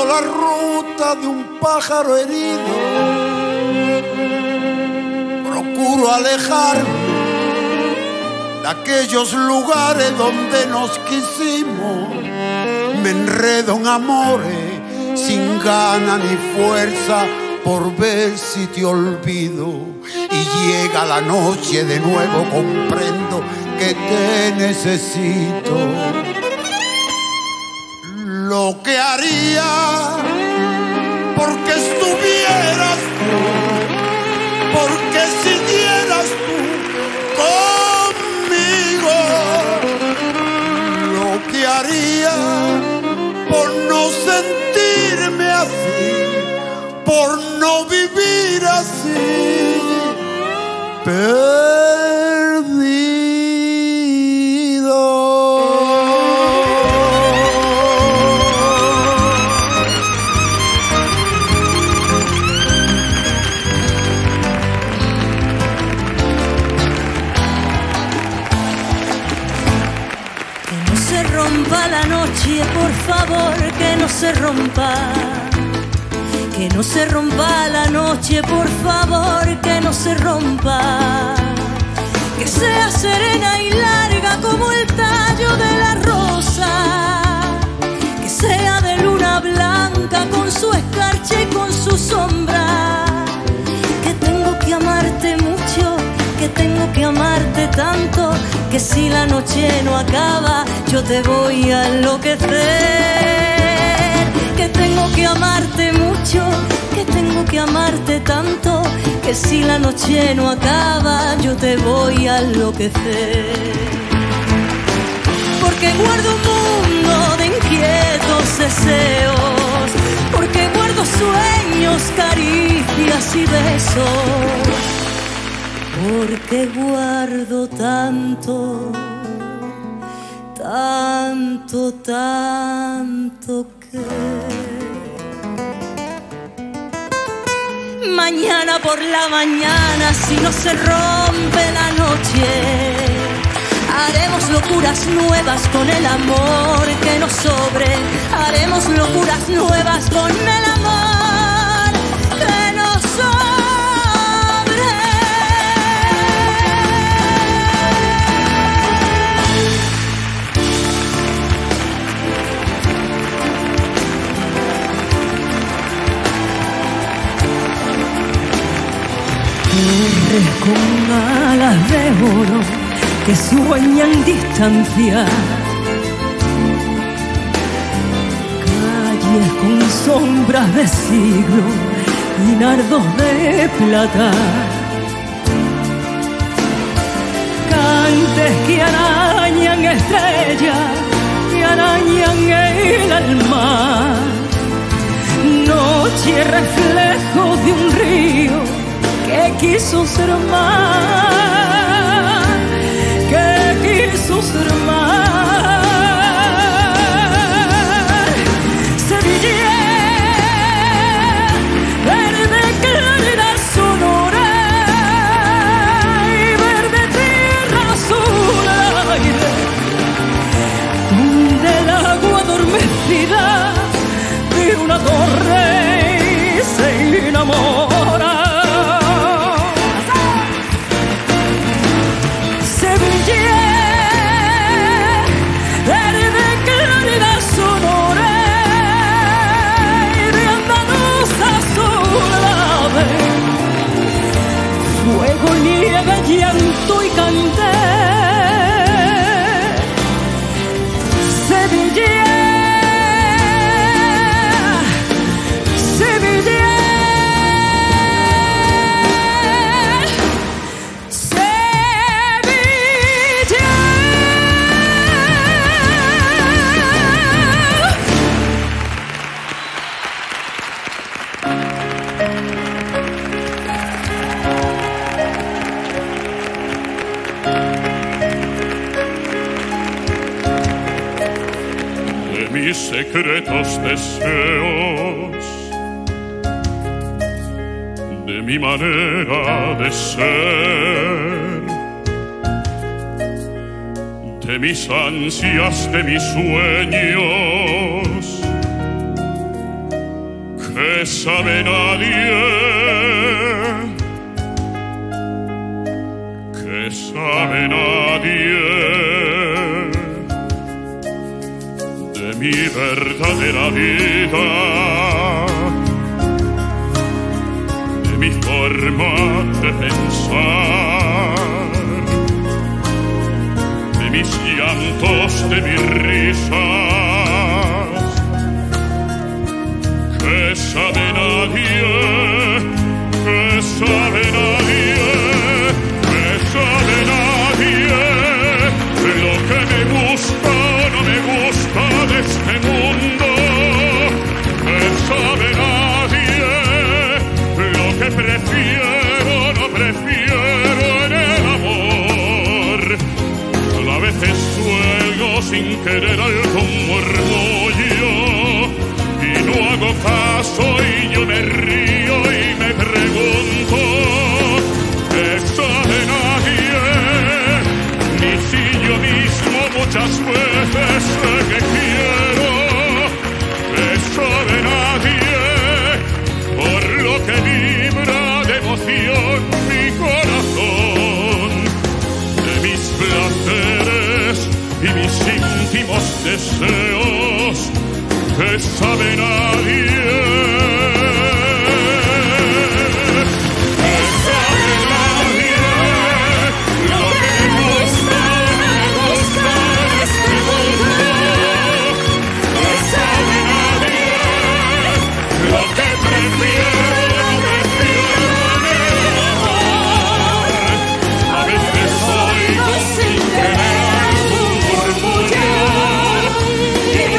siguiendo la ruta de un pájaro herido, procuro alejarme de aquellos lugares donde nos quisimos. Me enredo en amores sin gana ni fuerza por ver si te olvido. Y llega la noche, de nuevo comprendo que te necesito. Lo que haría porque estuvieras tú, porque siguieras tú conmigo. Lo que haría por no sentirme así, por no vivir así, perdido. Se rompa, que no se rompa la noche, por favor, que no se rompa, que sea serena y larga como el tallo de la rosa, que sea de luna blanca con su escarcha y con su sombra, que tengo que amarte mucho, que tengo que amarte tanto, que si la noche no acaba yo te voy a enloquecer. Que tengo que amarte mucho, que tengo que amarte tanto, que si la noche no acaba yo te voy a enloquecer. Porque guardo un mundo de inquietos deseos, porque guardo sueños, caricias y besos, porque guardo tanto, tanto, tanto que mañana por la mañana, si no se rompe la noche, haremos locuras nuevas con el amor que nos sobre. Haremos locuras nuevas con el amor que nos sobre. Torres con alas de oro que sueñan distancia, calles con sombras de siglo y nardos de plata, cantes que arañan estrellas, que arañan el alma, noche reflejo de un río que quiso ser más, que quiso ser más. Sevilla, verde clara sonora y verde tierra azul aire, donde el agua adormecida de una torre se enamora. Fuego, nieve, llanto y canté. Sevilla, Sevilla, Sevilla. Mis secretos deseos, de mi manera de ser, de mis ansias, de mis sueños, que sabe nadie, que sabe nadie de mi verdadera vida, de mi forma de pensar, de mis llantos, de mis risas. Que sabe nadie, que sabe nadie, que sabe nadie de lo que me gusta o no me gusta de este mundo. Que sabe nadie lo que prefiero o no prefiero en el amor. A veces suelgo sin querer algún murmullo y no hago caso y yo me río y me pregunto, ¿qué sabe nadie? Ni si yo mismo muchas veces sé que quiero. ¿Qué sabe nadie? Por lo que vibra de emoción mi corazón, de mis placeres y mis íntimos deseos. Que sabe nadie, que sabe nadie lo que me gusta de este mundo. Que sabe nadie lo que prefiero en el amor. A veces oigo sin querer algún murmullo. Que sabe nadie.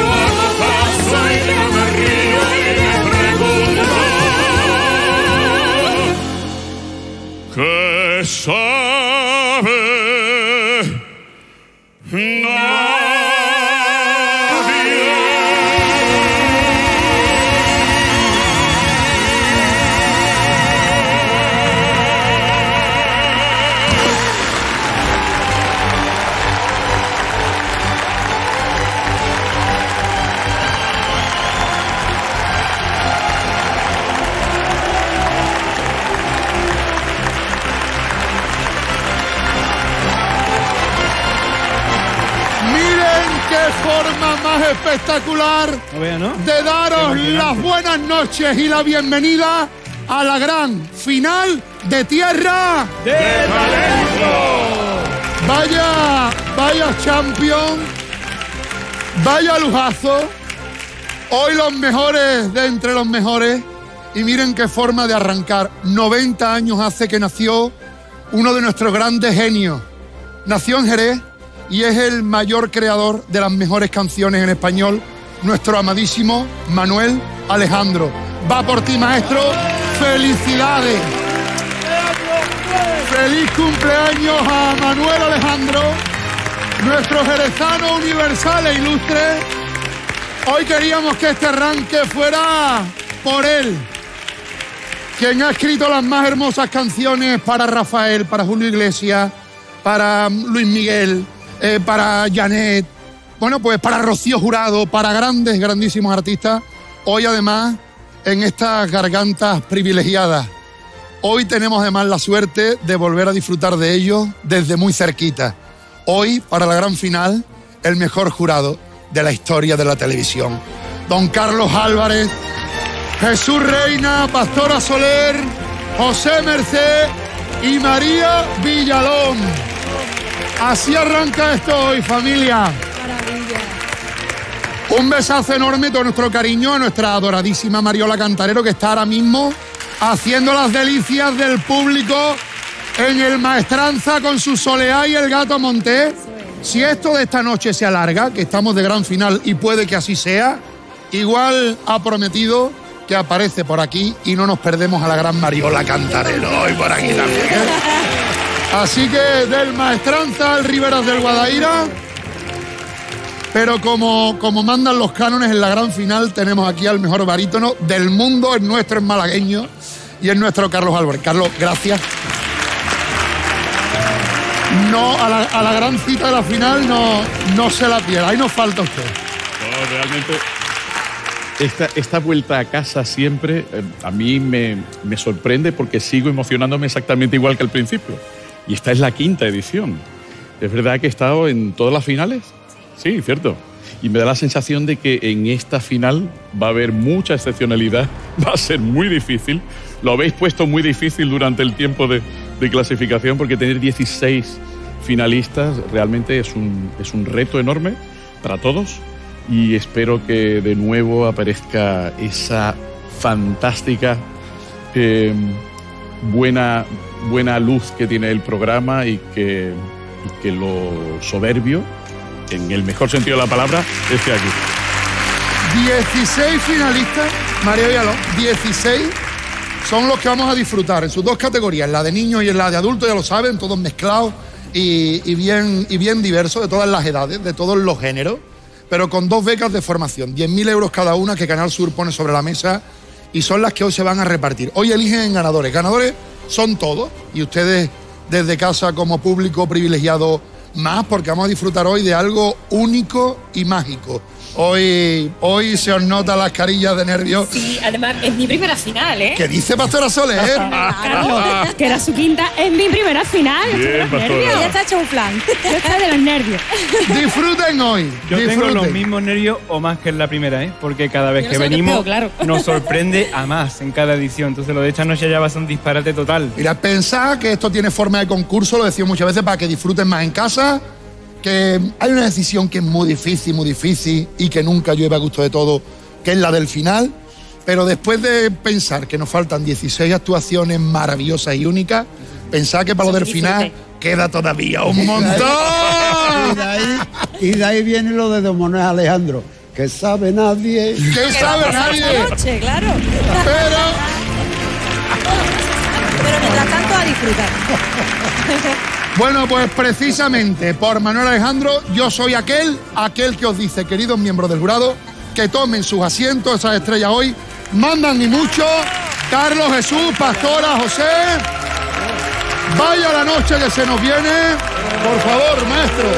Forma más espectacular de daros las buenas noches y la bienvenida a la gran final de Tierra de Talento. Vaya champion, vaya lujazo. Hoy los mejores de entre los mejores. Y miren qué forma de arrancar. 90 años hace que nació uno de nuestros grandes genios. Nació en Jerez. Y es el mayor creador de las mejores canciones en español, nuestro amadísimo Manuel Alejandro. Va por ti, maestro. ¡Felicidades! ¡Feliz cumpleaños a Manuel Alejandro, nuestro jerezano universal e ilustre! Hoy queríamos que este arranque fuera por él, quien ha escrito las más hermosas canciones para Rafael, para Julio Iglesias, para Luis Miguel, para Janet, bueno, pues para Rocío Jurado, para grandes, grandísimos artistas. Hoy, además, en estas gargantas privilegiadas, hoy tenemos además la suerte de volver a disfrutar de ellos desde muy cerquita. Hoy, para la gran final, el mejor jurado de la historia de la televisión. Don Carlos Álvarez, Jesús Reina, Pastora Soler, José Mercé y María Villalón. Así arranca esto hoy, familia. Maravilla. Un besazo enorme, todo nuestro cariño a nuestra adoradísima Mariola Cantarero, que está ahora mismo haciendo las delicias del público en el Maestranza con su Soleá y el Gato Monté. Si esto de esta noche se alarga, que estamos de gran final y puede que así sea, igual ha prometido que aparece por aquí y no nos perdemos a la gran Mariola Cantarero. Hoy por aquí también, ¿eh? Así que del Maestranza al Riberas del Guadaira. Pero como mandan los cánones en la gran final, tenemos aquí al mejor barítono del mundo, es nuestro, es malagueño, y es nuestro Carlos Álvarez. Carlos, gracias. No, a la gran cita de la final no se la pierda. Ahí nos falta usted. No, realmente... Esta vuelta a casa siempre a mí me sorprende porque sigo emocionándome exactamente igual que al principio. Y esta es la quinta edición. ¿Es verdad que he estado en todas las finales? Sí, cierto. Y me da la sensación de que en esta final va a haber mucha excepcionalidad, va a ser muy difícil. Lo habéis puesto muy difícil durante el tiempo de clasificación porque tener 16 finalistas realmente es un reto enorme para todos. Y espero que de nuevo aparezca esa fantástica buena luz que tiene el programa y que lo soberbio, en el mejor sentido de la palabra, esté aquí. 16 finalistas, María Villalón, 16 son los que vamos a disfrutar en sus dos categorías, la de niños y en la de adultos, ya lo saben, todos mezclados y bien diversos, de todas las edades, de todos los géneros, pero con dos becas de formación, 10.000 euros cada una que Canal Sur pone sobre la mesa y son las que hoy se van a repartir. Hoy eligen ganadores. Ganadores son todos y ustedes desde casa como público privilegiado más, porque vamos a disfrutar hoy de algo único y mágico. Hoy se os nota las carillas de nervios. Sí, además es mi primera final, ¿eh? ¿Qué dice Pastora Soler? Claro, que era su quinta, es mi primera final. Bien, Pastora. Ya está hecho un plan. Ya está de los nervios. Disfruten hoy. Yo tengo los mismos nervios o más que en la primera, ¿eh? Porque cada vez que venimos nos sorprende a más en cada edición. Entonces lo de esta noche ya va a ser un disparate total. Mira, pensad que esto tiene forma de concurso, lo decimos muchas veces, para que disfruten más en casa. Que hay una decisión que es muy difícil y que nunca llueve a gusto de todo, que es la del final, pero después de pensar que nos faltan 16 actuaciones maravillosas y únicas, pensar que para lo del final queda todavía un montón. Y de ahí viene lo de don Manuel Alejandro, que sabe nadie. Que sabe nadie. Noche, claro. Pero mientras tanto a disfrutar. Bueno, pues precisamente por Manuel Alejandro, yo soy aquel que os dice, queridos miembros del jurado, que tomen sus asientos, esas estrellas hoy, mandan y mucho, Carlos, Jesús, Pastora, José, vaya la noche que se nos viene, por favor, maestro.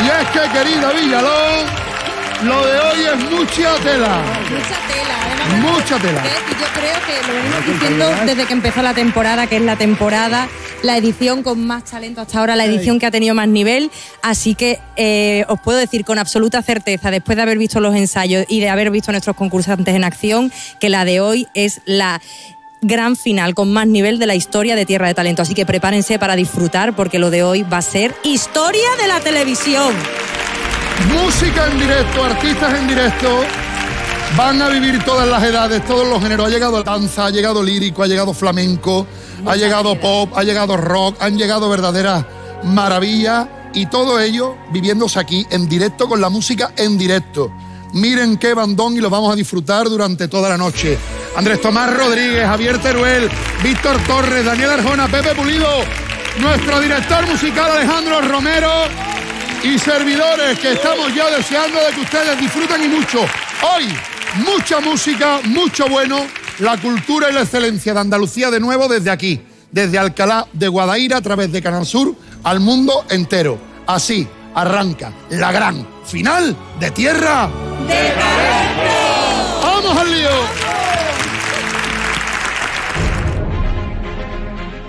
Y es que, querida Villalón, lo de hoy es mucha tela. Mucha tela. Yo creo que lo venimos diciendo desde que empezó la temporada, que es la edición con más talento hasta ahora, la edición que ha tenido más nivel. Así que os puedo decir con absoluta certeza, después de haber visto los ensayos y de haber visto nuestros concursantes en acción, que la de hoy es la gran final con más nivel de la historia de Tierra de Talento. Así que prepárense para disfrutar, porque lo de hoy va a ser historia de la televisión. Música en directo, artistas en directo. Van a vivir todas las edades, todos los géneros. Ha llegado danza, ha llegado lírico, ha llegado flamenco, ha llegado pop, ha llegado rock, han llegado verdaderas maravillas. Y todo ello viviéndose aquí, en directo, con la música en directo. Miren qué bandón y los vamos a disfrutar durante toda la noche. Andrés Tomás Rodríguez, Javier Teruel, Víctor Torres, Daniel Arjona, Pepe Pulido, nuestro director musical Alejandro Romero y servidores, que estamos ya deseando de que ustedes disfruten y mucho. Hoy, mucha música, mucho bueno, la cultura y la excelencia de Andalucía de nuevo desde aquí, desde Alcalá de Guadaira, a través de Canal Sur, al mundo entero. Así arranca la gran final de Tierra de Talento. ¡Vamos al lío!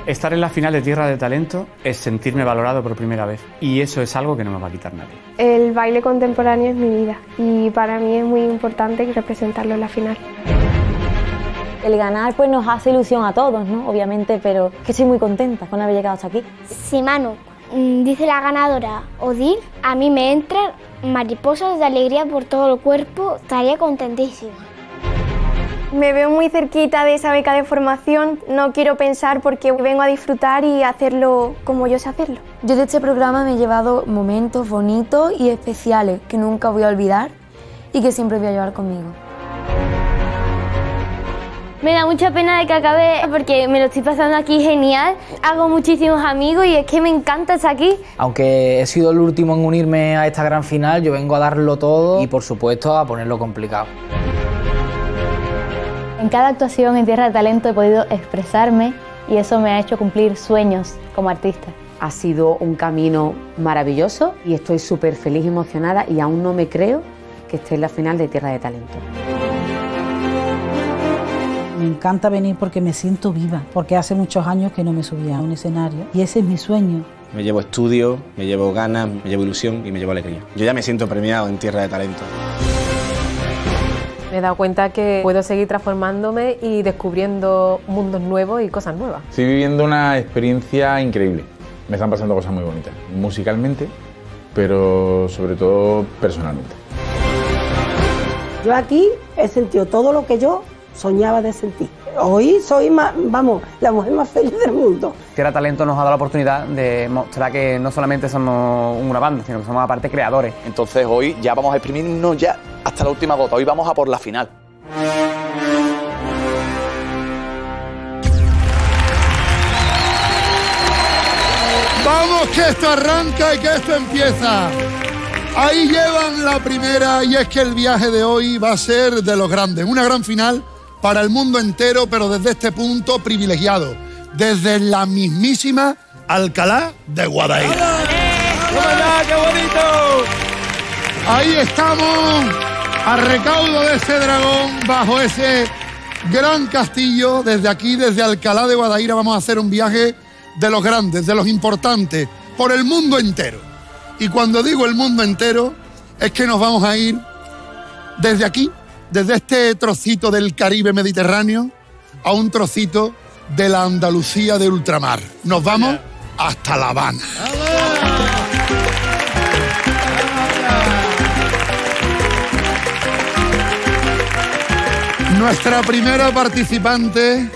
Estar en la final de Tierra de Talento es sentirme valorado por primera vez, y eso es algo que no me va a quitar nadie. El baile contemporáneo es mi vida y para mí es muy importante representarlo en la final. El ganar pues nos hace ilusión a todos, ¿no? Obviamente, pero que estoy muy contenta con haber llegado hasta aquí. Si Manu dice la ganadora Odil, a mí me entran mariposas de alegría por todo el cuerpo, estaría contentísima. Me veo muy cerquita de esa beca de formación, no quiero pensar porque vengo a disfrutar y hacerlo como yo sé hacerlo. Yo de este programa me he llevado momentos bonitos y especiales que nunca voy a olvidar y que siempre voy a llevar conmigo. Me da mucha pena de que acabe porque me lo estoy pasando aquí genial, hago muchísimos amigos y es que me encanta estar aquí. Aunque he sido el último en unirme a esta gran final, yo vengo a darlo todo y por supuesto a ponerlo complicado. En cada actuación en Tierra de Talento he podido expresarme y eso me ha hecho cumplir sueños como artista. Ha sido un camino maravilloso y estoy súper feliz y emocionada y aún no me creo que esté en la final de Tierra de Talento. Me encanta venir porque me siento viva, porque hace muchos años que no me subía a un escenario y ese es mi sueño. Me llevo estudio, me llevo ganas, me llevo ilusión y me llevo alegría. Yo ya me siento premiado en Tierra de Talento. Me he dado cuenta que puedo seguir transformándome y descubriendo mundos nuevos y cosas nuevas. Estoy viviendo una experiencia increíble. Me están pasando cosas muy bonitas, musicalmente, pero sobre todo personalmente. Yo aquí he sentido todo lo que yo soñaba de sentir. Hoy soy más, vamos, la mujer más feliz del mundo. Tierra Talento nos ha dado la oportunidad de mostrar que no solamente somos una banda, sino que somos aparte creadores. Entonces hoy ya vamos a exprimirnos ya hasta la última gota, hoy vamos a por la final. ¡Vamos que esto arranca y que esto empieza! Ahí llevan la primera y es que el viaje de hoy va a ser de los grandes. Una gran final para el mundo entero, pero desde este punto privilegiado, desde la mismísima Alcalá de Guadaira. ¡Cómo está! ¡Qué bonito! Ahí estamos, a recaudo de ese dragón, bajo ese gran castillo. Desde aquí, desde Alcalá de Guadaira, vamos a hacer un viaje de los grandes, de los importantes, por el mundo entero. Y cuando digo el mundo entero, es que nos vamos a ir desde aquí, desde este trocito del Caribe Mediterráneo a un trocito de la Andalucía de ultramar. Nos vamos hasta La Habana. Nuestra primera participante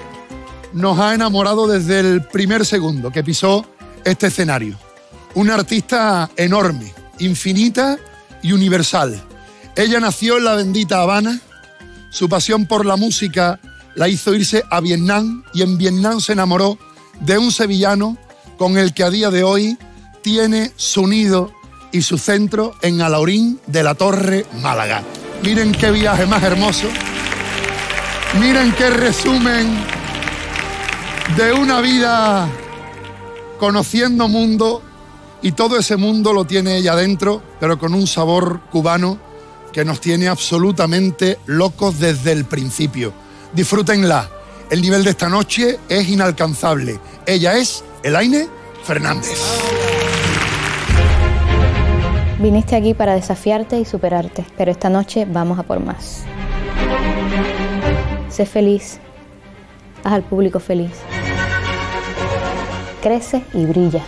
nos ha enamorado desde el primer segundo que pisó este escenario. Una artista enorme, infinita y universal. Ella nació en la bendita Habana, su pasión por la música la hizo irse a Vietnam y en Vietnam se enamoró de un sevillano con el que a día de hoy tiene su nido y su centro en Alaurín de la Torre, Málaga. Miren qué viaje más hermoso, miren qué resumen de una vida conociendo mundo y todo ese mundo lo tiene ella dentro, pero con un sabor cubano que nos tiene absolutamente locos desde el principio. Disfrútenla. El nivel de esta noche es inalcanzable. Ella es Elaine Fernández. Viniste aquí para desafiarte y superarte, pero esta noche vamos a por más. Sé feliz. Haz al público feliz. Crece y brilla.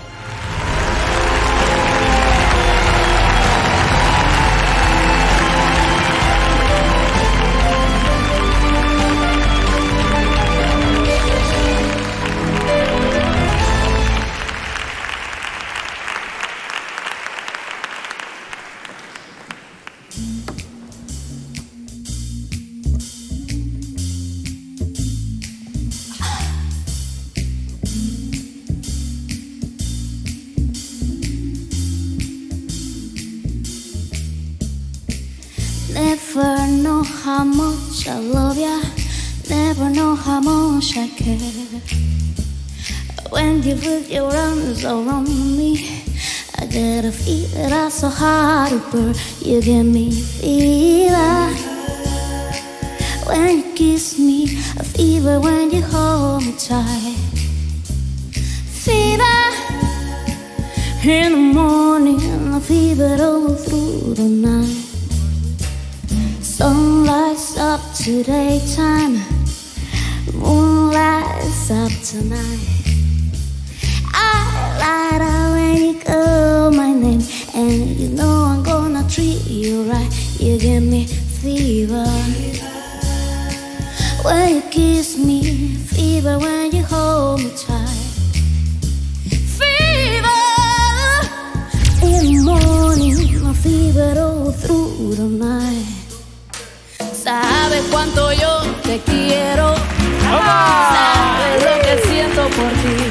When you put your arms around me, I get a fever that's so hard to burn. You give me fever when you kiss me, a fever when you hold me tight. Fever in the morning, a fever all through the night. Sunlight's up to daytime, moonlight's up tonight. Light up when you call my name, and you know I'm gonna treat you right. You give me fever when you kiss me, fever when you hold me tight. Fever in the morning, my fever all through the night. Sabes cuánto yo te quiero, sabes lo que siento por ti.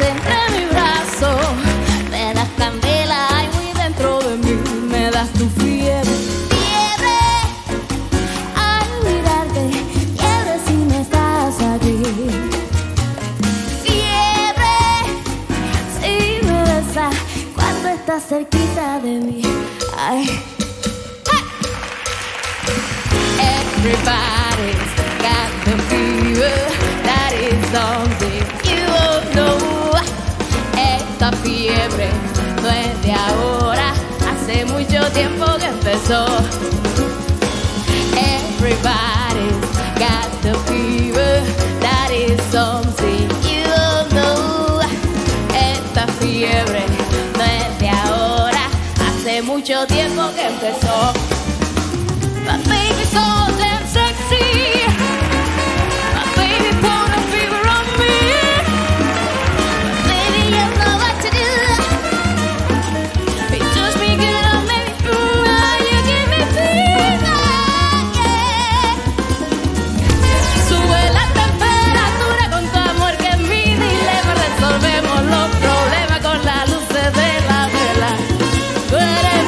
Entre mi brazo me das candela, hay muy dentro de mí, me das tu fiebre. Fiebre al mirarte, fiebre si no estás aquí. Fiebre si me besas cuando estás cerquita de mí. Everybody's got the fever that is something you all know. Esta fiebre no es de ahora, hace mucho tiempo que empezó. Everybody's got the fever that is something you all know. Esta fiebre no es de ahora, hace mucho tiempo que empezó. My baby, so damn sexy. My baby, put a fever on me. My baby, you know what to do. It does me good, or maybe you give me fever, yeah. Sube la temperatura con tu amor, que en mi dilema resolvemos los problemas con las luces de la vela. Tú eres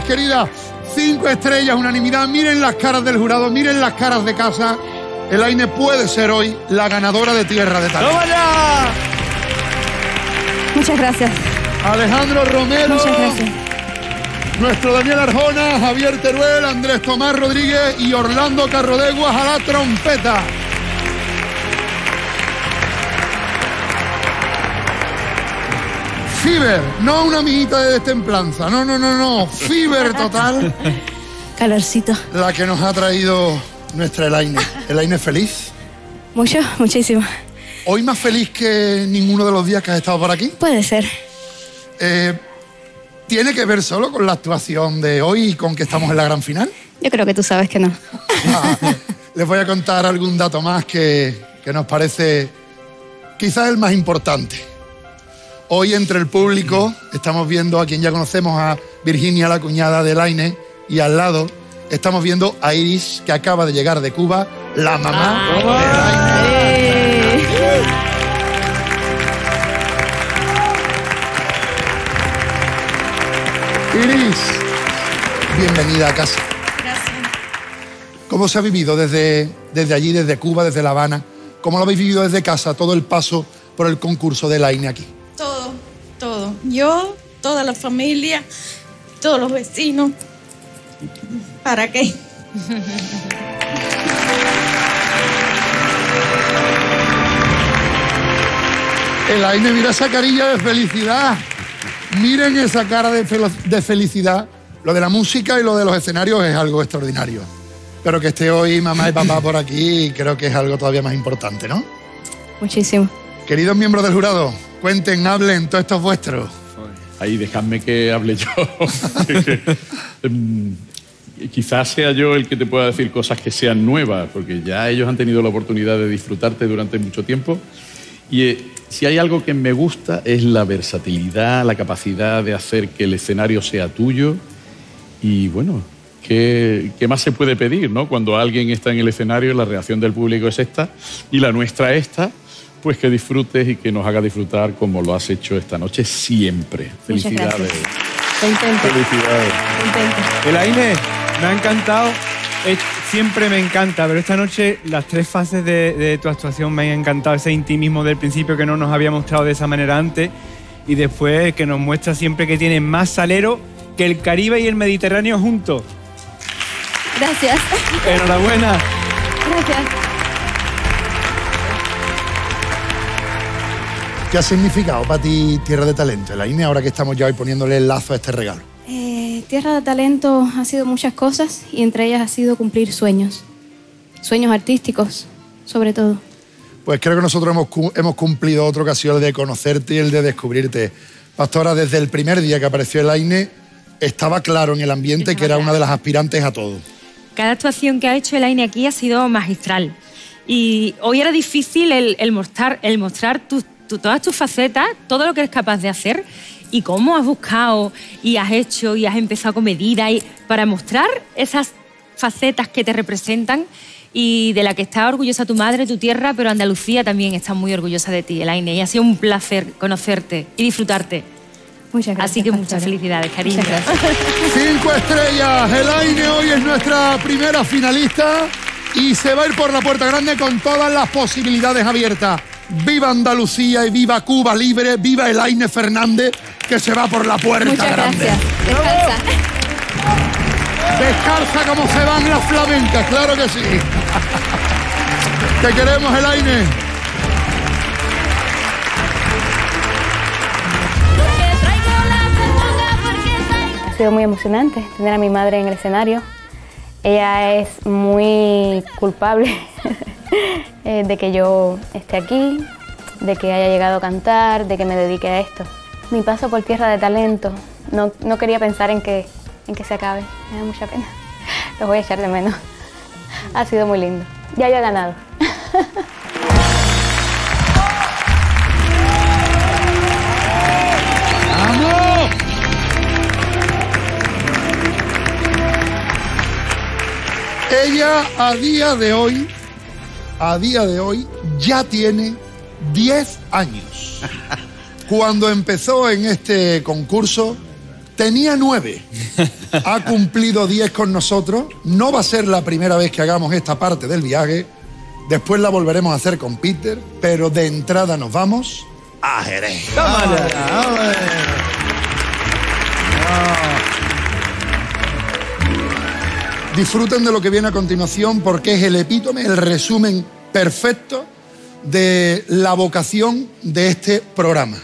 mi querida, 5 estrellas, unanimidad. Miren las caras del jurado, miren las caras de casa. Elaine puede ser hoy la ganadora de Tierra de Talento. ¡Toma ya! Muchas gracias. Alejandro Romero. Muchas gracias. Nuestro Daniel Arjona, Javier Teruel, Andrés Tomás Rodríguez y Orlando Carrodeguas a la trompeta. Fever, no una amiguita de destemplanza, no, fever total. Calorcito. La que nos ha traído nuestra Elaine. ¿Elaine es feliz? Mucho, muchísimo. ¿Hoy más feliz que ninguno de los días que has estado por aquí? Puede ser. ¿Tiene que ver solo con la actuación de hoy y con que estamos en la gran final? Yo creo que tú sabes que no. Les voy a contar algún dato más que nos parece quizás el más importante. Hoy entre el público estamos viendo a quien ya conocemos, a Virginia, la cuñada de Elaine, y al lado estamos viendo a Iris, que acaba de llegar de Cuba, la mamá de Elaine. Iris, bienvenida a casa. Gracias. ¿Cómo se ha vivido desde allí, desde Cuba, desde La Habana? ¿Cómo lo habéis vivido desde casa, todo el paso por el concurso de Elaine aquí? Todo. Yo, toda la familia, todos los vecinos. ¿Para qué? Elaine, mira esa carilla de felicidad. Miren esa cara de felicidad. Lo de la música y lo de los escenarios es algo extraordinario. Pero que esté hoy mamá y papá por aquí creo que es algo todavía más importante, ¿no? Muchísimo. Queridos miembros del jurado, cuenten, hablen, todo esto es vuestro. Ahí, dejadme que hable yo. Quizás sea yo el que te pueda decir cosas que sean nuevas, porque ya ellos han tenido la oportunidad de disfrutarte durante mucho tiempo. Y si hay algo que me gusta es la versatilidad, la capacidad de hacer que el escenario sea tuyo. Y bueno, ¿qué más se puede pedir, no? Cuando alguien está en el escenario, la reacción del público es esta y la nuestra esta. Pues que disfrutes y que nos haga disfrutar como lo has hecho esta noche siempre. Muchas felicidades. Te intento. Felicidades. Te intento. Elaine, me ha encantado. Siempre me encanta, pero esta noche las 3 fases de tu actuación me han encantado. Ese intimismo del principio que no nos había mostrado de esa manera antes y después que nos muestra siempre que tienes más salero que el Caribe y el Mediterráneo juntos. Gracias. Enhorabuena. Gracias. ¿Qué ha significado para ti Tierra de Talento, Elaine, ahora que estamos ya hoy poniéndole el lazo a este regalo? Tierra de Talento ha sido muchas cosas y entre ellas ha sido cumplir sueños. Sueños artísticos, sobre todo. Pues creo que nosotros hemos cumplido otro, que ha sido el de conocerte y el de descubrirte. Pastora, desde el primer día que apareció Elaine, estaba claro en el ambiente que era una de las aspirantes a todo. Cada actuación que ha hecho Elaine aquí ha sido magistral. Y hoy era difícil el mostrar todas tus facetas, todo lo que eres capaz de hacer y cómo has buscado y has hecho y has empezado con medida y para mostrar esas facetas que te representan y de la que está orgullosa tu madre, tu tierra, pero Andalucía también está muy orgullosa de ti, Elaine. Y ha sido un placer conocerte y disfrutarte. Muchas gracias. Así que muchas felicidades, cariño. Muchas gracias. 5 estrellas. Elaine hoy es nuestra primera finalista y se va a ir por la puerta grande con todas las posibilidades abiertas. Viva Andalucía y viva Cuba Libre, viva Elaine Fernández, que se va por la puerta grande. Muchas gracias. Descansa. Descansa como se van las flamencas, claro que sí. Te queremos, Elaine. Ha sido muy emocionante tener a mi madre en el escenario. Ella es muy culpable de que yo esté aquí, de que haya llegado a cantar, de que me dedique a esto. Mi paso por Tierra de Talento, no quería pensar en que se acabe. Me da mucha pena. Los voy a echar de menos. Ha sido muy lindo. Ya yo he ganado. ¡Vamos! Ella a día de hoy, ya tiene 10 años. Cuando empezó en este concurso, tenía 9, ha cumplido 10 con nosotros. No va a ser la primera vez que hagamos esta parte del viaje. Después la volveremos a hacer con Peter, pero de entrada nos vamos a Jerez. ¡Tómala! Disfruten de lo que viene a continuación porque es el epítome, el resumen perfecto de la vocación de este programa.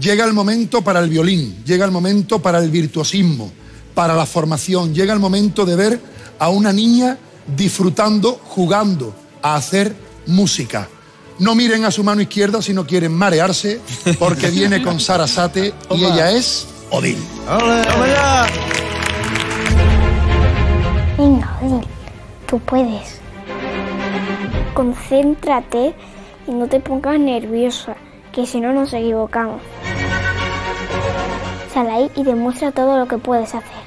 Llega el momento para el violín, llega el momento para el virtuosismo, para la formación, llega el momento de ver a una niña disfrutando, jugando, a hacer música. No miren a su mano izquierda si no quieren marearse, porque viene con Sara Sate y ella es Odil. Venga, Odil, tú puedes. Concéntrate y no te pongas nerviosa, que si no nos equivocamos. Sal ahí y demuestra todo lo que puedes hacer.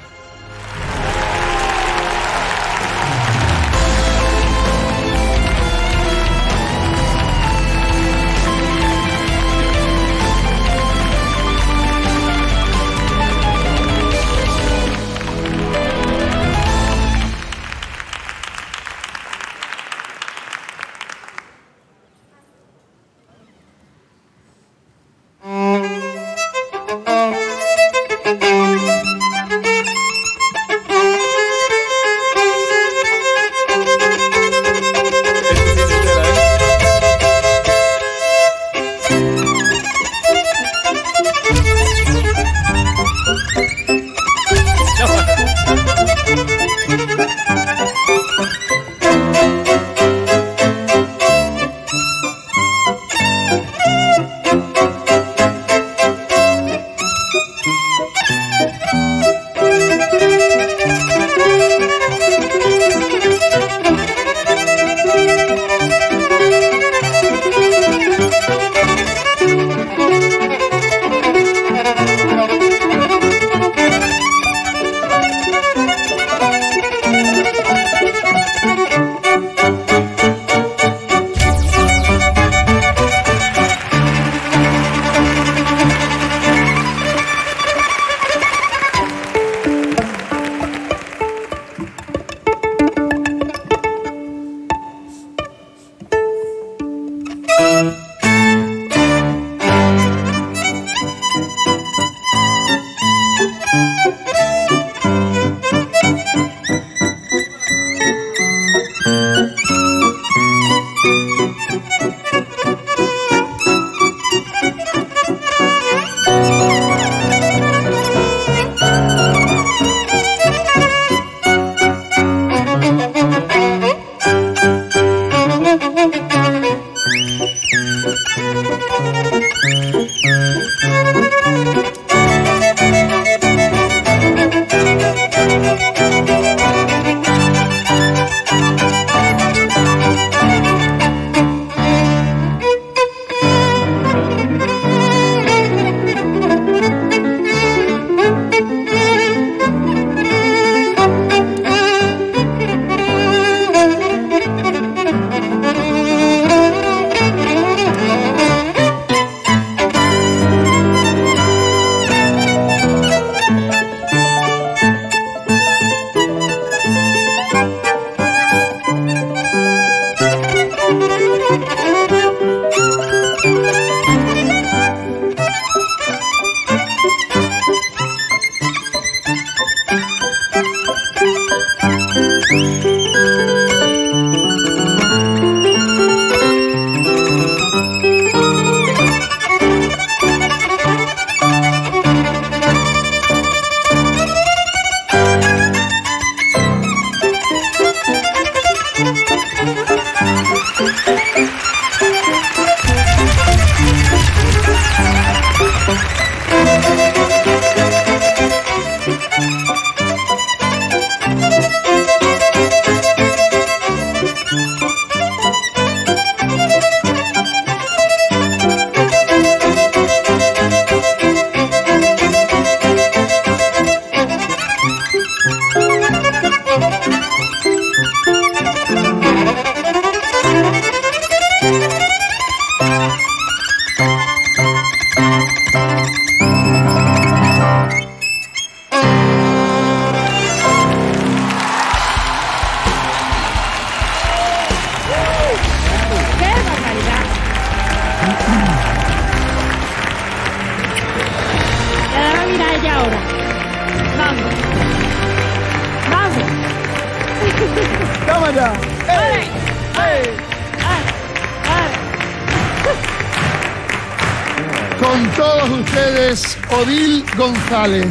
Odil González.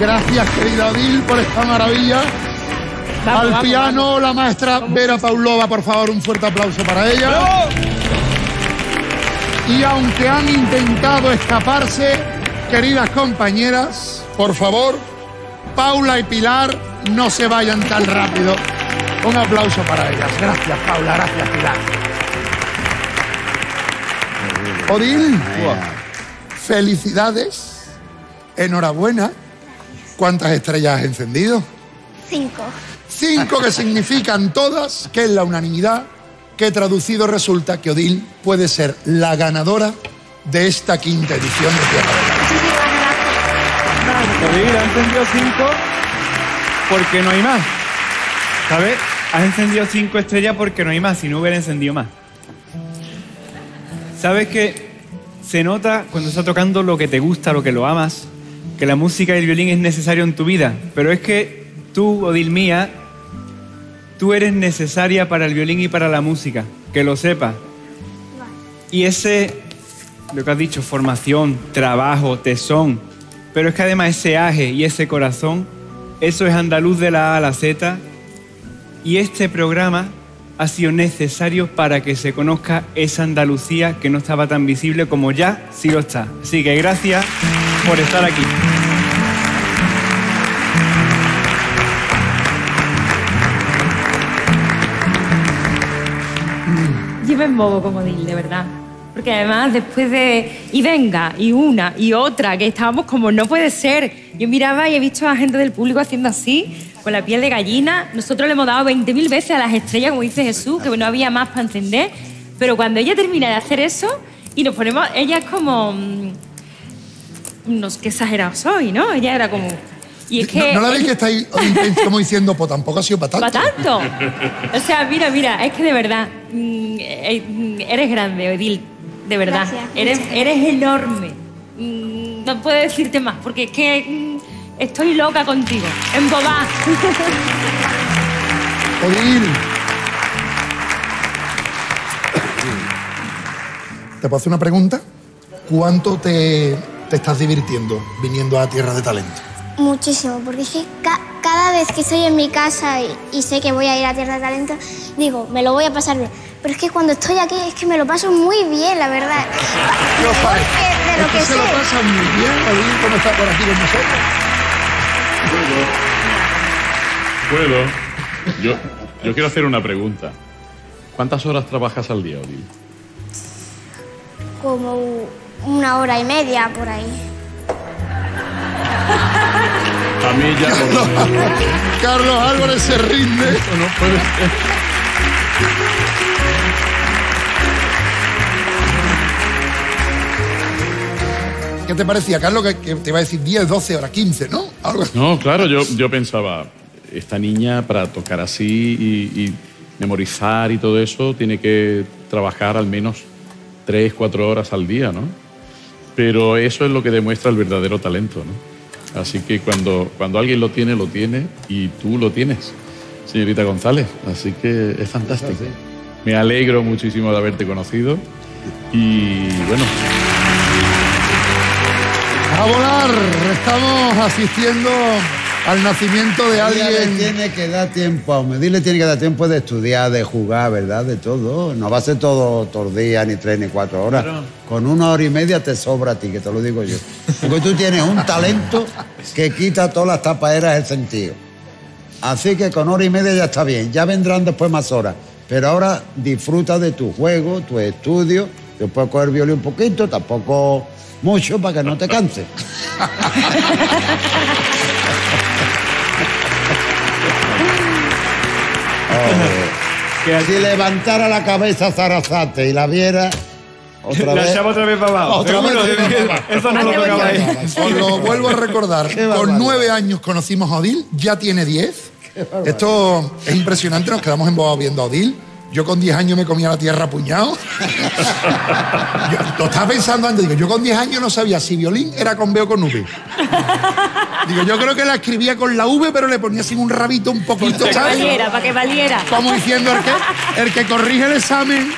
Gracias, querida Odil, por esta maravilla. Al piano, la maestra Vera Paulova, por favor, un fuerte aplauso para ella. ¡Bravo! Y aunque han intentado escaparse, queridas compañeras, por favor, Paula y Pilar, no se vayan tan rápido. Un aplauso para ellas. Gracias, Paula. Gracias, Pilar. Odil, felicidades. Enhorabuena. ¿Cuántas estrellas has encendido? 5. 5 que significan todas, que es la unanimidad, que traducido resulta que Odil puede ser la ganadora de esta quinta edición de Tierra de Talento. Odil ha encendido 5 porque no hay más. ¿Sabes? Has encendido 5 estrellas porque no hay más, si no hubiera encendido más. ¿Sabes qué? Se nota cuando estás tocando lo que te gusta, lo que lo amas, que la música y el violín es necesario en tu vida. Pero es que tú, Odil mía, tú eres necesaria para el violín y para la música, que lo sepas. Y ese, lo que has dicho, formación, trabajo, tesón, pero es que además ese aje y ese corazón, eso es andaluz de la A a la Z. Y este programa ha sido necesario para que se conozca esa Andalucía que no estaba tan visible como ya sí lo está. Así que gracias por estar aquí. Yo me embobo como Odil, de verdad. Porque además después de... Y venga, y una, y otra, que estábamos como no puede ser. Yo miraba y he visto a gente del público haciendo así, con la piel de gallina. Nosotros le hemos dado 20.000 veces a las estrellas, como dice Jesús, que no había más para encender. Pero cuando ella termina de hacer eso y nos ponemos... Ella es como... No sé qué exagerado soy, ¿no? Ella era como... Y es que... ¿No la veis que estáis como diciendo, pues tampoco ha sido para tanto? ¿Para tanto? O sea, mira, mira, es que de verdad, eres grande, Odil. De verdad, eres enorme. No puedo decirte más, porque es que estoy loca contigo, embobada. Odil, ¿te puedo hacer una pregunta? ¿Cuánto te estás divirtiendo viniendo a Tierra de Talento? Muchísimo, porque es que cada vez que estoy en mi casa y sé que voy a ir a Tierra de Talento, digo, me lo voy a pasar bien. Pero es que cuando estoy aquí es que me lo paso muy bien, la verdad. No, de lo que se lo pasa muy bien, Odil, ¿cómo está por aquí con nosotros? Yo quiero hacer una pregunta. ¿Cuántas horas trabajas al día, Odil? Como 1 hora y media, por ahí. A mí ya... Carlos Álvarez se rinde. Eso no puede ser. ¿Qué te parecía, Carlos? Que te iba a decir 10, 12 horas, 15, ¿no? Algo así. No, claro, yo pensaba, esta niña para tocar así y memorizar y todo eso tiene que trabajar al menos 3, 4 horas al día, ¿no? Pero eso es lo que demuestra el verdadero talento, ¿no? Así que cuando alguien lo tiene y tú lo tienes, señorita González. Así que es fantástico. Me alegro muchísimo de haberte conocido y bueno. ¡A volar! Estamos asistiendo al nacimiento de alguien. Dile tiene que dar tiempo a Homero. Dile tiene que dar tiempo de estudiar, de jugar, ¿verdad? De todo. No va a ser todo los días, ni 3 ni 4 horas. Pero... con 1 hora y media te sobra a ti, que te lo digo yo. Porque tú tienes un talento que quita todas las tapaderas el sentido. Así que con 1 hora y media ya está bien. Ya vendrán después más horas. Pero ahora disfruta de tu juego, tu estudio. Yo puedo coger violín un poquito, tampoco mucho, para que no te canses. Que si levantara la cabeza a Zarasate y la viera... otra vez. La llamo otra vez para abajo. Eso no lo tocaba ahí. Os lo vuelvo a recordar. Con 9 años conocimos a Odil, ya tiene 10. Esto es impresionante, nos quedamos embobados viendo a Odil. Yo con 10 años me comía la tierra a puñado. Lo estaba pensando antes, digo, yo con 10 años no sabía si violín era con B o con V. Digo, yo creo que la escribía con la V, pero le ponía así un rabito un poquito. Para que valiera, para que valiera. Como diciendo, el que corrige el examen,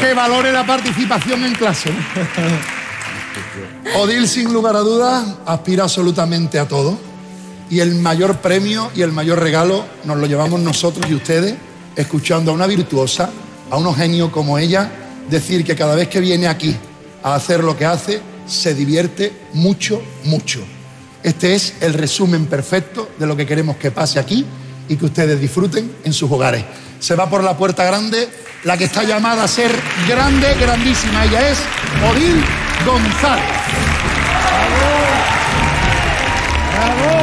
que valore la participación en clase. Odil, sin lugar a dudas, aspira absolutamente a todo. Y el mayor premio y el mayor regalo nos lo llevamos nosotros y ustedes, escuchando a una virtuosa, a unos genios como ella, decir que cada vez que viene aquí a hacer lo que hace, se divierte mucho, mucho. Este es el resumen perfecto de lo que queremos que pase aquí y que ustedes disfruten en sus hogares. Se va por la puerta grande, la que está llamada a ser grande, grandísima. Ella es Odil González. ¡Bravo! ¡Bravo!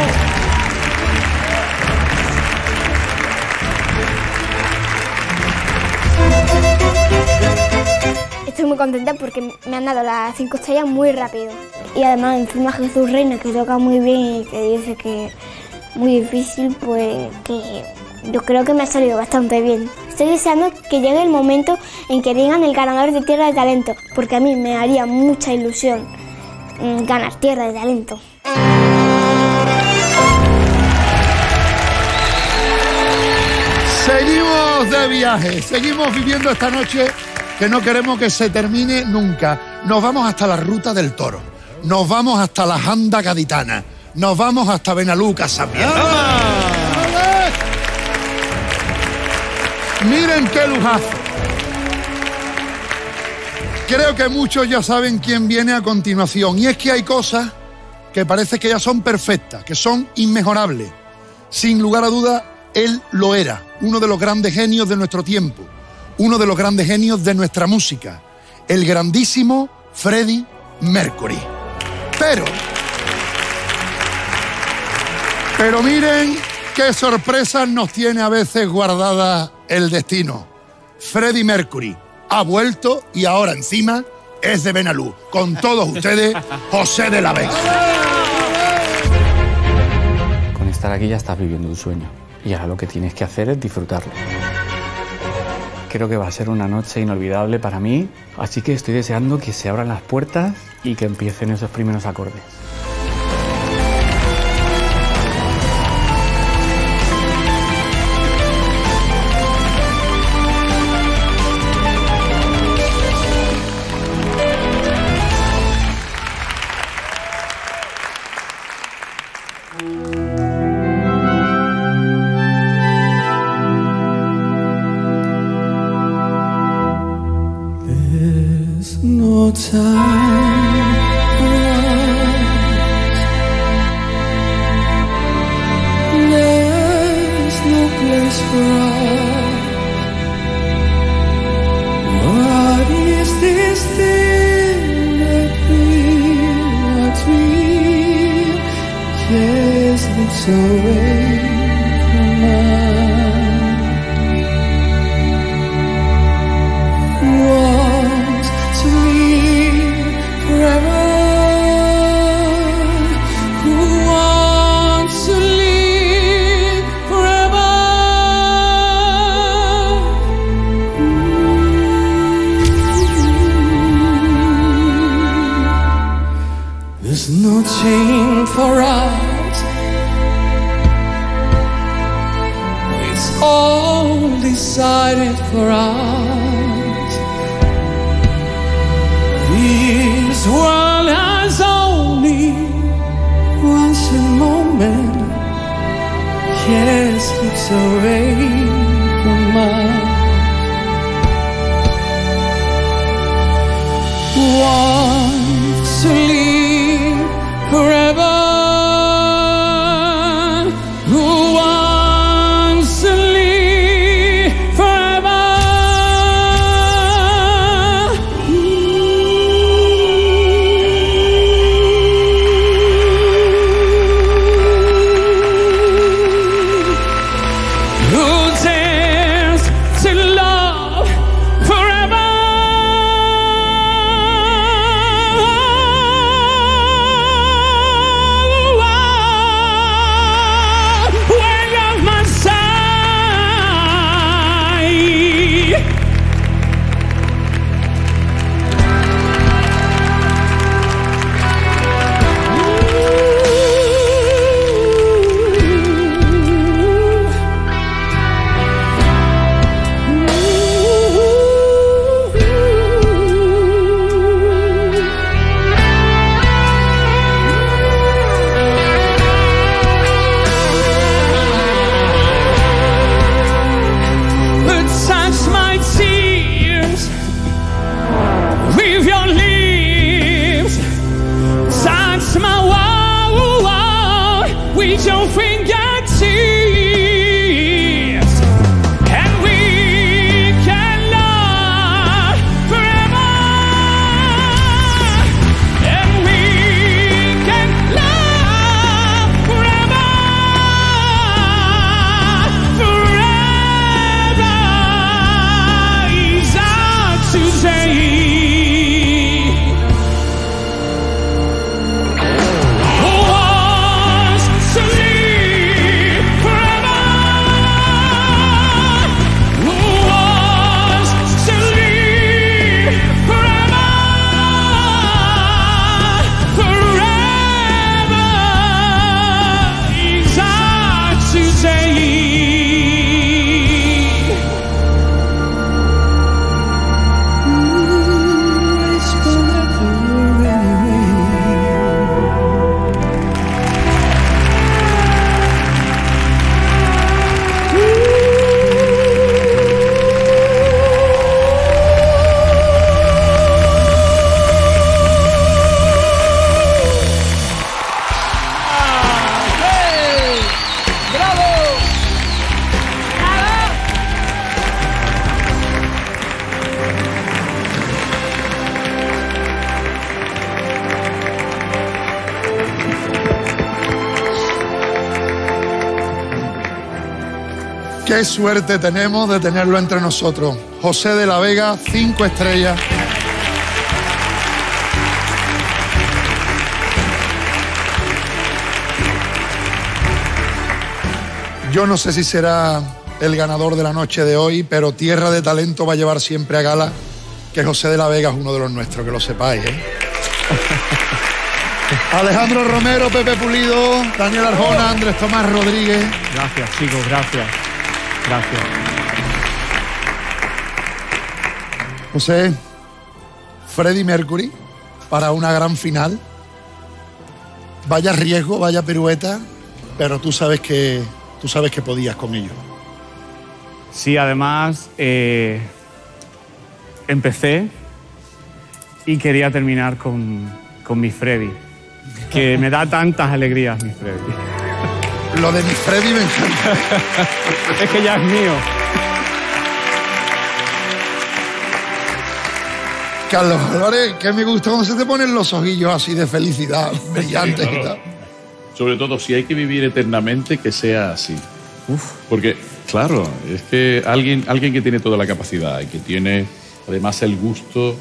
Estoy muy contenta porque me han dado las 5 estrellas muy rápido. Y además encima Jesús Reina, que toca muy bien y que dice que es muy difícil, pues que yo creo que me ha salido bastante bien. Estoy deseando que llegue el momento en que digan el ganador de Tierra de Talento, porque a mí me haría mucha ilusión ganar Tierra de Talento. Seguimos de viaje, seguimos viviendo esta noche que no queremos que se termine nunca. Nos vamos hasta la Ruta del Toro, nos vamos hasta la Janda Gaditana, nos vamos hasta Benaluca, San Miguel. Miren qué lujazo. Creo que muchos ya saben quién viene a continuación. Y es que hay cosas que parece que ya son perfectas, que son inmejorables. Sin lugar a duda, él lo era. Uno de los grandes genios de nuestro tiempo. Uno de los grandes genios de nuestra música. El grandísimo Freddie Mercury. Pero miren qué sorpresas nos tiene a veces guardada el destino. Freddie Mercury ha vuelto y ahora encima es de Benalú. Con todos ustedes, José de la Vega. Con estar aquí ya estás viviendo un sueño y ahora lo que tienes que hacer es disfrutarlo. Creo que va a ser una noche inolvidable para mí, así que estoy deseando que se abran las puertas y que empiecen esos primeros acordes. can't slip away from mine. Want to live forever. Qué suerte tenemos de tenerlo entre nosotros. José de la Vega, 5 estrellas. Yo no sé si será el ganador de la noche de hoy, pero Tierra de Talento va a llevar siempre a gala que José de la Vega es uno de los nuestros, que lo sepáis, ¿eh? Alejandro Romero, Pepe Pulido, Daniel Arjona, Andrés Tomás Rodríguez. Gracias, chicos, gracias. Gracias. José, Freddie Mercury para una gran final. Vaya riesgo, vaya pirueta, pero tú sabes que podías con ello. Sí, además empecé y quería terminar con mi Freddie, que me da tantas alegrías mi Freddie. Lo de mi Freddie me encanta. Es que ya es mío. Carlos Álvarez, que me gusta cómo se te ponen los ojillos así de felicidad, brillantes, sí, claro. Y tal. Sobre todo, si hay que vivir eternamente, que sea así. Uf. Porque, claro, es que alguien que tiene toda la capacidad y que tiene además el gusto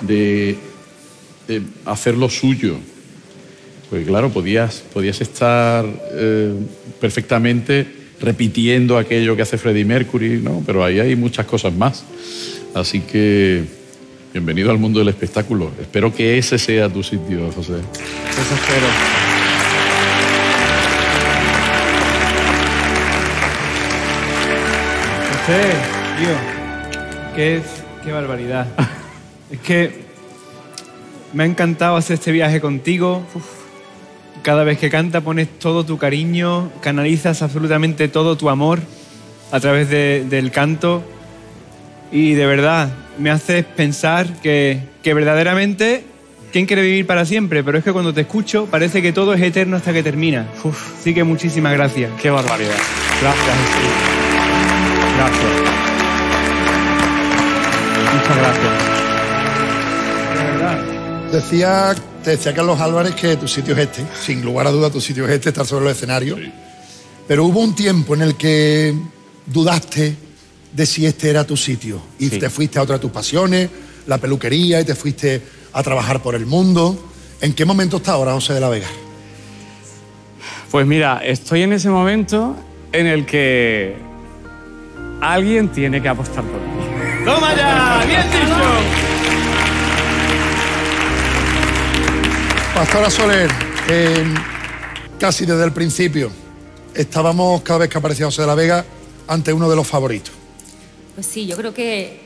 de hacer lo suyo. Porque claro, podías estar perfectamente repitiendo aquello que hace Freddie Mercury, ¿no? Pero ahí hay muchas cosas más. Así que, bienvenido al mundo del espectáculo. Espero que ese sea tu sitio, José. Eso espero. José, tío, qué barbaridad. Es que me ha encantado hacer este viaje contigo. Uf. Cada vez que canta pones todo tu cariño, canalizas absolutamente todo tu amor a través del canto, y de verdad me haces pensar que verdaderamente ¿quién quiere vivir para siempre? Pero es que cuando te escucho parece que todo es eterno hasta que termina. Uf. Así que muchísimas gracias. ¡Qué barbaridad! Gracias, Jesús. Gracias. Muchas gracias. De verdad. Te decía Carlos Álvarez que tu sitio es este. Sin lugar a duda tu sitio es este, estar sobre los escenarios. Sí. Pero hubo un tiempo en el que dudaste de si este era tu sitio. Y sí, te fuiste a otra de tus pasiones, la peluquería, y te fuiste a trabajar por el mundo. ¿En qué momento está ahora José de la Vega? Pues mira, estoy en ese momento en el que alguien tiene que apostar por mí. ¡Toma ya! ¡Bien dicho! Pastora Soler, casi desde el principio estábamos, cada vez que aparecía José de la Vega, ante uno de los favoritos. Pues sí, yo creo que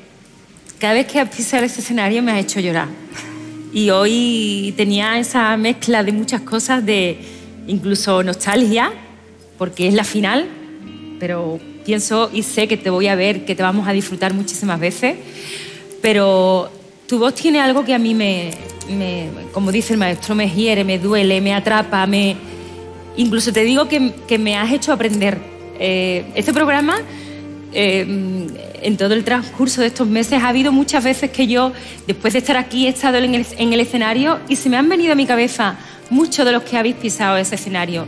cada vez que has pisado ese escenario me has hecho llorar. Y hoy tenía esa mezcla de muchas cosas, de incluso nostalgia, porque es la final, pero pienso y sé que te voy a ver, que te vamos a disfrutar muchísimas veces. Pero tu voz tiene algo que a mí me como dice el maestro, me hiere, me duele, me atrapa, incluso te digo que me has hecho aprender. Este programa... en todo el transcurso de estos meses ha habido muchas veces que yo, después de estar aquí, he estado en el escenario y se me han venido a mi cabeza muchos de los que habéis pisado ese escenario.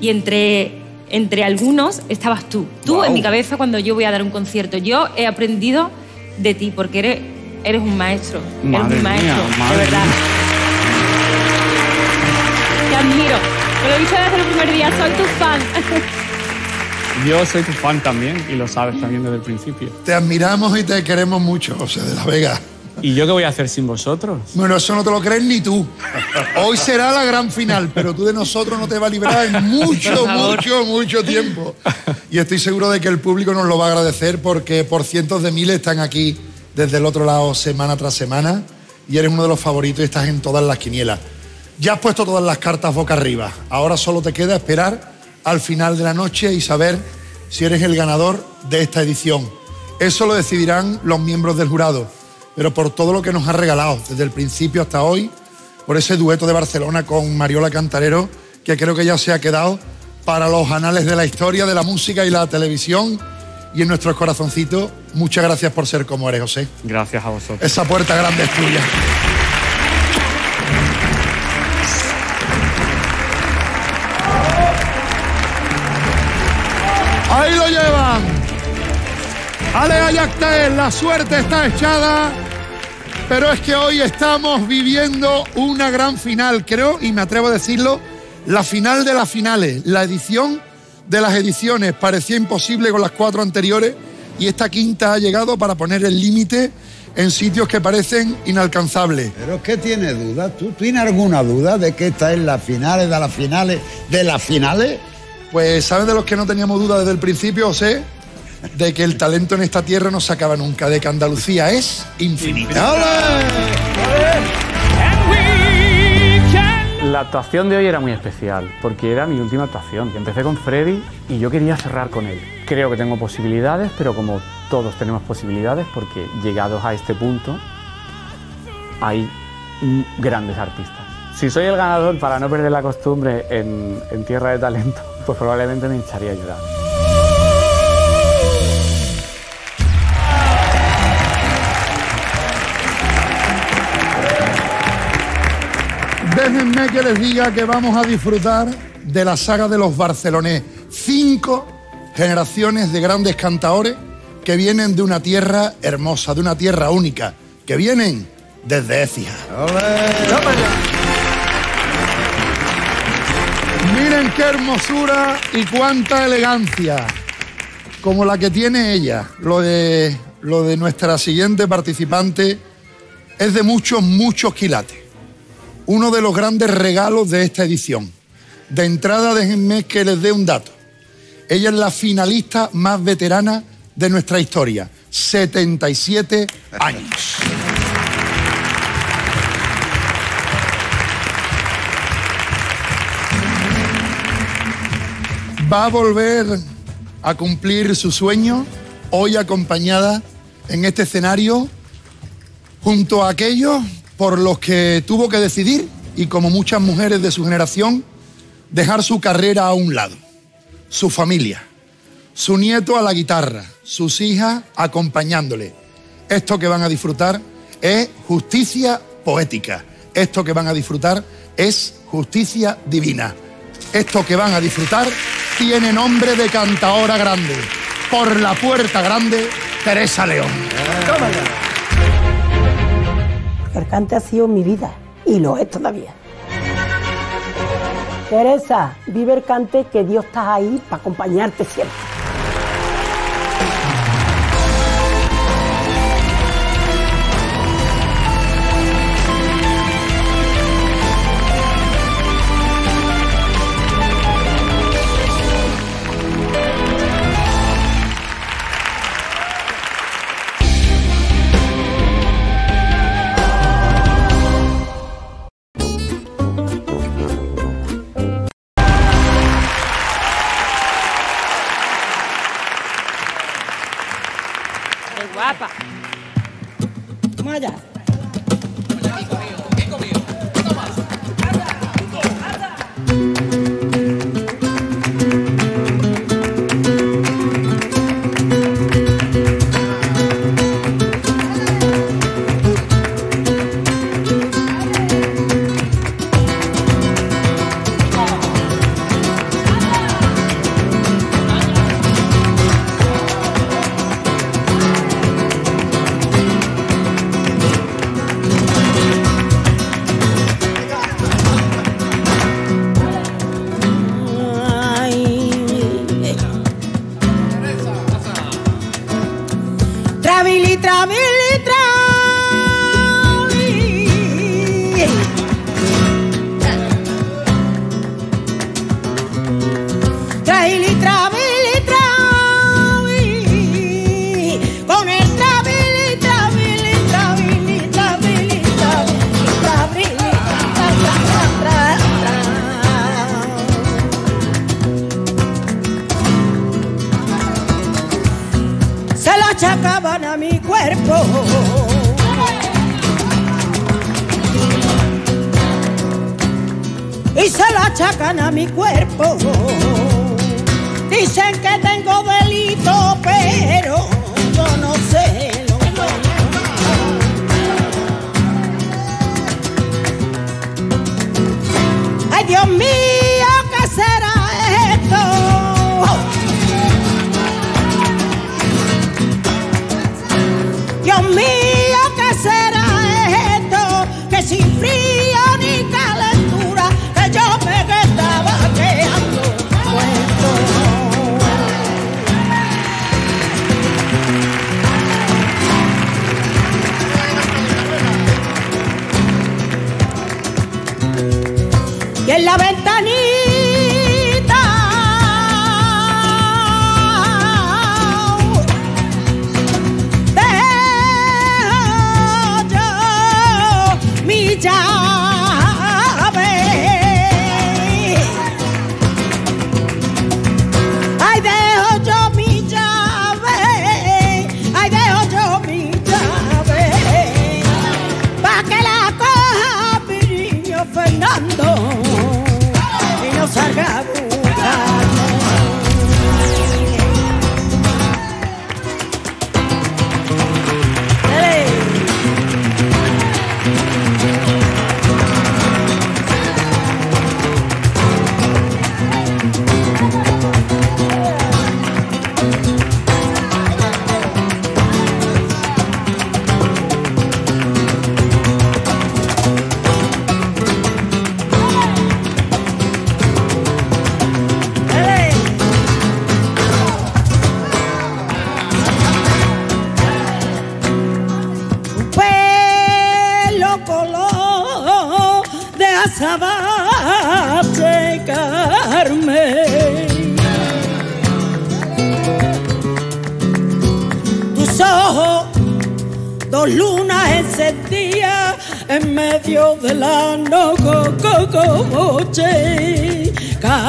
Y entre algunos estabas tú. Tú, wow, en mi cabeza cuando yo voy a dar un concierto. Yo he aprendido de ti porque eres un maestro. Madre, eres un maestro, mía, de verdad. Te admiro. Te lo he dicho desde el primer día, soy tu fan. Yo soy tu fan también, y lo sabes también desde el principio. Te admiramos y te queremos mucho, José de la Vega. ¿Y yo qué voy a hacer sin vosotros? Bueno, eso no te lo crees ni tú. Hoy será la gran final, pero tú de nosotros no te vas a librar en mucho, mucho, mucho tiempo. Y estoy seguro de que el público nos lo va a agradecer, porque por cientos de miles están aquí desde el otro lado semana tras semana, y eres uno de los favoritos y estás en todas las quinielas. Ya has puesto todas las cartas boca arriba. Ahora solo te queda esperar al final de la noche y saber si eres el ganador de esta edición. Eso lo decidirán los miembros del jurado, pero por todo lo que nos ha regalado desde el principio hasta hoy, por ese dueto de Barcelona con Mariola Cantarero, que creo que ya se ha quedado para los anales de la historia, de la música y la televisión, y en nuestros corazoncitos, muchas gracias por ser como eres, José. Gracias a vosotros. Esa puerta grande es tuya. Ahí lo llevan. Alea Yactael, la suerte está echada, pero es que hoy estamos viviendo una gran final, creo, y me atrevo a decirlo, la final de las finales, la edición de las ediciones. Parecía imposible con las cuatro anteriores, y esta quinta ha llegado para poner el límite en sitios que parecen inalcanzables. Pero es que tienes dudas, ¿tú tienes alguna duda de que esta es la final de las finales de las finales? Pues, ¿saben de los que no teníamos duda desde el principio, José? De que el talento en esta tierra no se acaba nunca, de que Andalucía es infinita. La actuación de hoy era muy especial, porque era mi última actuación. Yo empecé con Freddie y yo quería cerrar con él. Creo que tengo posibilidades, pero como todos tenemos posibilidades, porque llegados a este punto, hay grandes artistas. Si soy el ganador, para no perder la costumbre en Tierra de Talento, pues probablemente me hincharía a llorar. Déjenme que les diga que vamos a disfrutar de la saga de los barcelonés. 5 generaciones de grandes cantaores que vienen de una tierra hermosa, de una tierra única, que vienen desde Écija. Miren qué hermosura y cuánta elegancia, como la que tiene ella. Lo de nuestra siguiente participante es de muchos, muchos quilates. Uno de los grandes regalos de esta edición. De entrada, déjenme que les dé un dato. Ella es la finalista más veterana de nuestra historia, 77 años. va a volver a cumplir su sueño, hoy acompañada en este escenario junto a aquellos por los que tuvo que decidir, y como muchas mujeres de su generación, dejar su carrera a un lado, su familia, su nieto a la guitarra, sus hijas acompañándole. Esto que van a disfrutar es justicia poética. Esto que van a disfrutar es justicia divina. Esto que van a disfrutar tiene nombre de cantadora grande. Por la puerta grande, Teresa León. ¡Tómala! El cante ha sido mi vida y lo es todavía. Teresa, vive el cante, que Dios está ahí para acompañarte siempre.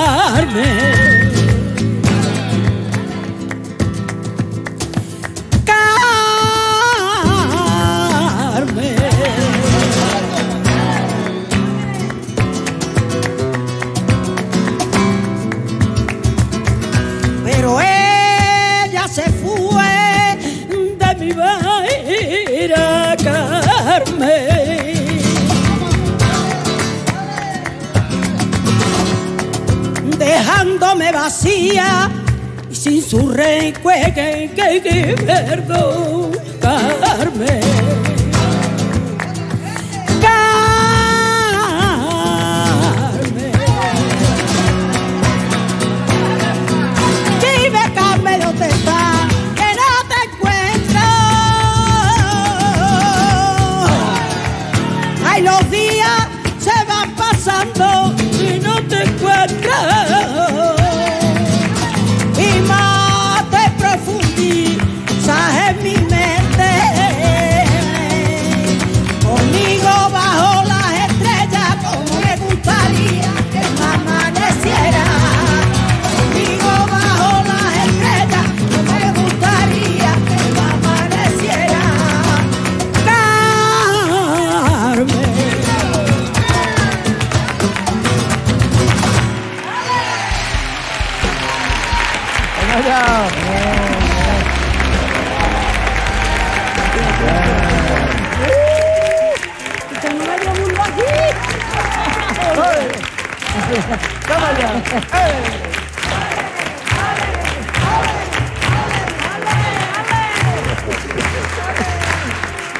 Carmen, Negra Carmen, dejándome vacía y sin su recuerdo que perdonarme. Carmen, dime Carmen, ¿dónde estás? Los días se van pasando y no te encuentras. Y más te profundizas en mi mente. Conmigo bajo las estrellas, como me gustaría que me amaneciera. Conmigo bajo las estrellas, como me gustaría que me amaneciera. Carmen.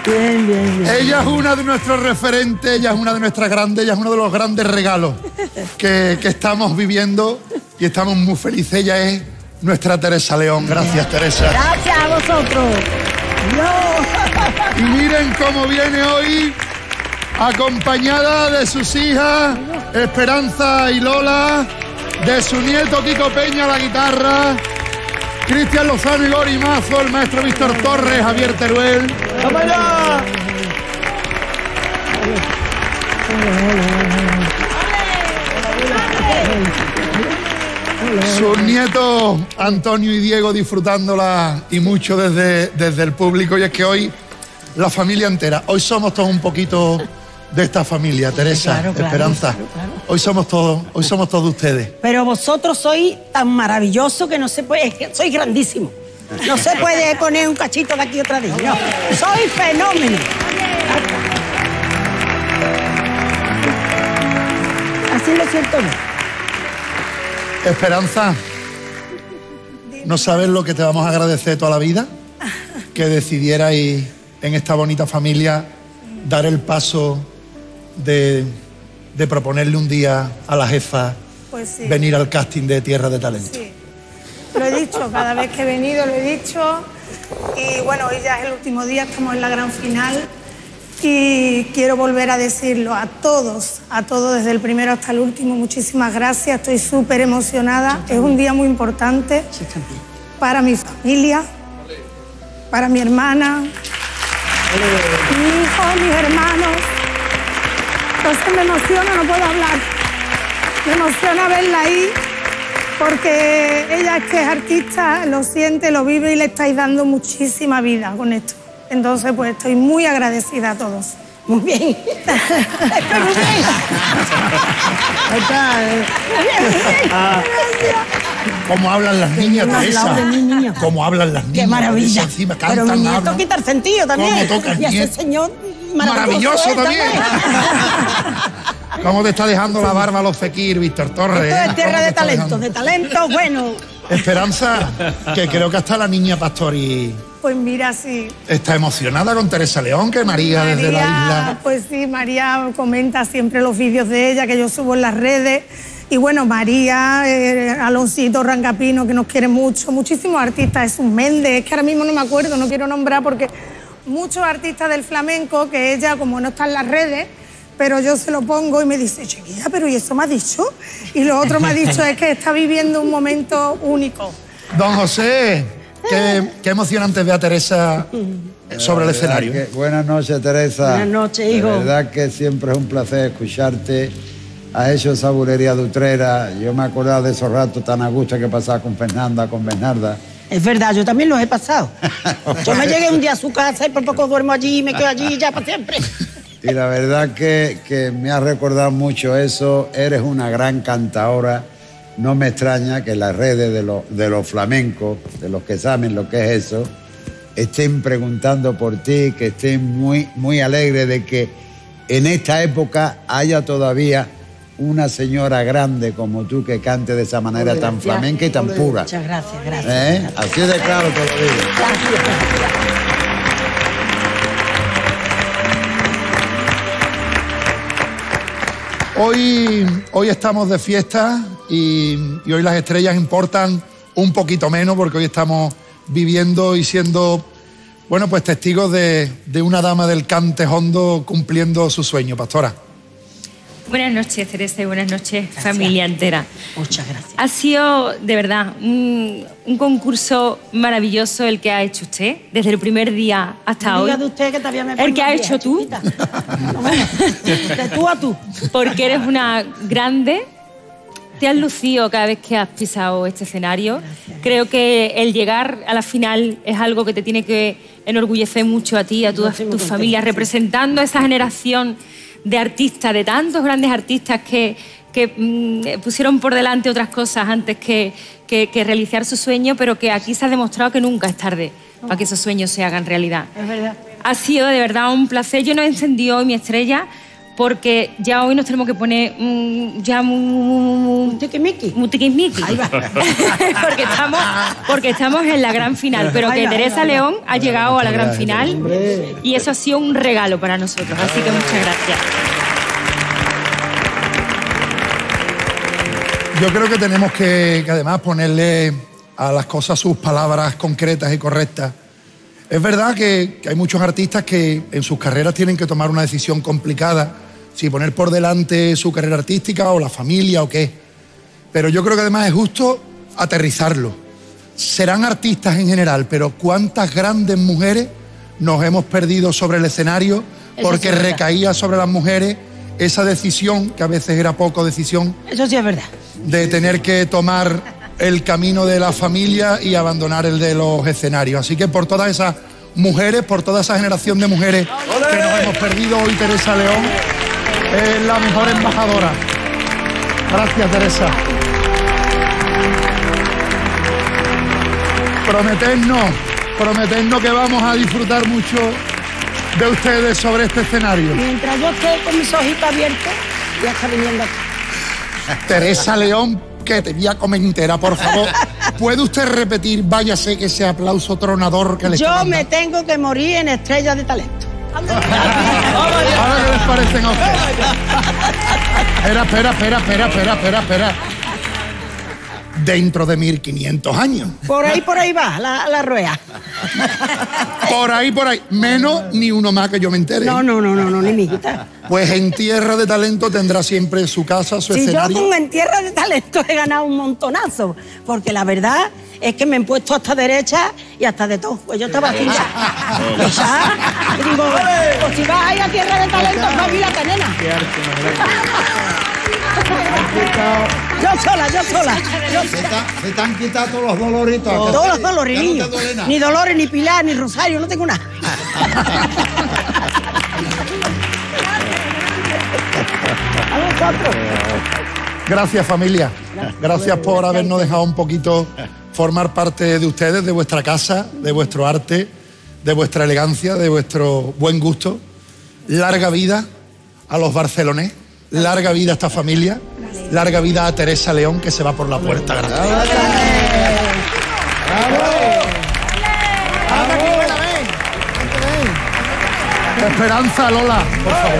Bien, bien, bien. Ella es una de nuestros referentes, ella es una de nuestras grandes, ella es uno de los grandes regalos que estamos viviendo y estamos muy felices. Ella es nuestra Teresa León. Gracias, Teresa. Gracias a vosotros. No. Y miren cómo viene hoy, acompañada de sus hijas Esperanza y Lola, de su nieto Kiko Peña, la guitarra, Cristian Lozano y Gori Mazo, el maestro Víctor Torres, Javier Teruel. ¡Vámonos! Sus nietos Antonio y Diego disfrutándola y mucho desde el público. Y es que hoy la familia entera, hoy somos todos un poquito de esta familia, Teresa, claro, claro, Esperanza. Claro, claro. Hoy somos todos ustedes. Pero vosotros sois tan maravillosos que no se puede, es que sois grandísimos. No se puede poner un cachito de aquí otra vez. No, soy fenómeno. Así lo siento yo. Esperanza, no sabes lo que te vamos a agradecer toda la vida, que decidierais en esta bonita familia dar el paso de proponerle un día a la jefa, pues sí, venir al casting de Tierra de Talento. Sí, lo he dicho, cada vez que he venido lo he dicho, y bueno, hoy ya es el último día, estamos en la gran final, y quiero volver a decirlo a todos desde el primero hasta el último, muchísimas gracias, estoy súper emocionada, es un día muy importante para mi familia, para mi hermana, mi hijo, mis hermanos, entonces me emociona, no puedo hablar, me emociona verla ahí, porque ella es que es artista, lo siente, lo vive y le estáis dando muchísima vida con esto. Entonces, pues, estoy muy agradecida a todos. Muy bien. Estoy muy bien. ¿Cómo hablan las niñas, Teresa? ¿Cómo hablan las niñas? ¡Qué maravilla! Encima cantan, pero mi nieto quita el sentido también. ¿Cómo toca el nieto? Y ese señor maravilloso también. ¿Cómo te está dejando la barba a los Fekir, Víctor Torres? Esto es Tierra de Talentos, de talentos buenos. Esperanza, que creo que hasta la niña Pastori... Pues mira, sí. Está emocionada con Teresa León, que María desde la isla... Pues sí, María comenta siempre los vídeos de ella que yo subo en las redes. Y bueno, María, Aloncito Rangapino, que nos quiere mucho, muchísimos artistas, Jesús Méndez, es que ahora mismo no me acuerdo, no quiero nombrar porque muchos artistas del flamenco que ella, como no está en las redes, pero yo se lo pongo y me dice, chiquilla, pero ¿y eso me ha dicho? Y lo otro me ha dicho es que está viviendo un momento único. Don José... Qué emocionante ver a Teresa sobre el escenario. Buenas noches, Teresa. Buenas noches, hijo. La verdad que siempre es un placer escucharte. Has hecho esa bulería de Utrera. Yo me acordaba de esos ratos tan a gusto que pasaba con Fernanda, con Bernarda. Es verdad, yo también los he pasado. Yo me llegué un día a su casa y por poco duermo allí y me quedo allí ya para siempre. Y la verdad que me ha recordado mucho eso. Eres una gran cantadora. No me extraña que las redes de los flamencos, de los que saben lo que es eso, estén preguntando por ti, que estén muy alegres de que en esta época haya todavía una señora grande como tú que cante de esa manera tan flamenca y tan pura. Muchas gracias, gracias. Así de claro te lo digo. Gracias. Hoy estamos de fiesta y hoy las estrellas importan un poquito menos porque hoy estamos viviendo y siendo, bueno, pues testigos de una dama del cante hondo cumpliendo su sueño, pastora. Buenas noches, Teresa, y buenas noches, gracias, familia entera. Muchas gracias. Ha sido, de verdad, un concurso maravilloso el que ha hecho usted, desde el primer día hasta hoy. De usted, que todavía me el que ha hecho tú. De tú a tú. Porque eres una grande. Te has lucido cada vez que has pisado este escenario. Gracias. Creo que el llegar a la final es algo que te tiene que enorgullecer mucho a ti, a toda tu familia, representando a esa generación de artistas, de tantos grandes artistas que pusieron por delante otras cosas antes que realizar su sueño, pero que aquí se ha demostrado que nunca es tarde para que esos sueños se hagan realidad. Es verdad. Ha sido de verdad un placer. Yo no encendí hoy mi estrella porque ya hoy nos tenemos que poner ya muy tiquismiqui. Ahí va. porque estamos en la gran final, pero que Teresa León ha llegado a la gran final y eso ha sido un regalo para nosotros, así que muchas gracias. Yo creo que tenemos que además ponerle a las cosas sus palabras concretas y correctas. Es verdad que hay muchos artistas que en sus carreras tienen que tomar una decisión complicada, si poner por delante su carrera artística o la familia o qué. Pero yo creo que además es justo aterrizarlo. Serán artistas en general, pero ¿cuántas grandes mujeres nos hemos perdido sobre el escenario porque recaía sobre las mujeres esa decisión, que a veces era poco decisión? Eso sí es verdad. De tener que tomar el camino de la familia y abandonar el de los escenarios. Así que por todas esas mujeres, por toda esa generación de mujeres que nos hemos perdido, hoy Teresa León es la mejor embajadora. Gracias, Teresa. Prometednos que vamos a disfrutar mucho de ustedes sobre este escenario. Mientras yo esté con mis ojitos abiertos, ya está viniendo aquí. Teresa León, que te voy a comer entera, por favor. ¿Puede usted repetir, váyase, que ese aplauso tronador que le está dando? Yo me tengo que morir en Estrella de Talento. Ahora, ¿qué les parecen a ustedes? Espera. Dentro de 1500 años. Por ahí va la rueda. Por ahí. Menos ni uno más que yo me entere. No, ni mi hijita. Pues en Tierra de Talento tendrá siempre su casa, su escenario. Yo en Tierra de Talento he ganado un montonazo, porque la verdad es que me han puesto hasta derecha y hasta de todo. Pues yo estaba así ya. Y digo, pues si vas ahí a Tierra de Talento, no vi la canela. Yo sola. Se te han quitado todos los doloritos. Todos los dolores, niño. No, ni Dolores, ni Pilar, ni Rosario, no tengo nada. Gracias, familia. Gracias por habernos dejado un poquito formar parte de ustedes, de vuestra casa, de vuestro arte, de vuestra elegancia, de vuestro buen gusto. Larga vida a los barcelonés. Larga vida a esta familia. Larga vida a Teresa León, que se va por la puerta grande. Esperanza, Lola, por favor.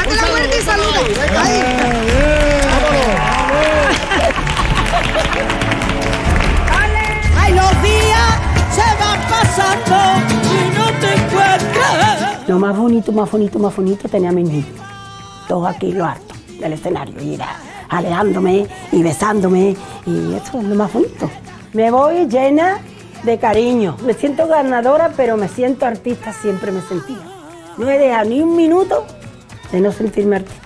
¡Date la vuelta y saluda! ¡Ahí! ¡Vámonos! ¡Ay, los días se van pasando y no te encuentras! Lo más bonito tenía a mis niños. Todos aquí, los hartos del escenario. Y era alejándome y besándome. Y eso es lo más bonito. Me voy llena de cariño. Me siento ganadora, pero me siento artista. Siempre me sentía. No he dejado ni un minuto de no sentirme artista.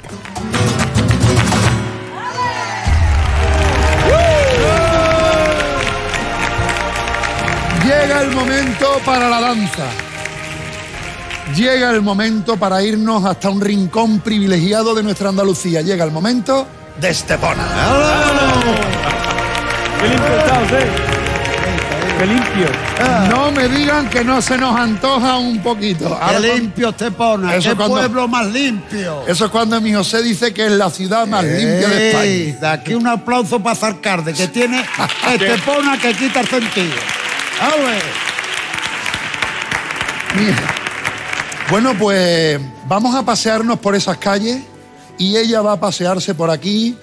Llega el momento para la danza. Llega el momento para irnos hasta un rincón privilegiado de nuestra Andalucía. Llega el momento de Estepona. ¡Qué limpio estás, eh! ¡Qué limpio! No me digan que no se nos antoja un poquito. Ahora, ¡qué limpio Estepona! ¡Qué pueblo más limpio! Eso es cuando mi José dice que es la ciudad más limpia de España. De aquí un aplauso para Zarcarde, que tiene Estepona que quita el sentido. Bueno, pues vamos a pasearnos por esas calles y ella va a pasearse por aquí,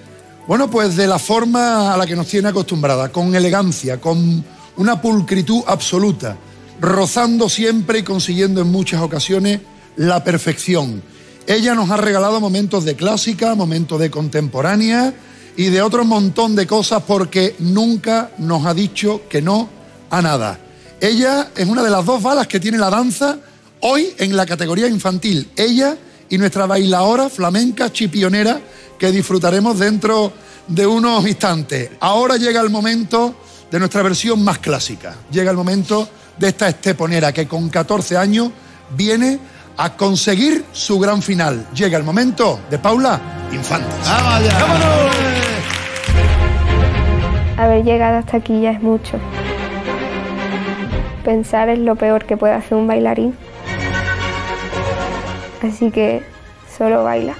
bueno, pues de la forma a la que nos tiene acostumbrada, con elegancia, con una pulcritud absoluta, rozando siempre y consiguiendo en muchas ocasiones la perfección. Ella nos ha regalado momentos de clásica, momentos de contemporánea y de otro montón de cosas, porque nunca nos ha dicho que no a nada. Ella es una de las dos balas que tiene la danza hoy en la categoría infantil. Ella y nuestra bailadora flamenca chipionera, que disfrutaremos dentro de unos instantes. Ahora llega el momento de nuestra versión más clásica. Llega el momento de esta esteponera que con 14 años viene a conseguir su gran final. Llega el momento de Paula Infante. ¡Vámonos! Haber llegado hasta aquí ya es mucho. Pensar es lo peor que puede hacer un bailarín. Así que solo baila.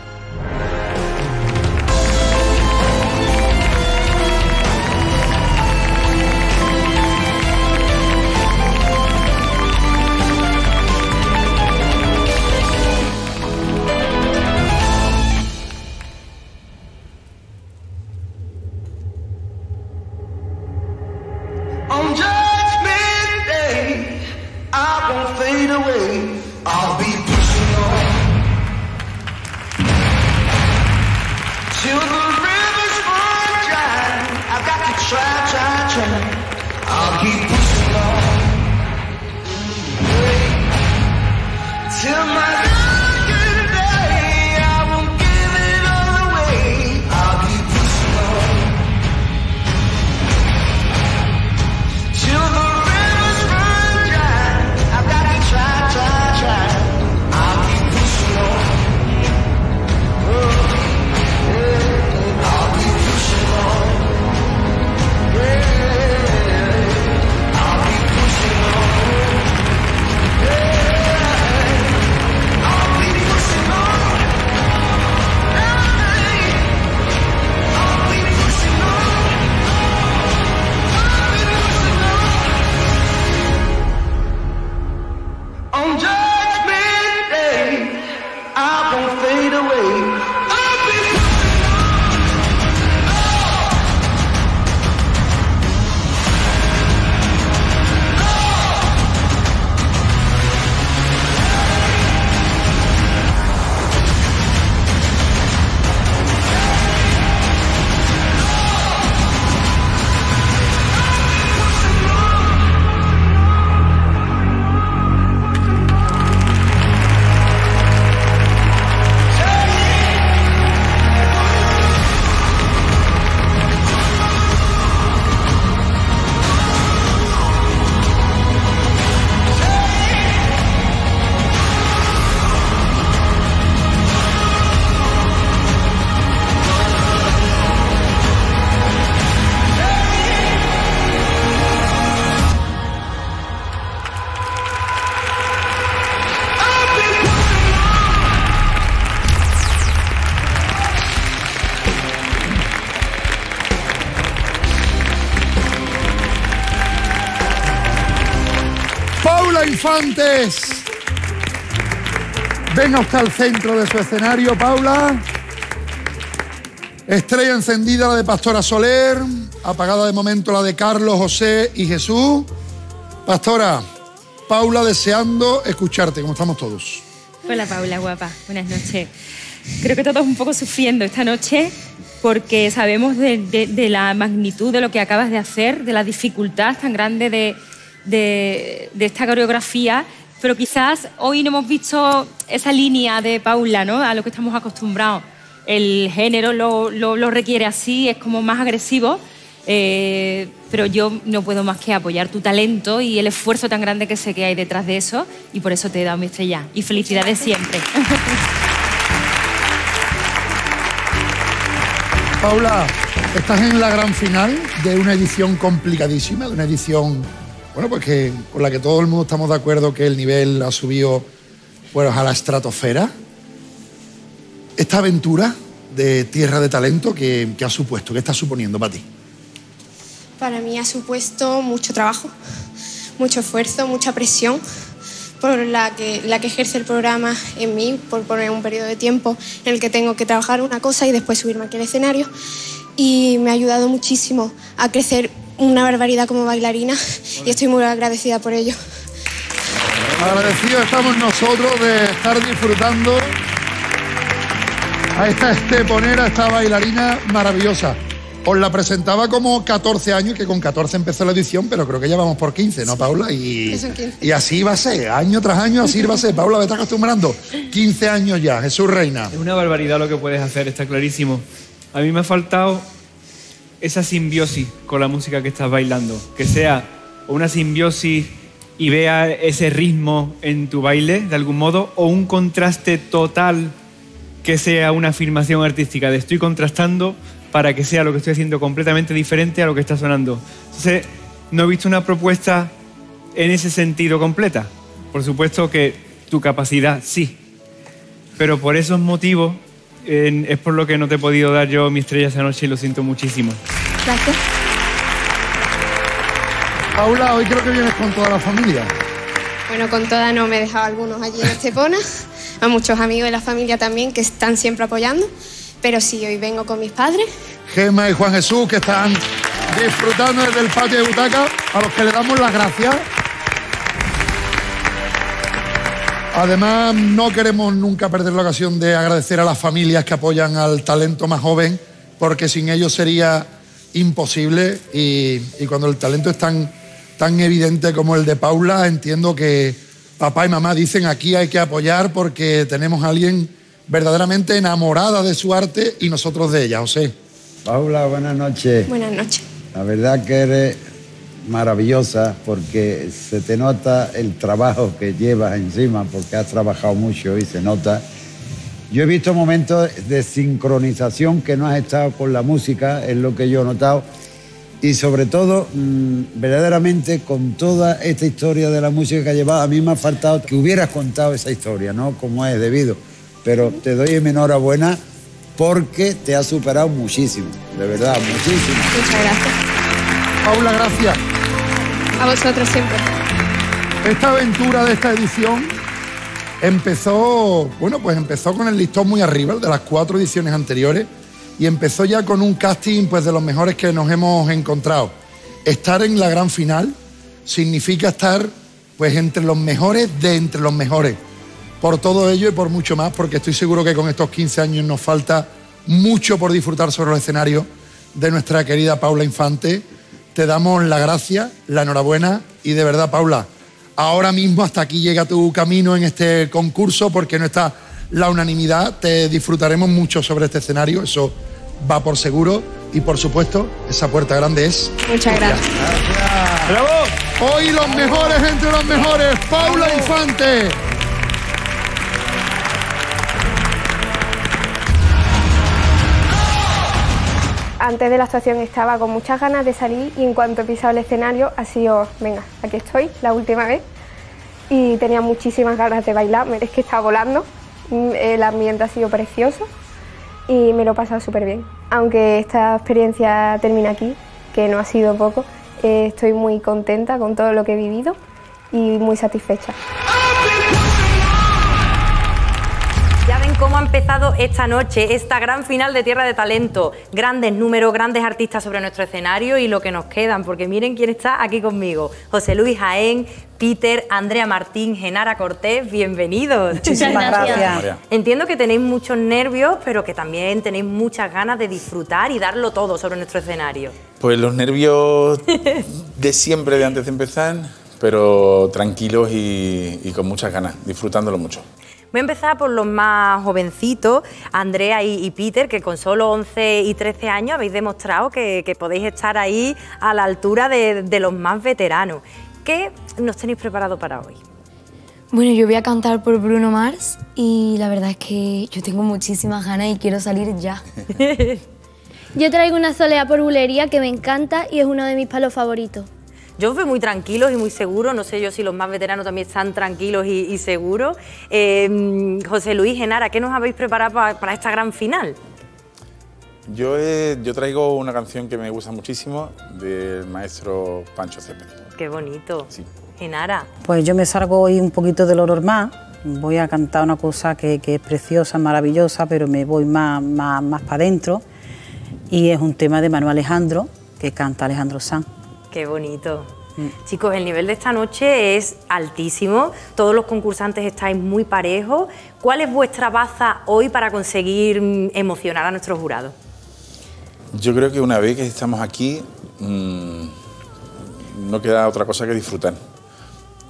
Infantes, ven hasta el centro de su escenario, Paula. Estrella encendida la de Pastora Soler, apagada de momento la de Carlos, José y Jesús. Pastora, Paula deseando escucharte, ¿cómo estamos todos? Hola Paula, guapa, buenas noches. Creo que todos un poco sufriendo esta noche, porque sabemos de la magnitud de lo que acabas de hacer, de la dificultad tan grande de esta coreografía, pero quizás hoy no hemos visto esa línea de Paula, ¿no? A lo que estamos acostumbrados. El género lo requiere así, es como más agresivo, Pero yo no puedo más que apoyar tu talento y el esfuerzo tan grande que sé que hay detrás de eso, y por eso te he dado mi estrella. Y felicidades siempre. Paula, estás en la gran final de una edición complicadísima, de una edición, bueno, pues que, con la que todo el mundo estamos de acuerdo que el nivel ha subido, bueno, a la estratosfera. Esta aventura de Tierra de Talento, ¿qué ha supuesto? ¿Qué está suponiendo para ti? Para mí ha supuesto mucho trabajo, mucho esfuerzo, mucha presión por la que ejerce el programa en mí, por poner un periodo de tiempo en el que tengo que trabajar una cosa y después subirme aquí al escenario. Y me ha ayudado muchísimo a crecer una barbaridad como bailarina, y estoy muy agradecida por ello. Agradecidos estamos nosotros de estar disfrutando a esta esteponera, a esta bailarina maravillosa. Os la presentaba como 14 años, que con 14 empezó la edición, pero creo que ya vamos por 15, ¿no, Paula? Y, son 15. Y así va a ser, año tras año así va a ser. Paula, me está acostumbrando. 15 años ya, Jesús Reina. Es una barbaridad lo que puedes hacer, está clarísimo. A mí me ha faltado esa simbiosis con la música que estás bailando. Que sea una simbiosis y vea ese ritmo en tu baile, de algún modo, o un contraste total que sea una afirmación artística de estoy contrastando para que sea lo que estoy haciendo completamente diferente a lo que está sonando. Entonces, no he visto una propuesta en ese sentido completa. Por supuesto que tu capacidad sí, pero por esos motivos es por lo que no te he podido dar yo mi estrella esa noche, y lo siento muchísimo. Gracias. Paula, hoy creo que vienes con toda la familia. Bueno, con toda no, me he dejado algunos allí en Estepona, a muchos amigos de la familia también que están siempre apoyando. Pero sí, hoy vengo con mis padres. Gemma y Juan Jesús, que están disfrutando desde el patio de butaca, a los que le damos las gracias. Además, no queremos nunca perder la ocasión de agradecer a las familias que apoyan al talento más joven, porque sin ellos sería imposible. Y cuando el talento es tan evidente como el de Paula, entiendo que papá y mamá dicen aquí hay que apoyar porque tenemos a alguien verdaderamente enamorada de su arte y nosotros de ella. José. Paula, buenas noches. Buenas noches. La verdad que eres maravillosa, porque se te nota el trabajo que llevas encima, porque has trabajado mucho y se nota. Yo he visto momentos de sincronización que no has estado con la música, es lo que yo he notado. Y sobre todo, verdaderamente, con toda esta historia de la música que has llevado, a mí me ha faltado que hubieras contado esa historia, ¿no? Como es debido. Pero te doy mi enhorabuena porque te has superado muchísimo, de verdad, muchísimo. Muchas gracias. Paula, gracias. A vosotros siempre. Esta aventura de esta edición empezó, bueno, pues empezó con el listón muy arriba, el de las 4 ediciones anteriores, y empezó ya con un casting, pues, de los mejores que nos hemos encontrado. Estar en la gran final significa estar, pues, entre los mejores de entre los mejores. Por todo ello y por mucho más, porque estoy seguro que con estos 15 años nos falta mucho por disfrutar sobre el escenario de nuestra querida Paula Infante. Te damos la gracia, la enhorabuena, y de verdad, Paula, ahora mismo hasta aquí llega tu camino en este concurso, porque no está la unanimidad. Te disfrutaremos mucho sobre este escenario, eso va por seguro, y por supuesto, esa puerta grande es... Muchas gracias. Gracias. ¡Bravo! Hoy los mejores entre los mejores, Paula Infante. Antes de la actuación estaba con muchas ganas de salir, y en cuanto he pisado el escenario ha sido, venga, aquí estoy, la última vez. Y tenía muchísimas ganas de bailar, es que estaba volando, el ambiente ha sido precioso y me lo he pasado súper bien. Aunque esta experiencia termina aquí, que no ha sido poco, estoy muy contenta con todo lo que he vivido y muy satisfecha. ¿Cómo ha empezado esta noche, esta gran final de Tierra de Talento? Grandes números, grandes artistas sobre nuestro escenario y lo que nos quedan, porque miren quién está aquí conmigo. José Luis Jaén, Peter, Andrea Martín, Genara Cortés, bienvenidos. Muchísimas gracias. Entiendo que tenéis muchos nervios, pero que también tenéis muchas ganas de disfrutar y darlo todo sobre nuestro escenario. Pues los nervios de siempre, de antes de empezar, pero tranquilos y con muchas ganas, disfrutándolo mucho. Voy a empezar por los más jovencitos, Andrea y Peter, que con solo 11 y 13 años habéis demostrado que podéis estar ahí a la altura de los más veteranos. ¿Qué nos tenéis preparado para hoy? Bueno, yo voy a cantar por Bruno Mars y la verdad es que yo tengo muchísimas ganas y quiero salir ya. Yo traigo una solea por bulería que me encanta y es uno de mis palos favoritos. Yo os veo muy tranquilos y muy seguros, no sé yo si los más veteranos también están tranquilos y seguros. José Luis, Genara, ¿qué nos habéis preparado para esta gran final? Yo traigo una canción que me gusta muchísimo del maestro Pancho Cepeda. ¡Qué bonito! Sí. Genara. Pues yo me salgo hoy un poquito del horror más. Voy a cantar una cosa que es preciosa, maravillosa, pero me voy más para adentro. Y es un tema de Manuel Alejandro, que canta Alejandro Sanz. ¡Qué bonito! Chicos, el nivel de esta noche es altísimo. Todos los concursantes estáis muy parejos. ¿Cuál es vuestra baza hoy para conseguir emocionar a nuestros jurados? Yo creo que una vez que estamos aquí, no queda otra cosa que disfrutar.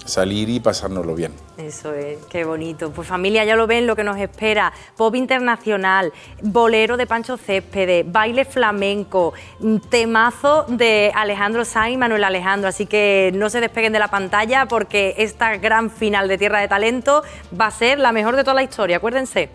Salir y pasárnoslo bien. Eso es, qué bonito. Pues familia, ya lo ven lo que nos espera. Pop internacional, bolero de Pancho Céspedes, baile flamenco, temazo de Alejandro Sanz y Manuel Alejandro. Así que no se despeguen de la pantalla porque esta gran final de Tierra de Talento va a ser la mejor de toda la historia, acuérdense.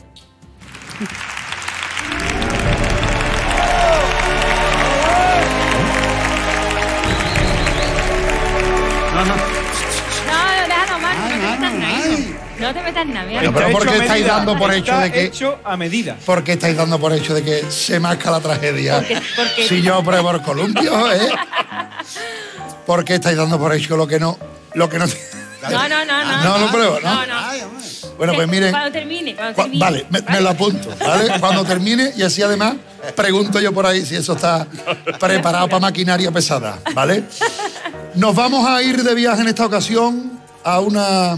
No te metas nada. Bueno, pero ¿por qué estáis dando por hecho de que... hecho a medida. ¿Por qué estáis dando por hecho de que se marca la tragedia? Porque... Si yo pruebo el columpio, ¿eh? ¿Por qué estáis dando por hecho lo que no... No pruebo, ¿no? Bueno, pues miren... Cuando termine. Vale, me lo apunto, ¿vale? Cuando termine y así además pregunto yo por ahí si eso está preparado para maquinaria pesada, ¿vale? Nos vamos a ir de viaje en esta ocasión a una...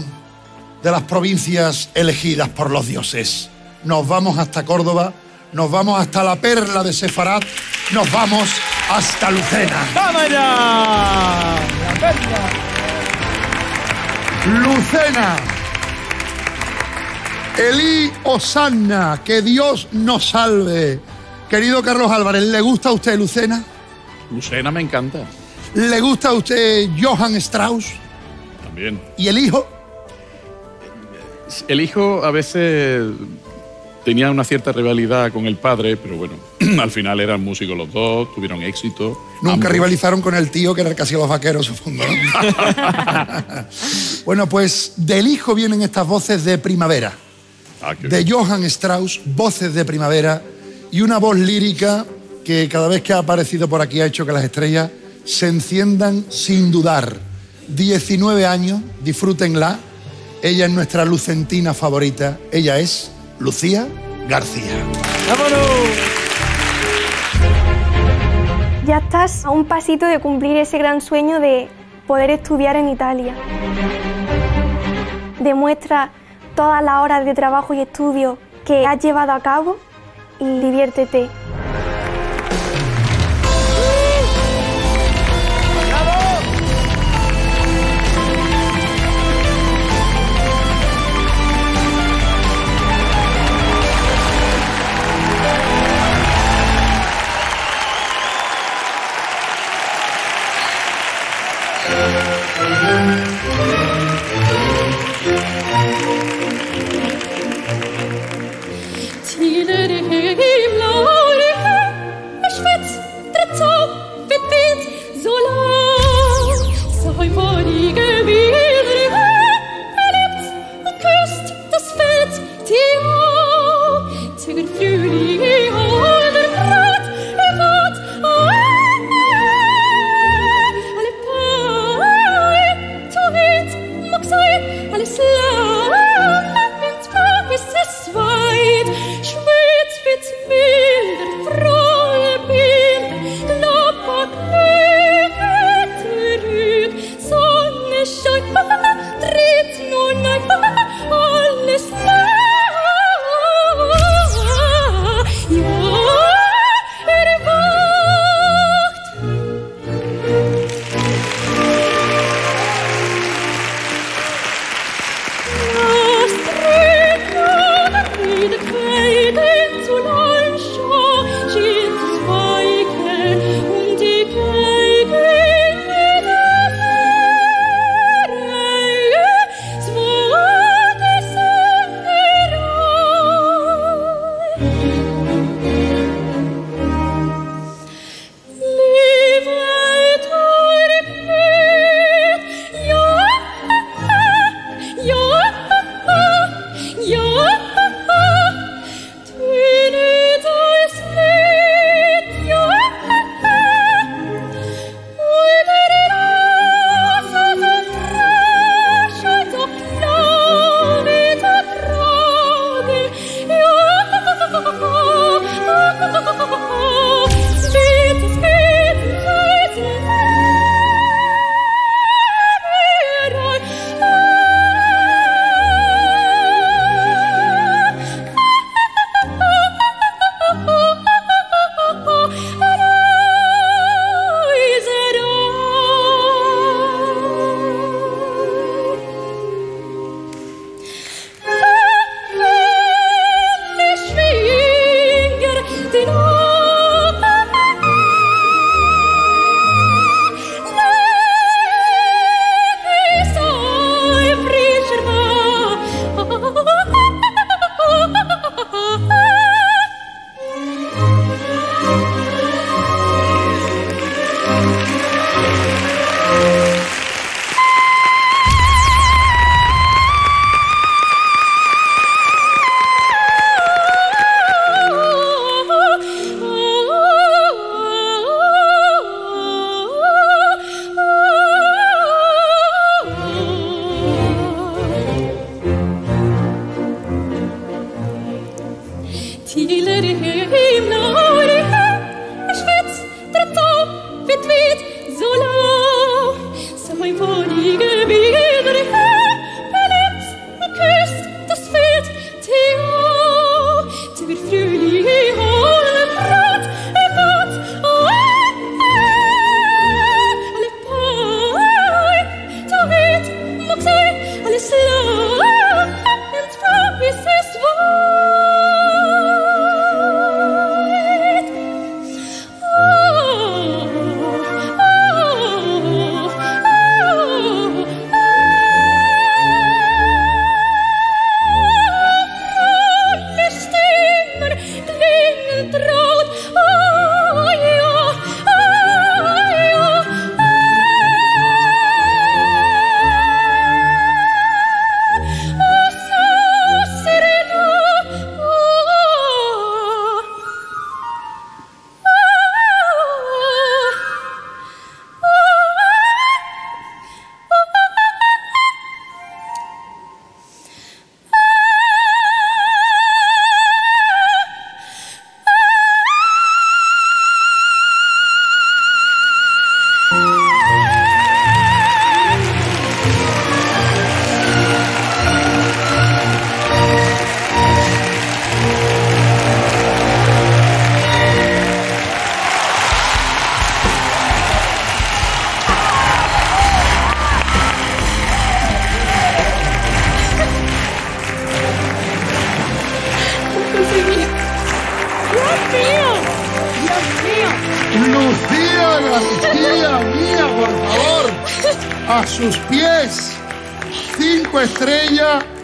de las provincias elegidas por los dioses. Nos vamos hasta Córdoba, nos vamos hasta la perla de Sefarad, nos vamos hasta Lucena. ¡Vamos allá! ¡La perla! Lucena. Elí Osanna, que Dios nos salve. Querido Carlos Álvarez, ¿le gusta a usted Lucena? Lucena me encanta. ¿Le gusta a usted Johann Strauss? También. ¿Y el hijo? El hijo a veces tenía una cierta rivalidad con el padre, pero bueno, al final eran músicos los dos, tuvieron éxito. Nunca ambos rivalizaron con el tío, que era casi los vaqueros, supongo, ¿no? Bueno, pues del hijo vienen estas voces de primavera. Ah, de Johann Strauss, voces de primavera, y una voz lírica que cada vez que ha aparecido por aquí ha hecho que las estrellas se enciendan sin dudar. 19 años, disfrútenla. Ella es nuestra lucentina favorita. Ella es Lucía García. ¡Vámonos! Ya estás a un pasito de cumplir ese gran sueño de poder estudiar en Italia. Demuestra todas las horas de trabajo y estudio que has llevado a cabo y diviértete. Tierra de Talento.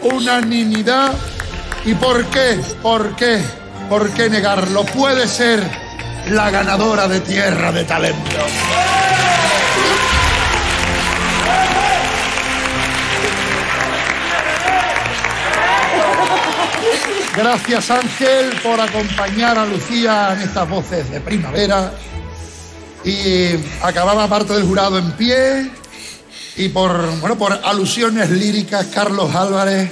Unanimidad. ¿Y por qué? ¿Por qué? ¿Por qué negarlo? Puede ser la ganadora de Tierra de Talento. Gracias, Ángel, por acompañar a Lucía en estas voces de primavera. Y acababa parte del jurado en pie. Y por alusiones líricas, Carlos Álvarez,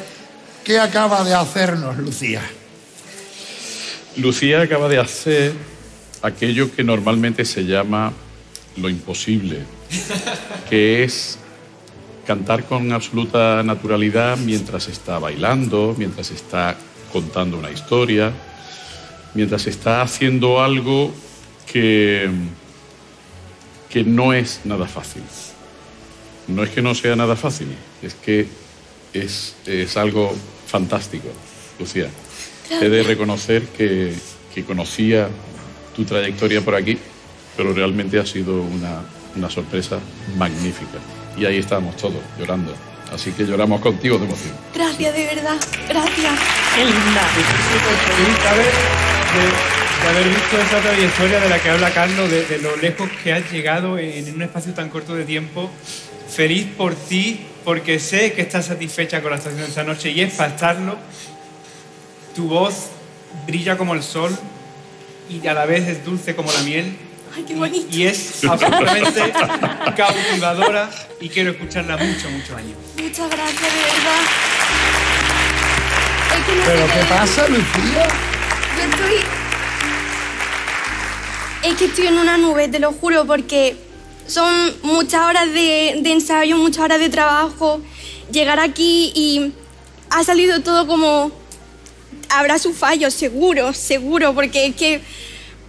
¿qué acaba de hacernos Lucía? Lucía acaba de hacer aquello que normalmente se llama lo imposible, que es cantar con absoluta naturalidad mientras está bailando, mientras está contando una historia, mientras está haciendo algo que no es nada fácil. No es que no sea nada fácil, es que es algo fantástico, Lucía. Gracias. He de reconocer que conocía tu trayectoria por aquí, pero realmente ha sido una sorpresa magnífica. Y ahí estábamos todos, llorando. Así que lloramos contigo de emoción. Gracias, de verdad. Gracias. Qué linda. Estoy feliz de haber visto esa trayectoria de la que habla Carlos, de lo lejos que has llegado en un espacio tan corto de tiempo. Feliz por ti, porque sé que estás satisfecha con la actuación de esta noche y es para estarlo. Tu voz brilla como el sol y a la vez es dulce como la miel. ¡Ay, qué bonito! Y es absolutamente cautivadora y quiero escucharla mucho, mucho años. Muchas gracias, de verdad. Es que no. ¿Pero qué pasa, Lucía? Es que estoy en una nube, te lo juro, porque son muchas horas de ensayo, muchas horas de trabajo. Llegar aquí y ha salido todo como... Habrá sus fallos, seguro, seguro, porque es que...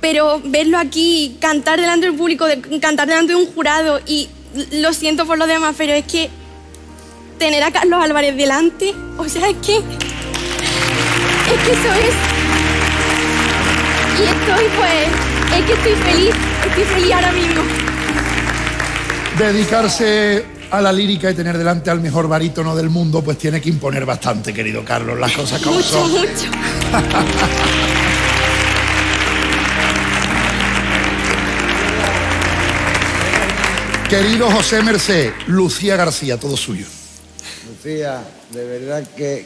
Pero verlo aquí, cantar delante del público, cantar delante de un jurado, y lo siento por los demás, pero es que tener a Carlos Álvarez delante, o sea, es que eso es... Y estoy, pues, es que estoy feliz ahora mismo. Dedicarse a la lírica y tener delante al mejor barítono del mundo, pues tiene que imponer bastante, querido Carlos, las cosas como son. Mucho, mucho. Querido José Mercé, Lucía García, todo suyo. Lucía, de verdad que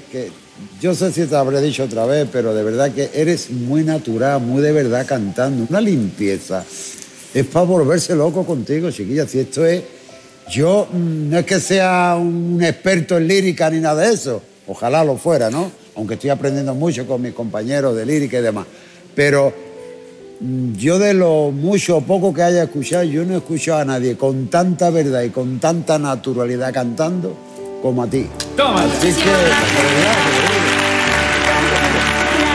yo sé si te habré dicho otra vez, pero de verdad que eres muy natural, muy de verdad cantando, una limpieza. Es para volverse loco contigo, chiquilla. Si esto es... Yo no es que sea un experto en lírica ni nada de eso. Ojalá lo fuera, ¿no? aunque estoy aprendiendo mucho con mis compañeros de lírica y demás. Pero yo de lo mucho o poco que haya escuchado, yo no he escuchado a nadie con tanta verdad y con tanta naturalidad cantando como a ti. Toma. Así que,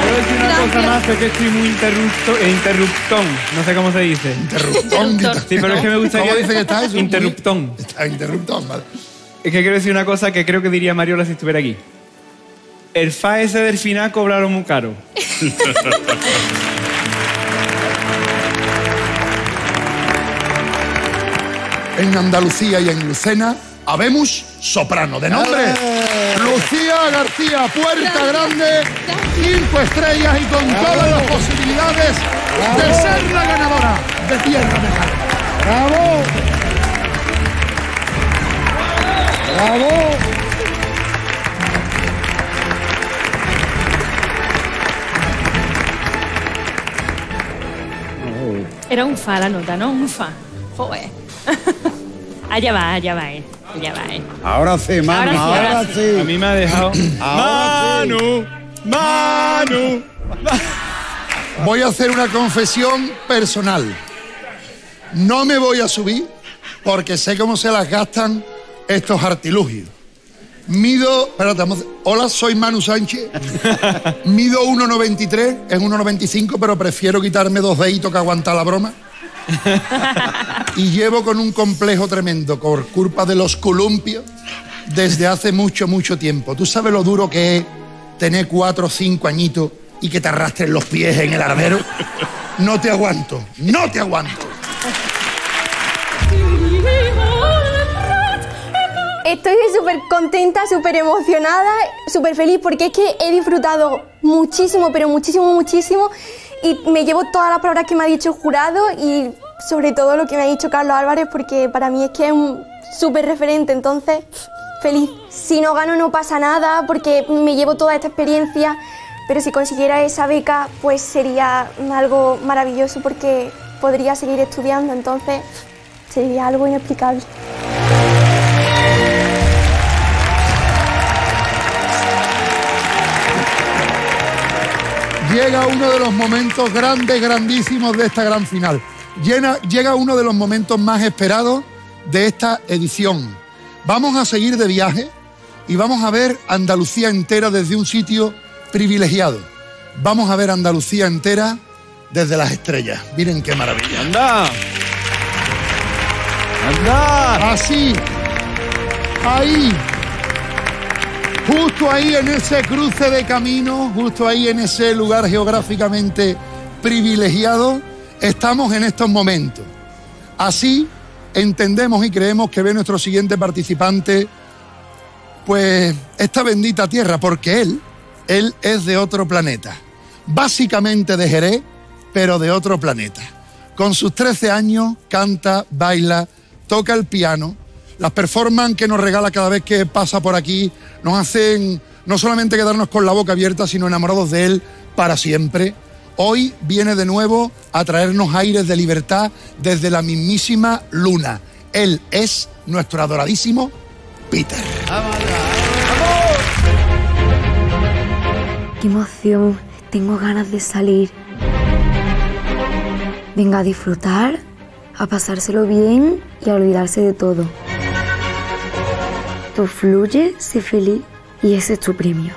pero es una cosa más, es que estoy muy interruptón. No sé cómo se dice. Interruptón. Sí, pero es que me gustaría... ¿Cómo dice que estás? Interruptón. Está interruptón, vale. Es que quiero decir una cosa que creo que diría Mariola si estuviera aquí. El fa ese del final cobraron muy caro. En Andalucía y en Lucena habemos soprano de nombre Lucía García, Puerta Grande, 5 estrellas y con todas las posibilidades de ser la ganadora de Tierra de Talento. ¡Bravo! ¡Bravo! Era un fa la nota, ¿no? Un fa. Joder. Allá va, ¿eh? Ya va, ¿eh? Ahora sí, Manu, ahora sí. A mí me ha dejado... Manu. Voy a hacer una confesión personal. No me voy a subir porque sé cómo se las gastan estos artilugios. Mido... Espérate, hola, soy Manu Sánchez. Mido 1,93, es 1,95, pero prefiero quitarme 2 deditos que aguantar la broma. Y llevo con un complejo tremendo por culpa de los columpios desde hace mucho tiempo. ¿Tú sabes lo duro que es tener 4 o 5 añitos y que te arrastren los pies en el ardero? No te aguanto, no te aguanto. Estoy súper contenta, súper emocionada, súper feliz porque es que he disfrutado muchísimo, pero muchísimo. Y me llevo todas las palabras que me ha dicho Jurado y sobre todo lo que me ha dicho Carlos Álvarez, porque para mí es que es un súper referente, entonces feliz. Si no gano no pasa nada porque me llevo toda esta experiencia, pero si consiguiera esa beca pues sería algo maravilloso porque podría seguir estudiando, entonces sería algo inexplicable. Llega uno de los momentos grandes, grandísimos de esta gran final. Llega uno de los momentos más esperados de esta edición. Vamos a seguir de viaje y vamos a ver Andalucía entera desde un sitio privilegiado. Vamos a ver Andalucía entera desde las estrellas. Miren qué maravilla. ¡Anda! ¡Anda! Así. Ahí. Justo ahí en ese cruce de caminos, justo ahí en ese lugar geográficamente privilegiado, estamos en estos momentos. Así entendemos y creemos que ve nuestro siguiente participante, pues, esta bendita tierra, porque él es de otro planeta. Básicamente de Jerez, pero de otro planeta. Con sus 13 años canta, baila, toca el piano. Las performances que nos regala cada vez que pasa por aquí nos hacen no solamente quedarnos con la boca abierta, sino enamorados de él para siempre. Hoy viene de nuevo a traernos aires de libertad desde la mismísima luna. Él es nuestro adoradísimo Peter. ¡Vamos! ¡Qué emoción! Tengo ganas de salir. Venga a disfrutar, a pasárselo bien y a olvidarse de todo. Tú fluye, sé feliz y ese es tu premio.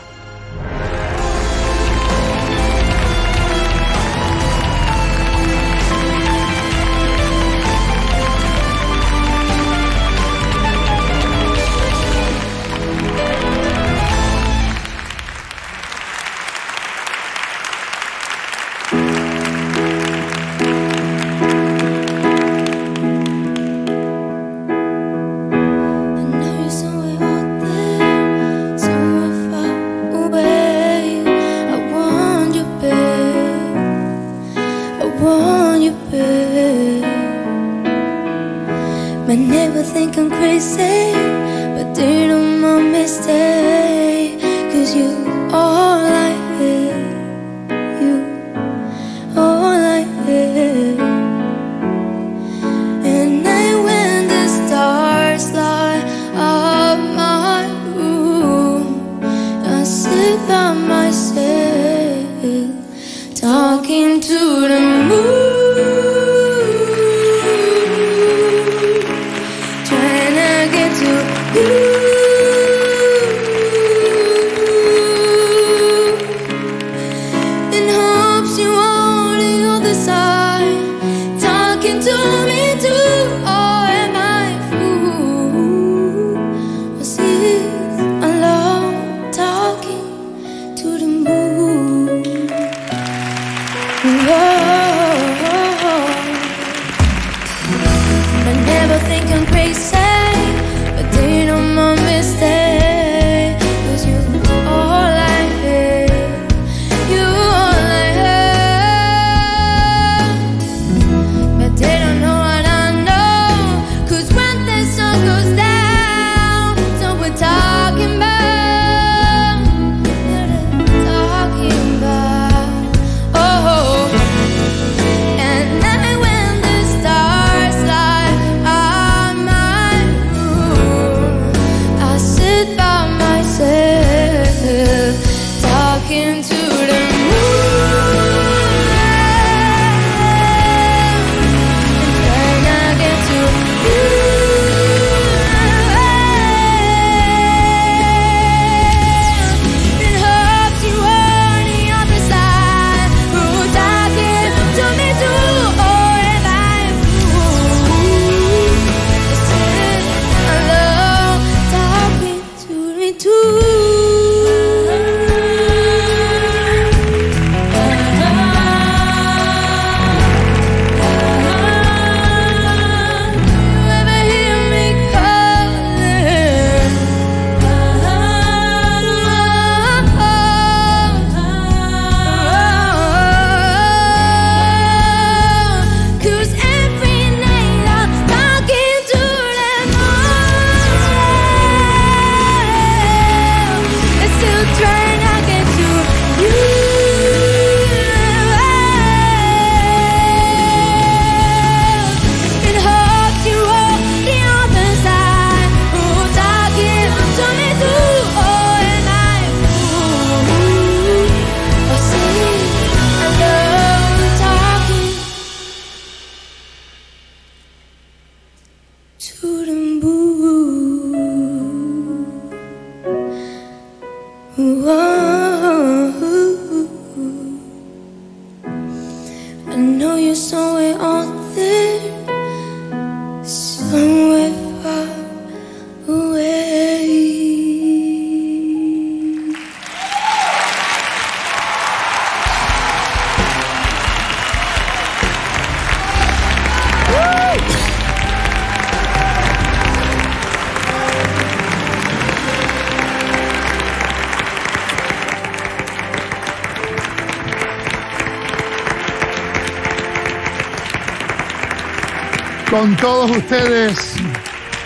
Con todos ustedes,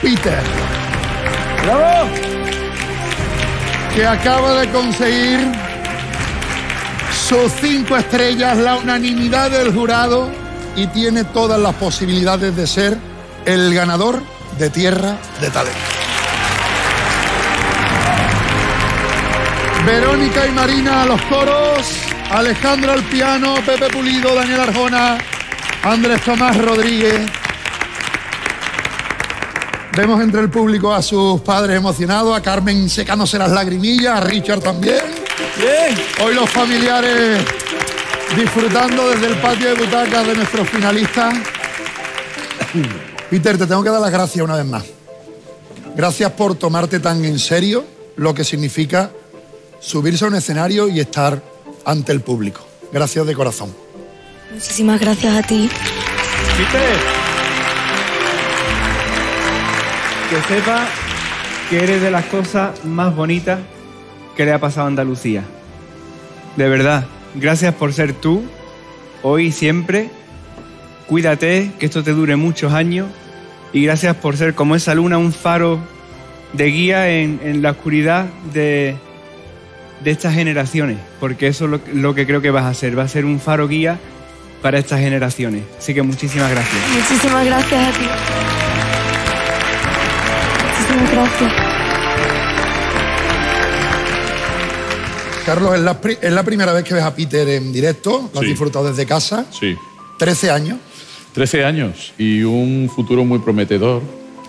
Peter. ¡Bravo! Que acaba de conseguir sus 5 estrellas, la unanimidad del jurado, y tiene todas las posibilidades de ser el ganador de Tierra de Talento. Verónica y Marina a los coros, Alejandro al piano, Pepe Pulido, Daniel Arjona, Andrés Tomás Rodríguez. Vemos entre el público a sus padres emocionados, a Carmen secándose las lagrimillas, a Richard también. Bien. Hoy los familiares disfrutando desde el patio de butacas de nuestros finalistas. Peter, te tengo que dar las gracias una vez más. Gracias por tomarte tan en serio lo que significa subirse a un escenario y estar ante el público. Gracias de corazón. Muchísimas gracias a ti. Peter, que sepa que eres de las cosas más bonitas que le ha pasado a Andalucía. De verdad, gracias por ser tú, hoy y siempre. Cuídate, que esto te dure muchos años. Y gracias por ser como esa luna, un faro de guía en la oscuridad de estas generaciones. Porque eso es lo que creo que vas a hacer. Vas a ser un faro guía para estas generaciones. Así que muchísimas gracias. Muchísimas gracias a ti. Gracias. Carlos, es la primera vez que ves a Peter en directo. Lo has disfrutado desde casa. Sí. 13 años. 13 años y un futuro muy prometedor,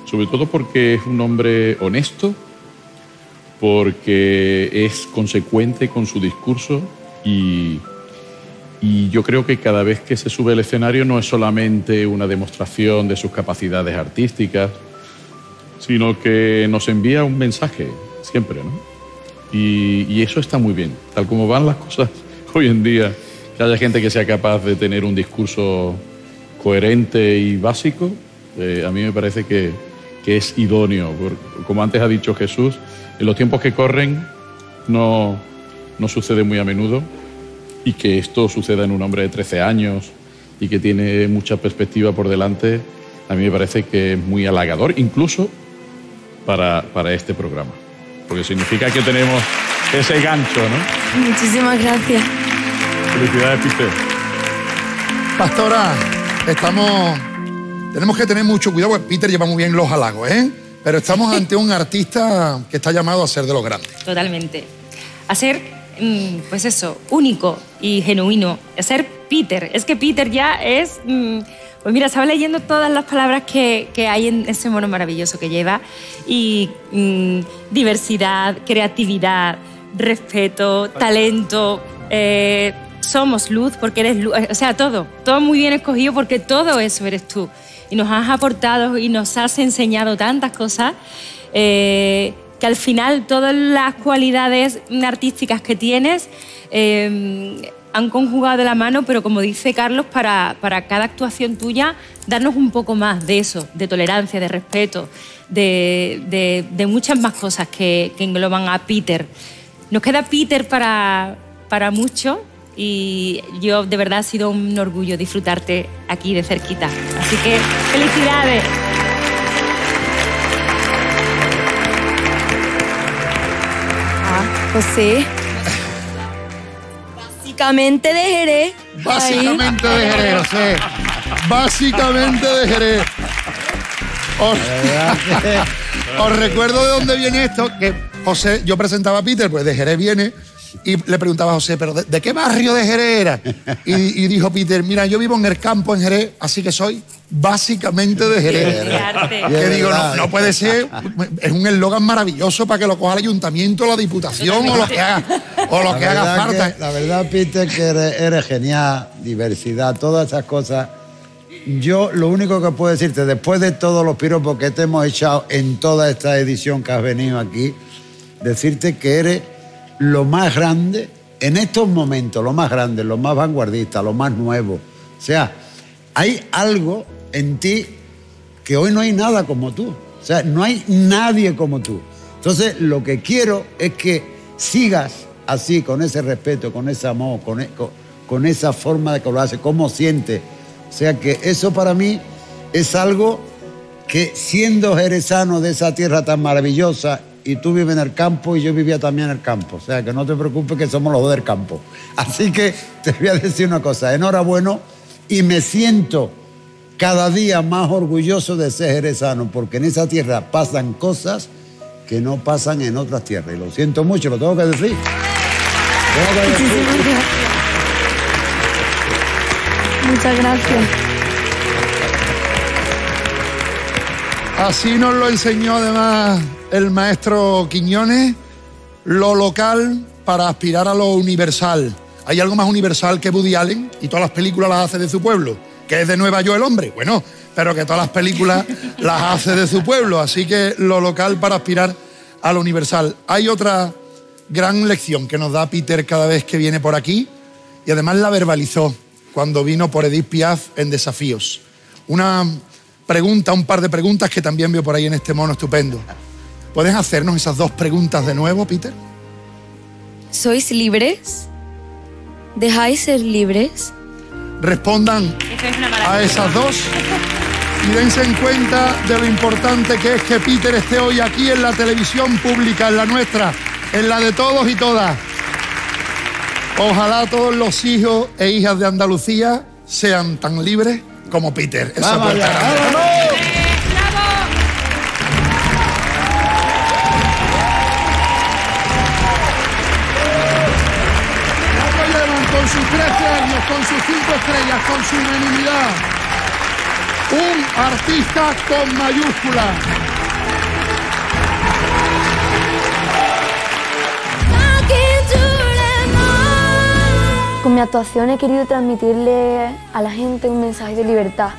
sobre todo porque es un hombre honesto, porque es consecuente con su discurso y yo creo que cada vez que se sube al escenario no es solamente una demostración de sus capacidades artísticas, sino que nos envía un mensaje siempre, ¿no? Y eso está muy bien, tal como van las cosas hoy en día, que haya gente que sea capaz de tener un discurso coherente y básico, a mí me parece que es idóneo. Como antes ha dicho Jesús, en los tiempos que corren no sucede muy a menudo, y que esto suceda en un hombre de 13 años y que tiene mucha perspectiva por delante, a mí me parece que es muy halagador, incluso para este programa, porque significa que tenemos ese gancho, ¿no? Muchísimas gracias. Felicidades, Peter. Pastora, tenemos que tener mucho cuidado, porque Peter lleva muy bien los halagos, ¿eh? Pero estamos ante un artista que está llamado a ser de los grandes. Totalmente. A ser, pues eso, único y genuino. A ser Peter. Es que Peter ya es... Pues mira, estaba leyendo todas las palabras que hay en ese mono maravilloso que lleva. Y diversidad, creatividad, respeto, talento... somos luz, porque eres luz. O sea, todo muy bien escogido, porque todo eso eres tú. Y nos has aportado y nos has enseñado tantas cosas que al final todas las cualidades artísticas que tienes han conjugado de la mano, pero como dice Carlos, para cada actuación tuya, darnos un poco más de eso, de tolerancia, de respeto, de muchas más cosas que engloban a Peter. Nos queda Peter para mucho. Y yo, de verdad, ha sido un orgullo disfrutarte aquí de cerquita. Así que, ¡felicidades! José. Básicamente de Jerez. Básicamente de Jerez, José. Básicamente de Jerez. Os recuerdo de dónde viene esto, que José, yo presentaba a Peter, pues de Jerez viene... Y le preguntaba a José, ¿pero de qué barrio de Jerez era? Y dijo Peter, mira, yo vivo en el campo en Jerez, así que soy básicamente de Jerez. Que digo, no puede ser, es un eslogan maravilloso para que lo coja el ayuntamiento, la diputación o lo que haga, falta. La verdad, Peter, que eres genial, diversidad, todas esas cosas. Yo lo único que puedo decirte, después de todos los piropos que te hemos echado en toda esta edición que has venido aquí, decirte que eres... lo más grande en estos momentos, lo más grande, lo más vanguardista, lo más nuevo. O sea, hay algo en ti que hoy no hay nada como tú. O sea, no hay nadie como tú. Entonces, lo que quiero es que sigas así, con ese respeto, con ese amor, con esa forma de que lo haces, cómo sientes. O sea, que eso para mí es algo que, siendo jerezano de esa tierra tan maravillosa, y tú vives en el campo y yo vivía también en el campo. O sea, que no te preocupes, que somos los dos del campo. Así que te voy a decir una cosa. Enhorabuena, y me siento cada día más orgulloso de ser jerezano, porque en esa tierra pasan cosas que no pasan en otras tierras. Y lo siento mucho, lo tengo que decir. Muchas gracias. Así nos lo enseñó, además, el maestro Quiñones, lo local para aspirar a lo universal. Hay algo más universal que Woody Allen, y todas las películas las hace de su pueblo, que es de Nueva York el hombre, bueno, pero que todas las películas las hace de su pueblo, así que lo local para aspirar a lo universal. Hay otra gran lección que nos da Peter cada vez que viene por aquí, y además la verbalizó cuando vino por Edith Piaf en Desafíos. Una pregunta, un par de preguntas que también veo por ahí en este mono estupendo. ¿Puedes hacernos esas dos preguntas de nuevo, Peter? ¿Sois libres? ¿Dejáis ser libres? Respondan a esas dos y dense en cuenta de lo importante que es que Peter esté hoy aquí en la televisión pública, en la nuestra, en la de todos y todas. Ojalá todos los hijos e hijas de Andalucía sean tan libres como Peter. Esa puerta grande. Con sus 3 premios, con sus 5 estrellas, con su unanimidad. Un artista con mayúscula. Con mi actuación he querido transmitirle a la gente un mensaje de libertad,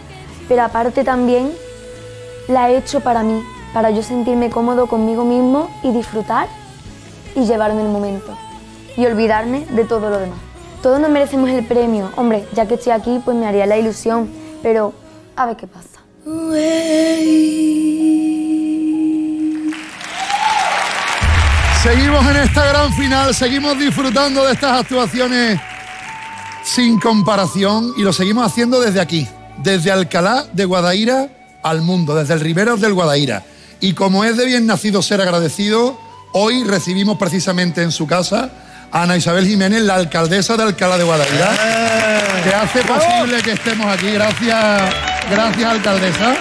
pero aparte también la he hecho para mí, para yo sentirme cómodo conmigo mismo y disfrutar y llevarme el momento y olvidarme de todo lo demás. Todos nos merecemos el premio. Hombre, ya que estoy aquí, pues me haría la ilusión, pero a ver qué pasa. Seguimos en esta gran final, seguimos disfrutando de estas actuaciones sin comparación y lo seguimos haciendo desde aquí, desde Alcalá de Guadaira al mundo, desde el Riberas del Guadaira. Y como es de bien nacido ser agradecido, hoy recibimos precisamente en su casa a Ana Isabel Jiménez, la alcaldesa de Alcalá de Guadaira, que hace posible que estemos aquí. Gracias, gracias alcaldesa.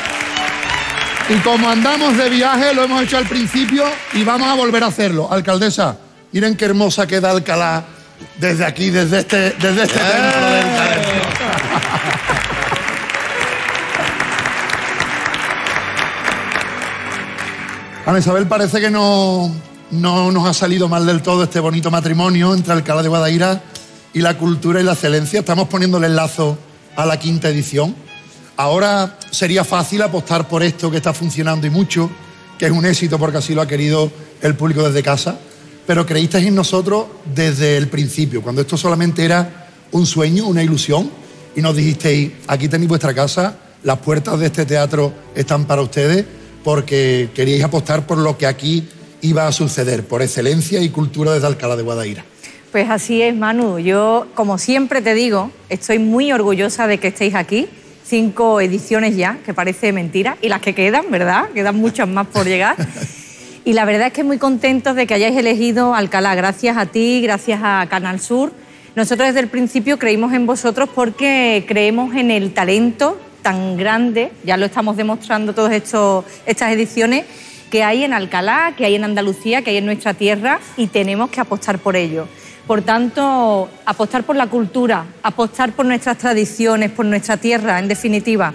Y como andamos de viaje, lo hemos hecho al principio y vamos a volver a hacerlo. Alcaldesa, miren qué hermosa queda Alcalá desde aquí, desde este templo del talento. Ana Isabel, parece que no nos ha salido mal del todo este bonito matrimonio entre Alcalá de Guadaira y la cultura y la excelencia. Estamos poniéndole el lazo a la 5ª edición. Ahora sería fácil apostar por esto que está funcionando y mucho, que es un éxito porque así lo ha querido el público desde casa, pero creísteis en nosotros desde el principio, cuando esto solamente era un sueño, una ilusión, y nos dijisteis, aquí tenéis vuestra casa, las puertas de este teatro están para ustedes, porque queríais apostar por lo que aquí iba a suceder, por excelencia y cultura desde Alcalá de Guadaira. Pues así es, Manu. Yo, como siempre te digo, estoy muy orgullosa de que estéis aquí. 5 ediciones ya, que parece mentira, y las que quedan, ¿verdad? Quedan muchas más por llegar. Y la verdad es que muy contentos de que hayáis elegido Alcalá. Gracias a ti, gracias a Canal Sur. Nosotros desde el principio creímos en vosotros porque creemos en el talento tan grande, ya lo estamos demostrando todas estas ediciones, que hay en Alcalá, que hay en Andalucía, que hay en nuestra tierra, y tenemos que apostar por ello. Por tanto, apostar por la cultura, apostar por nuestras tradiciones, por nuestra tierra, en definitiva,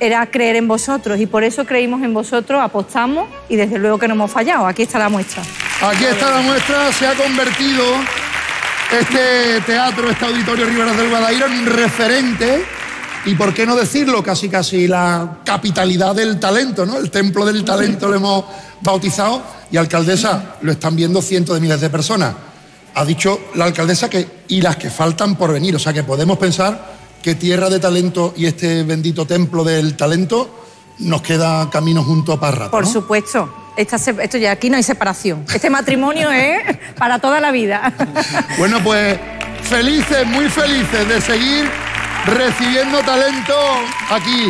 era creer en vosotros y por eso creímos en vosotros, apostamos y desde luego que no hemos fallado. Aquí está la muestra. Aquí está la muestra, se ha convertido este teatro, este auditorio Riberas del Guadaira en un referente y, por qué no decirlo, casi casi la capitalidad del talento, ¿no? El templo del talento lo hemos bautizado y, alcaldesa, lo están viendo cientos de miles de personas. Ha dicho la alcaldesa que y las que faltan por venir, o sea que podemos pensar que Tierra de Talento y este bendito templo del talento nos queda camino junto a párrafo, ¿no? Por supuesto, esto ya aquí no hay separación, este matrimonio es para toda la vida. Bueno, pues felices, muy felices de seguir recibiendo talento aquí.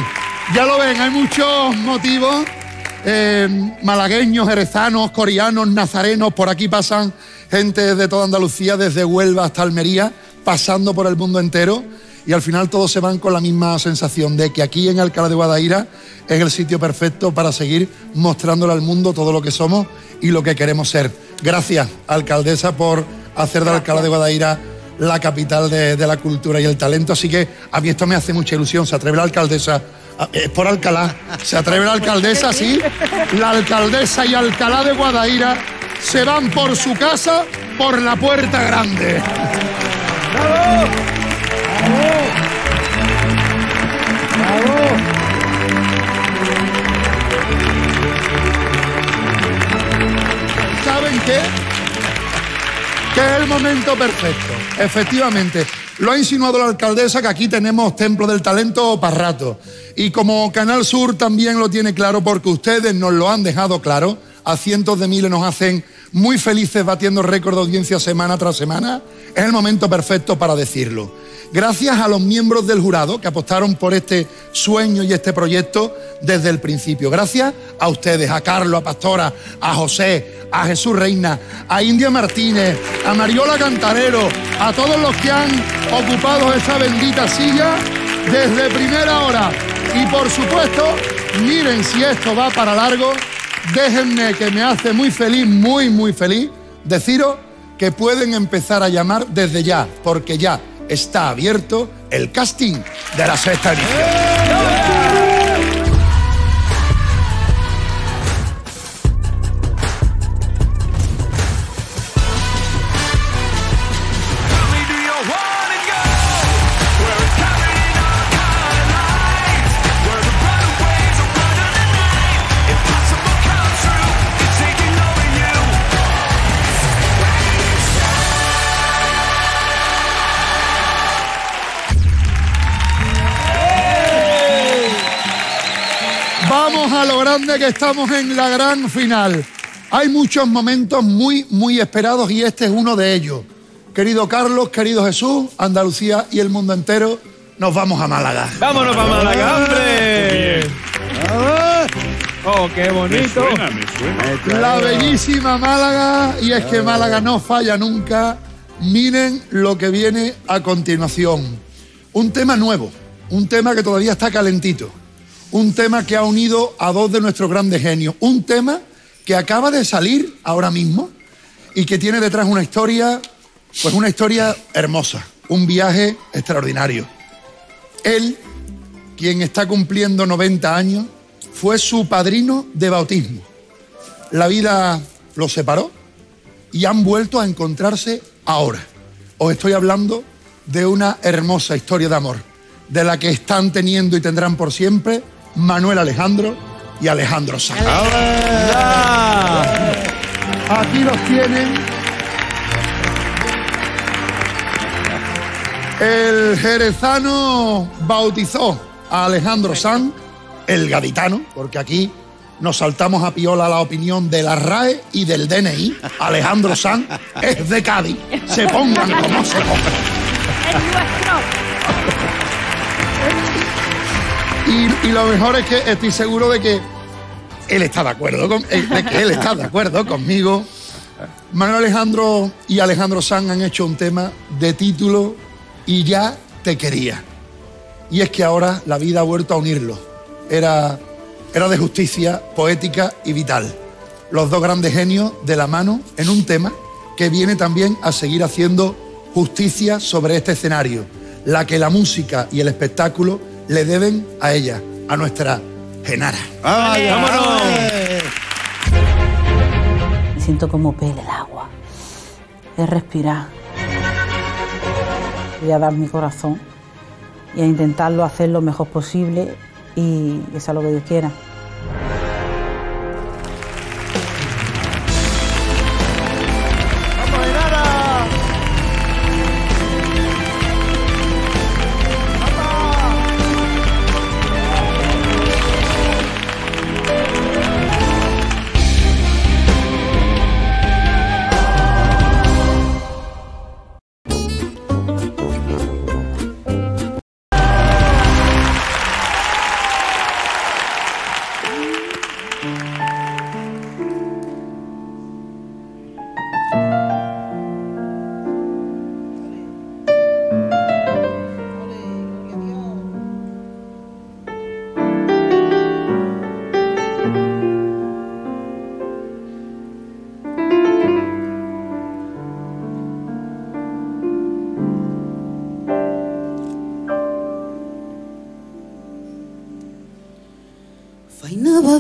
Ya lo ven, hay muchos motivos, malagueños, jerezanos, coreanos, nazarenos, por aquí pasan gente de toda Andalucía, desde Huelva hasta Almería, pasando por el mundo entero, y al final todos se van con la misma sensación de que aquí en Alcalá de Guadaira es el sitio perfecto para seguir mostrándole al mundo todo lo que somos y lo que queremos ser. Gracias, alcaldesa, por hacer de Alcalá de Guadaira la capital de la cultura y el talento. Así que a mí esto me hace mucha ilusión, se atreve la alcaldesa. Es por Alcalá, se atreve la alcaldesa, sí. La alcaldesa y Alcalá de Guadaira se van por su casa, por la puerta grande. ¡Bravo! ¡Bravo! ¡Bravo! ¿Saben qué? Que es el momento perfecto, efectivamente. Lo ha insinuado la alcaldesa que aquí tenemos templo del talento para rato. Y como Canal Sur también lo tiene claro, porque ustedes nos lo han dejado claro, a cientos de miles nos hacen muy felices batiendo récord de audiencia semana tras semana, es el momento perfecto para decirlo. Gracias a los miembros del jurado que apostaron por este sueño y este proyecto desde el principio. Gracias a ustedes, a Carlos, a Pastora, a José, a Jesús Reina, a India Martínez, a Mariola Cantarero, a todos los que han ocupado esa bendita silla desde primera hora. Y por supuesto, miren, si esto va para largo, déjenme, que me hace muy feliz, muy, muy feliz, deciros que pueden empezar a llamar desde ya, porque ya está abierto el casting de la 6ª edición. Vamos a lo grande, que estamos en la gran final. Hay muchos momentos muy esperados y este es uno de ellos. Querido Carlos, querido Jesús, Andalucía y el mundo entero, nos vamos a Málaga. ¡Vámonos para Málaga, hombre! ¡Oh, qué bonito! Me suena, me suena. La bellísima Málaga, y es que Málaga no falla nunca. Miren lo que viene a continuación. Un tema nuevo, un tema que todavía está calentito. Un tema que ha unido a dos de nuestros grandes genios. Un tema que acaba de salir ahora mismo y que tiene detrás una historia, pues una historia hermosa. Un viaje extraordinario. Él, quien está cumpliendo 90 años, fue su padrino de bautismo. La vida los separó y han vuelto a encontrarse ahora. Os estoy hablando de una hermosa historia de amor, de la que están teniendo y tendrán por siempre Manuel Alejandro y Alejandro Sanz. Aquí los tienen. El jerezano bautizó a Alejandro Sanz, el gaditano, porque aquí nos saltamos a piola la opinión de la RAE y del DNI. Alejandro Sanz es de Cádiz. Se pongan como se pongan. ¡Es nuestro! Y lo mejor es que estoy seguro de que él está de acuerdo conmigo. Manuel Alejandro y Alejandro Sanz han hecho un tema de título "Y ya te quería". Y es que ahora la vida ha vuelto a unirlos. Era de justicia, poética y vital. Los dos grandes genios de la mano en un tema que viene también a seguir haciendo justicia sobre este escenario, la que la música y el espectáculo le deben a ella, a nuestra Genara. ¡Ay, vámonos! Me siento como pele el agua. Es respirar. Voy a dar mi corazón y a intentarlo hacer lo mejor posible, y que sea lo que Dios quiera.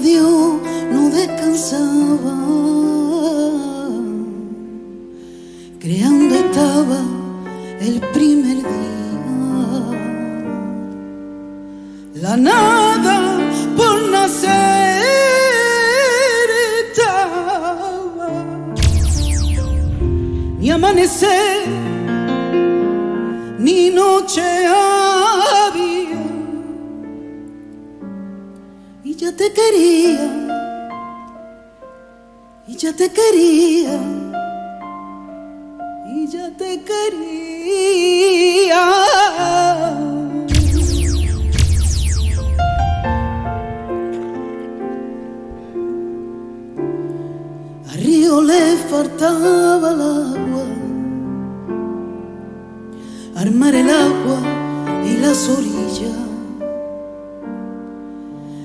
Dios no descansaba, creando estaba el primer día, la nada por nacer estaba, ni amanecer ni noche había. Y ya te quería, y ya te quería, y ya te quería. A río le faltaba el agua, armar el agua y las orillas.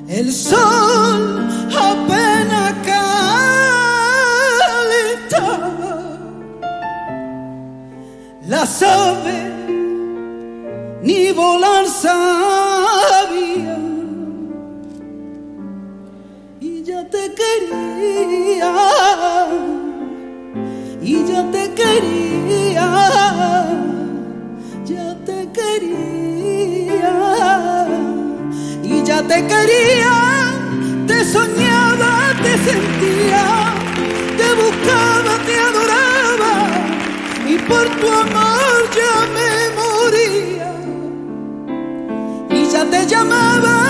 El sol apenas calentaba, las aves ni volar sabían, y ya te quería, y ya te quería, ya te quería. Y ya te quería, te soñaba, te sentía, te buscaba, te adoraba, y por tu amor ya me moría. Y ya te llamaba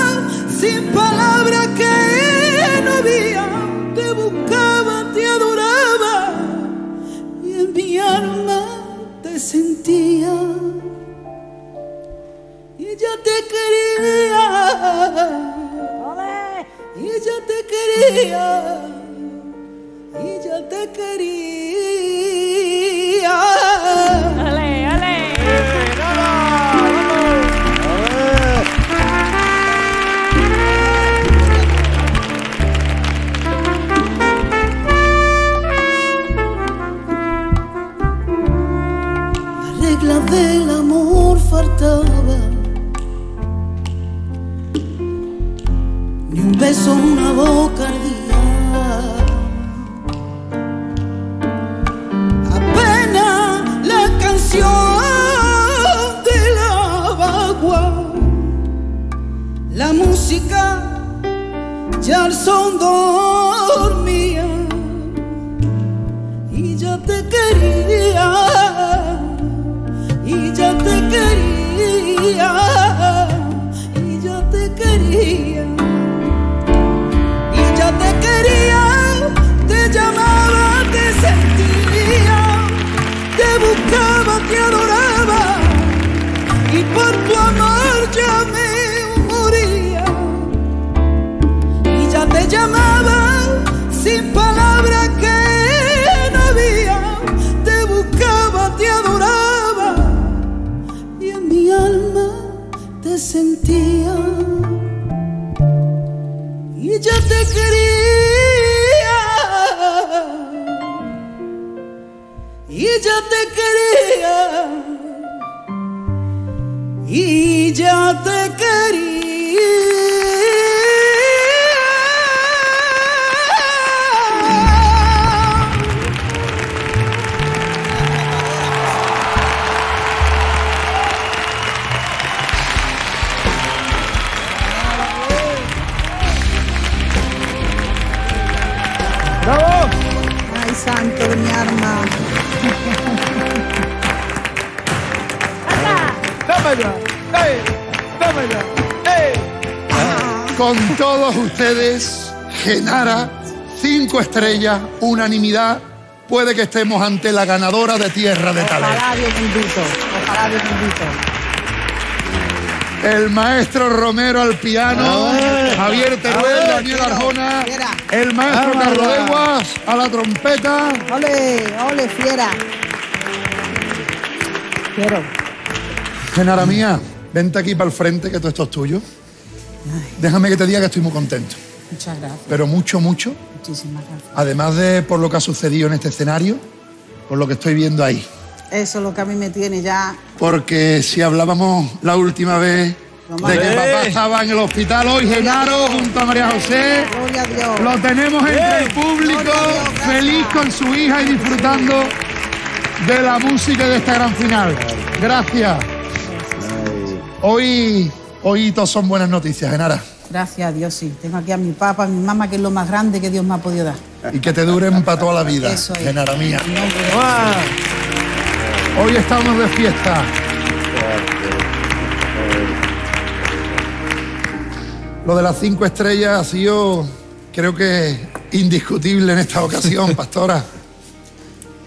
sin palabras que te quería. Y ella te quería. Y ella te quería. ¡Ale, ale! La regla del amor faltaba. Ni un beso en una boca ardía. Apenas la canción de la bagua, la música ya al son dormía. Y ya te quería. Y ya te quería. Y ya te quería. Te quería, te llamaba, te sentía, te buscaba, te adoraba, y por tu amor ya me moría. Y ya te llamaba sin palabras que no había, te buscaba, te adoraba, y en mi alma te sentía. Y ya te quería. Y ya te quería. Y ya te quería. Santo de mi arma. ¡Dámela! ¡Ey! ¡Dámela! ¡Ey! Con todos ustedes, Genara, 5 estrellas, unanimidad. Puede que estemos ante la ganadora de Tierra de Talento. Ojalá Dios bendito. Ojalá Dios bendito. El maestro Romero al piano. Ay, Javier Teruel, ay, Daniel Arjona. Fiera. El maestro Carlos Álvarez a la trompeta. ¡Ole, ole, fiera! Quiero. Genara mía, vente aquí para el frente, que todo esto es tuyo. Ay. Déjame que te diga que estoy muy contento. Muchas gracias. Pero mucho, mucho. Muchísimas gracias. Además de por lo que ha sucedido en este escenario, por lo que estoy viendo ahí. Eso es lo que a mí me tiene ya. Porque si hablábamos la última vez... de que papá estaba en el hospital, hoy Genaro junto a María José lo tenemos entre el público, feliz con su hija y disfrutando de la música de esta gran final. Gracias. Hoy todos son buenas noticias, Genara. Gracias a Dios, sí. Tengo aquí a mi papá, a mi mamá, que es lo más grande que Dios me ha podido dar. Y que te duren para toda la vida, eso es. Genara mía. Hoy estamos de fiesta. Lo de las 5 estrellas ha sido, creo que, indiscutible en esta ocasión, pastora.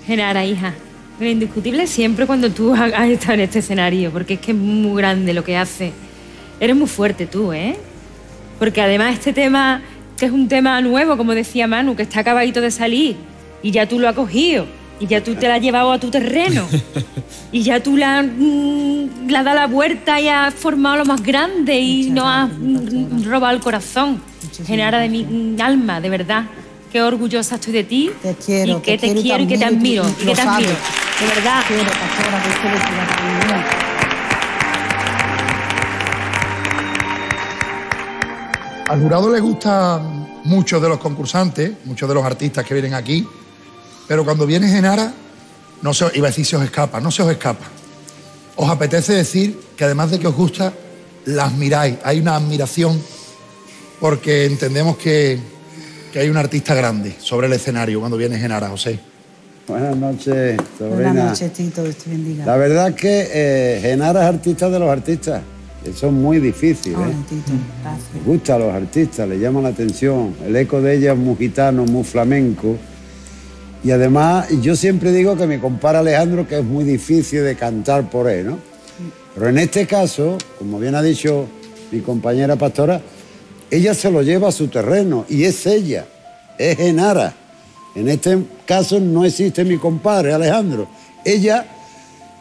Genara, hija, pero indiscutible siempre cuando tú has estado en este escenario, porque es que es muy grande lo que haces. Eres muy fuerte tú, ¿eh? Porque además este tema, que es un tema nuevo, como decía Manu, que está acabadito de salir, y ya tú lo has cogido, y ya tú te la has llevado a tu terreno, y ya tú la has dado la vuelta y has formado lo más grande y no has robado el corazón. Genara de mi alma, de verdad. Qué orgullosa estoy de ti. Te quiero. Y que te quiero y que te admiro. Y que te admiro. De verdad. Te quiero, pastora, te quiero, te admiro. Al jurado le gustan muchos de los concursantes, muchos de los artistas que vienen aquí. Pero cuando viene Genara, no se, iba a decir se os escapa, no se os escapa. Os apetece decir que además de que os gusta, la admiráis. Hay una admiración porque entendemos que hay un artista grande sobre el escenario cuando viene Genara, José. Buenas noches, sobrina. Buenas noches, Tito, que te bendiga. La verdad es que Genara es artista de los artistas. Eso es muy difícil, ¿eh? Tito, gracias. Les gusta a los artistas, les llama la atención. El eco de ella es muy gitano, muy flamenco. Y además, yo siempre digo que me compara a Alejandro, que es muy difícil de cantar por él, ¿no? Pero en este caso, como bien ha dicho mi compañera Pastora, ella se lo lleva a su terreno y es ella, es Genara. En este caso no existe mi compadre Alejandro. Ella,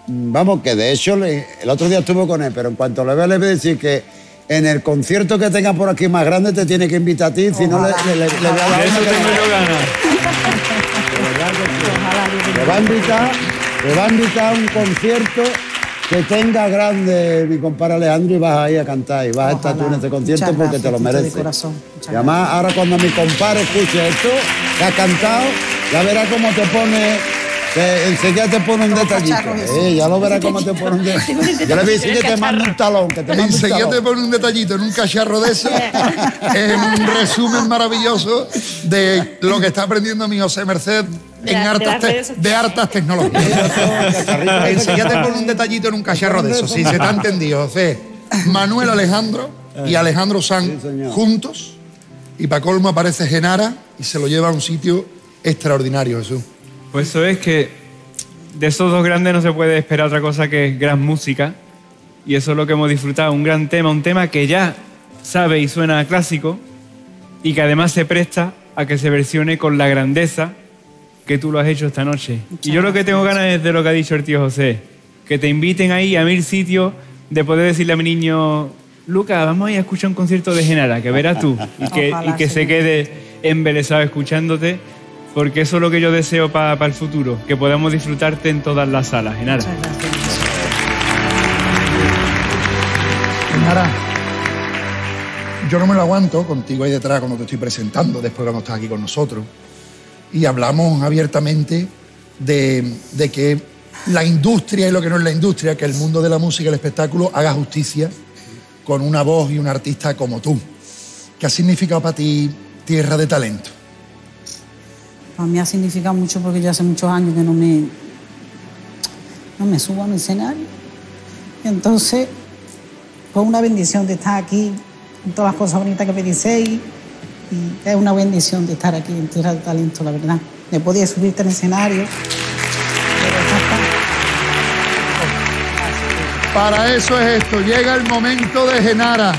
vamos, que de hecho el otro día estuvo con él, pero en cuanto le vea le voy a decir que en el concierto que tenga por aquí más grande te tiene que invitar a ti, si no le voy a dar. Eso tengo yo ganas. Le va a invitar a un concierto que tenga grande mi compadre Alejandro y vas ahí a cantar y vas a estar tú en este concierto porque gracias, te lo mereces. Y además ahora cuando mi compadre escuche esto, que ha cantado, ya verá cómo te pone, enseguida te pone un detallito. Ya lo verá cómo te pone un detallito. Yo le voy a decir que te mando un talón, que te mando un talón. Enseguida te pone un detallito en un cacharro de eso. Es un resumen maravilloso de lo que está aprendiendo mi José Mercé de hartas tecnologías. Enseguida te pone un detallito en un cacharro de eso. Sí, se te ha entendido, José. Manuel Alejandro y Alejandro Sanz juntos. Y para colmo aparece Genara y se lo lleva a un sitio extraordinario, Jesús. Pues eso es que de esos dos grandes no se puede esperar otra cosa que gran música. Y eso es lo que hemos disfrutado, un gran tema, un tema que ya sabe y suena a clásico y que además se presta a que se versione con la grandeza que tú lo has hecho esta noche. Muchas y yo lo que tengo ganas es de lo que ha dicho el tío José, que te inviten ahí a 1000 sitios de poder decirle a mi niño... Lucas, vamos a ir a escuchar un concierto de Genara, que verás tú, y que se quede embelesado escuchándote, porque eso es lo que yo deseo para el futuro, que podamos disfrutarte en todas las salas, Genara. Muchas gracias. Genara, yo no me lo aguanto contigo ahí detrás cuando te estoy presentando, después cuando estás aquí con nosotros, y hablamos abiertamente de que la industria y lo que no es la industria, que el mundo de la música y el espectáculo haga justicia con una voz y un artista como tú. ¿Qué ha significado para ti Tierra de Talento? Para mí ha significado mucho porque yo hace muchos años que no me subo a mi escenario. Y entonces fue una bendición de estar aquí, con todas las cosas bonitas que me dices, y es una bendición de estar aquí en Tierra de Talento, la verdad. Me podía subirte al escenario. Para eso es esto, llega el momento de Genara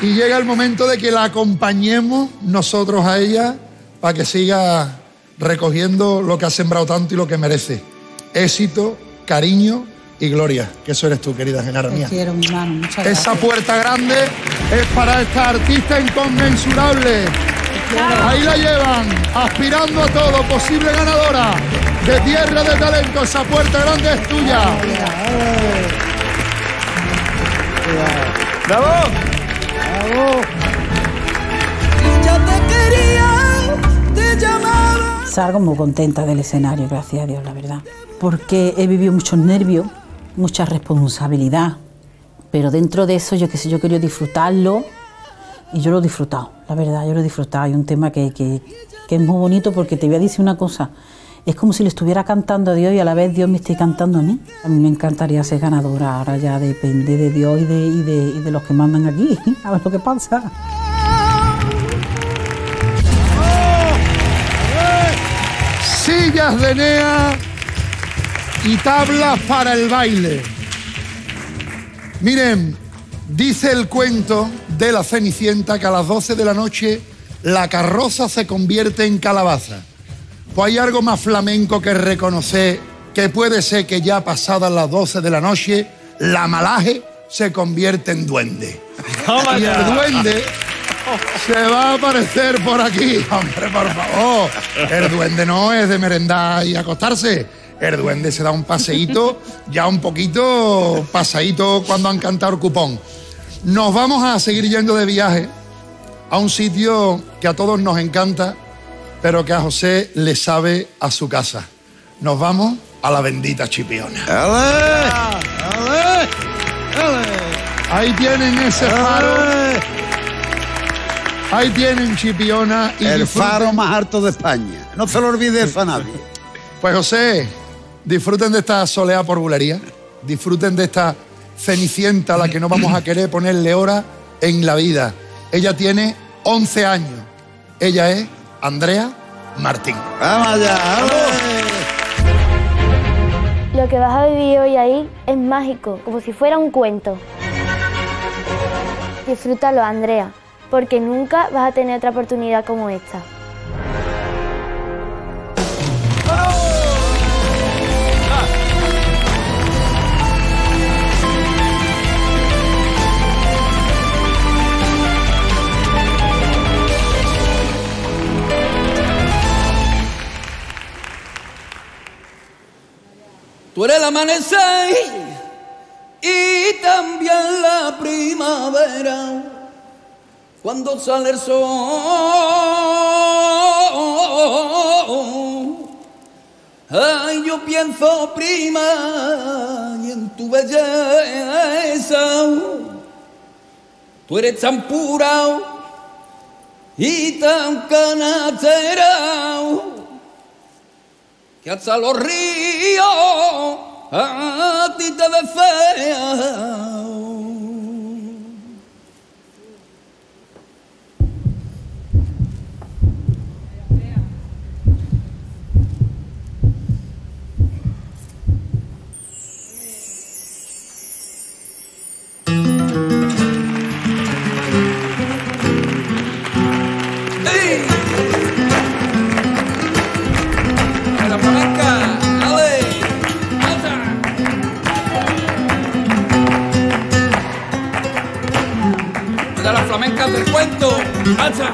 y llega el momento de que la acompañemos nosotros a ella para que siga recogiendo lo que ha sembrado tanto y lo que merece. Éxito, cariño y gloria, que eso eres tú, querida Genara mía. Te quiero, mi hermano, muchas gracias. Esa puerta grande es para esta artista inconmensurable. Ahí la llevan, aspirando a todo, posible ganadora de Tierra de Talento. Esa puerta grande es tuya. ¡Bravo! ¡Bravo! Ya te quería, te llamaba. Salgo muy contenta del escenario, gracias a Dios, la verdad. Porque he vivido muchos nervios, mucha responsabilidad. Pero dentro de eso, yo qué sé, yo quería disfrutarlo. Y yo lo he disfrutado, la verdad, yo lo he disfrutado. Hay un tema que es muy bonito porque te voy a decir una cosa. Es como si le estuviera cantando a Dios y a la vez Dios me esté cantando a mí. A mí me encantaría ser ganadora, ahora ya depende de Dios y de los que mandan aquí. A ver lo que pasa. Sillas de NEA y tablas para el baile. Miren, dice el cuento de la Cenicienta que a las 12 de la noche la carroza se convierte en calabaza. Pues hay algo más flamenco que reconocer que puede ser que ya pasadas las 12 de la noche la malaje se convierte en duende. Y el duende se va a aparecer por aquí. Hombre, por favor. El duende no es de merendar y acostarse. El duende se da un paseíto, ya un poquito pasadito cuando han cantado el cupón. Nos vamos a seguir yendo de viaje a un sitio que a todos nos encanta, pero que a José le sabe a su casa. Nos vamos a la bendita Chipiona. ¡Ale! ¡Ale! Ahí tienen ese faro. Ahí tienen Chipiona. Y el faro más alto de España. No se lo olvide eso a nadie. Pues José, disfruten de esta soleá por bulería. Disfruten de esta Cenicienta a la que no vamos a querer ponerle hora en la vida. Ella tiene 11 años. Ella es Andrea Martín. ¡Vamos allá! ¡Vamos! Lo que vas a vivir hoy ahí es mágico, como si fuera un cuento. Disfrútalo, Andrea, porque nunca vas a tener otra oportunidad como esta. Tú eres el amanecer y también la primavera, cuando sale el sol. Ay, yo pienso, prima, y en tu belleza. Tú eres tan pura y tan canastera, que hasta los ríos a ti te desean. Del cuento, ¡hacha!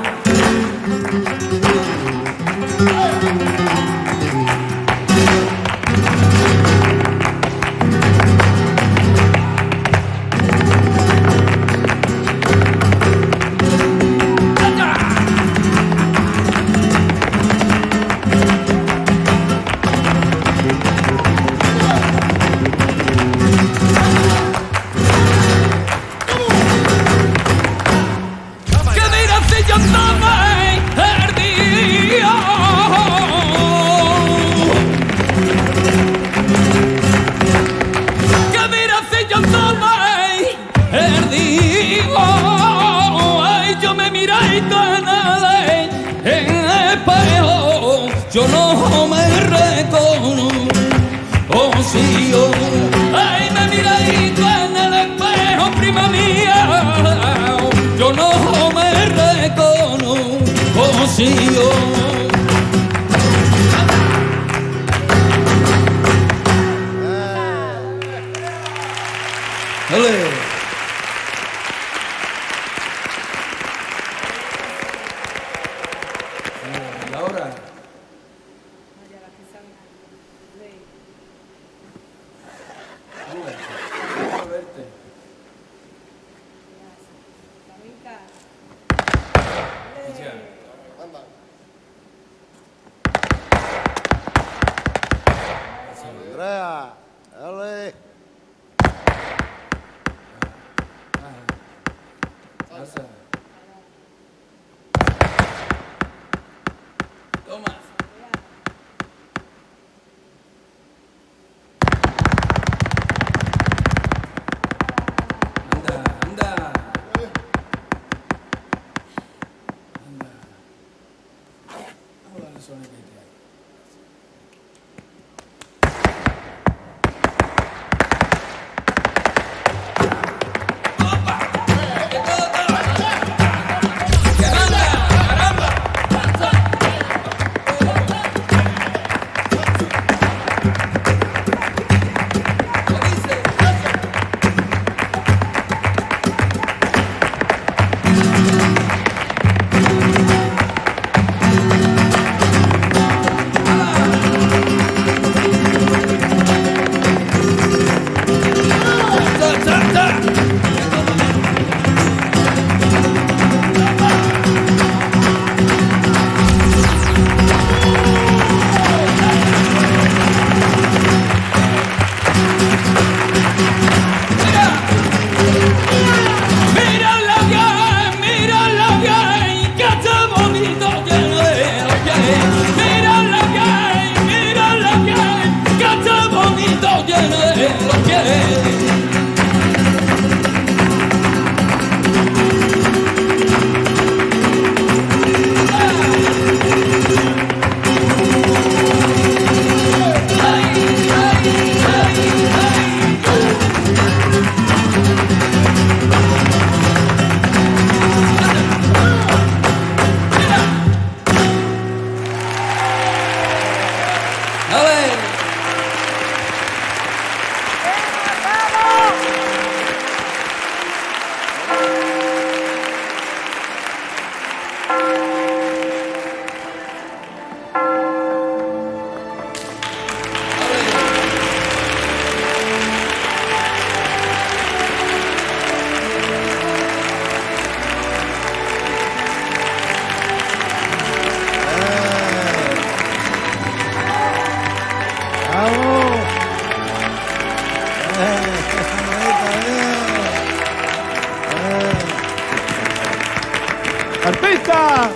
¡Artista!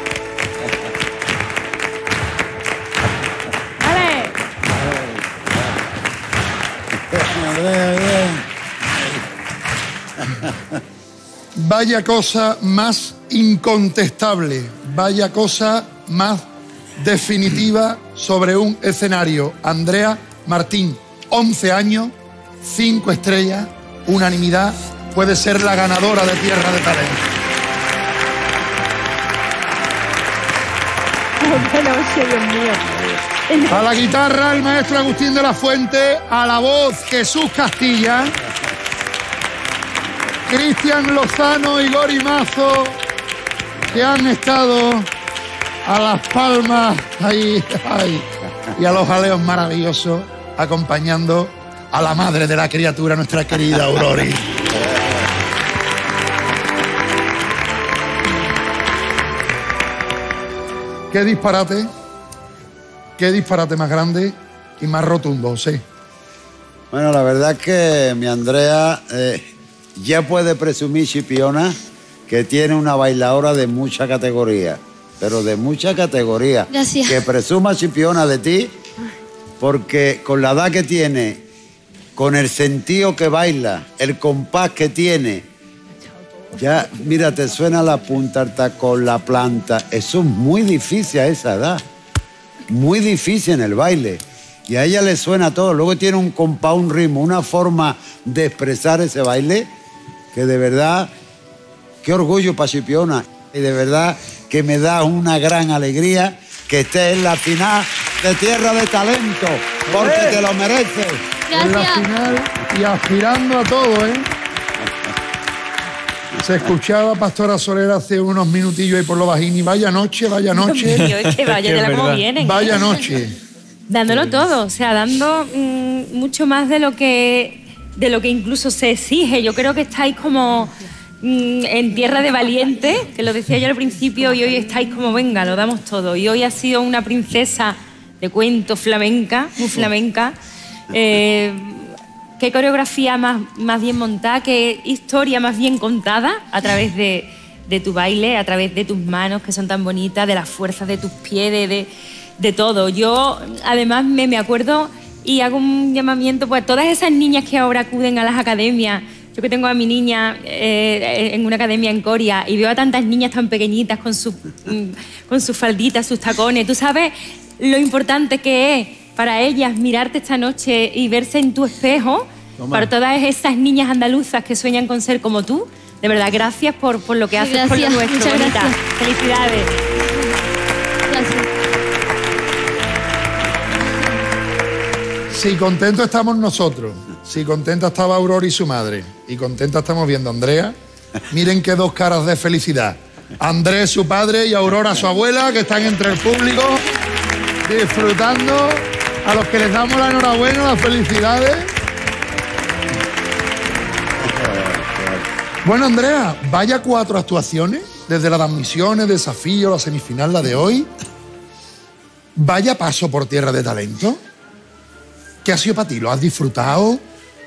¡Vale! Bien, bien. Vaya cosa más incontestable, vaya cosa más definitiva sobre un escenario. Andrea Martín, 11 años, 5 estrellas, unanimidad, puede ser la ganadora de Tierra de Talento. A la guitarra, el maestro Agustín de la Fuente. A la voz, Jesús Castilla. Cristian Lozano y Gori Mazo, que han estado a las palmas ahí, ahí, y a los jaleos maravillosos, acompañando a la madre de la criatura, nuestra querida Aurori. Qué disparate más grande y más rotundo, sí. Bueno, la verdad es que mi Andrea ya puede presumir, Chipiona, que tiene una bailadora de mucha categoría, pero de mucha categoría. Gracias. Que presuma, Chipiona, de ti, porque con la edad que tiene, con el sentido que baila, el compás que tiene... Ya, mira, te suena la punta con la planta. Eso es muy difícil a esa edad. Muy difícil en el baile. Y a ella le suena todo. Luego tiene un compás, un ritmo, una forma de expresar ese baile que de verdad, qué orgullo para Chipiona. Y de verdad que me da una gran alegría que esté en la final de Tierra de Talento. Porque te lo mereces. Gracias. En la final y aspirando a todo, ¿eh? Se escuchaba Pastora Soler hace unos minutillos ahí por lo bajín y vaya noche, vaya noche. Dios mío, es que vaya, de la como vienen. Vaya noche. Dándolo todo, o sea, dando mucho más de lo que incluso se exige. Yo creo que estáis como en tierra de valientes, que lo decía yo al principio, y hoy estáis como, venga, lo damos todo. Y hoy ha sido una princesa de cuento flamenca, muy flamenca. Qué coreografía más bien montada, qué historia más bien contada a través de tu baile, a través de tus manos que son tan bonitas, de las fuerzas de tus pies, de todo. Yo además me acuerdo y hago un llamamiento pues, a todas esas niñas que ahora acuden a las academias. Yo que tengo a mi niña en una academia en Coria y veo a tantas niñas tan pequeñitas con sus falditas, sus tacones. Tú sabes lo importante que es para ellas mirarte esta noche y verse en tu espejo. Toma. Para todas esas niñas andaluzas que sueñan con ser como tú. De verdad, gracias por lo que haces, gracias, por lo nuestro. Muchas gracias. Felicidades. Gracias. Si contento estamos nosotros, si contenta estaba Aurora y su madre, y contenta estamos viendo a Andrea, miren qué dos caras de felicidad. Andrés, su padre, y Aurora, su abuela, que están entre el público disfrutando... A los que les damos la enhorabuena, las felicidades. Bueno, Andrea, vaya 4 actuaciones, desde las admisiones, desafío, la semifinal, la de hoy. Vaya paso por Tierra de Talento. ¿Qué ha sido para ti? ¿Lo has disfrutado?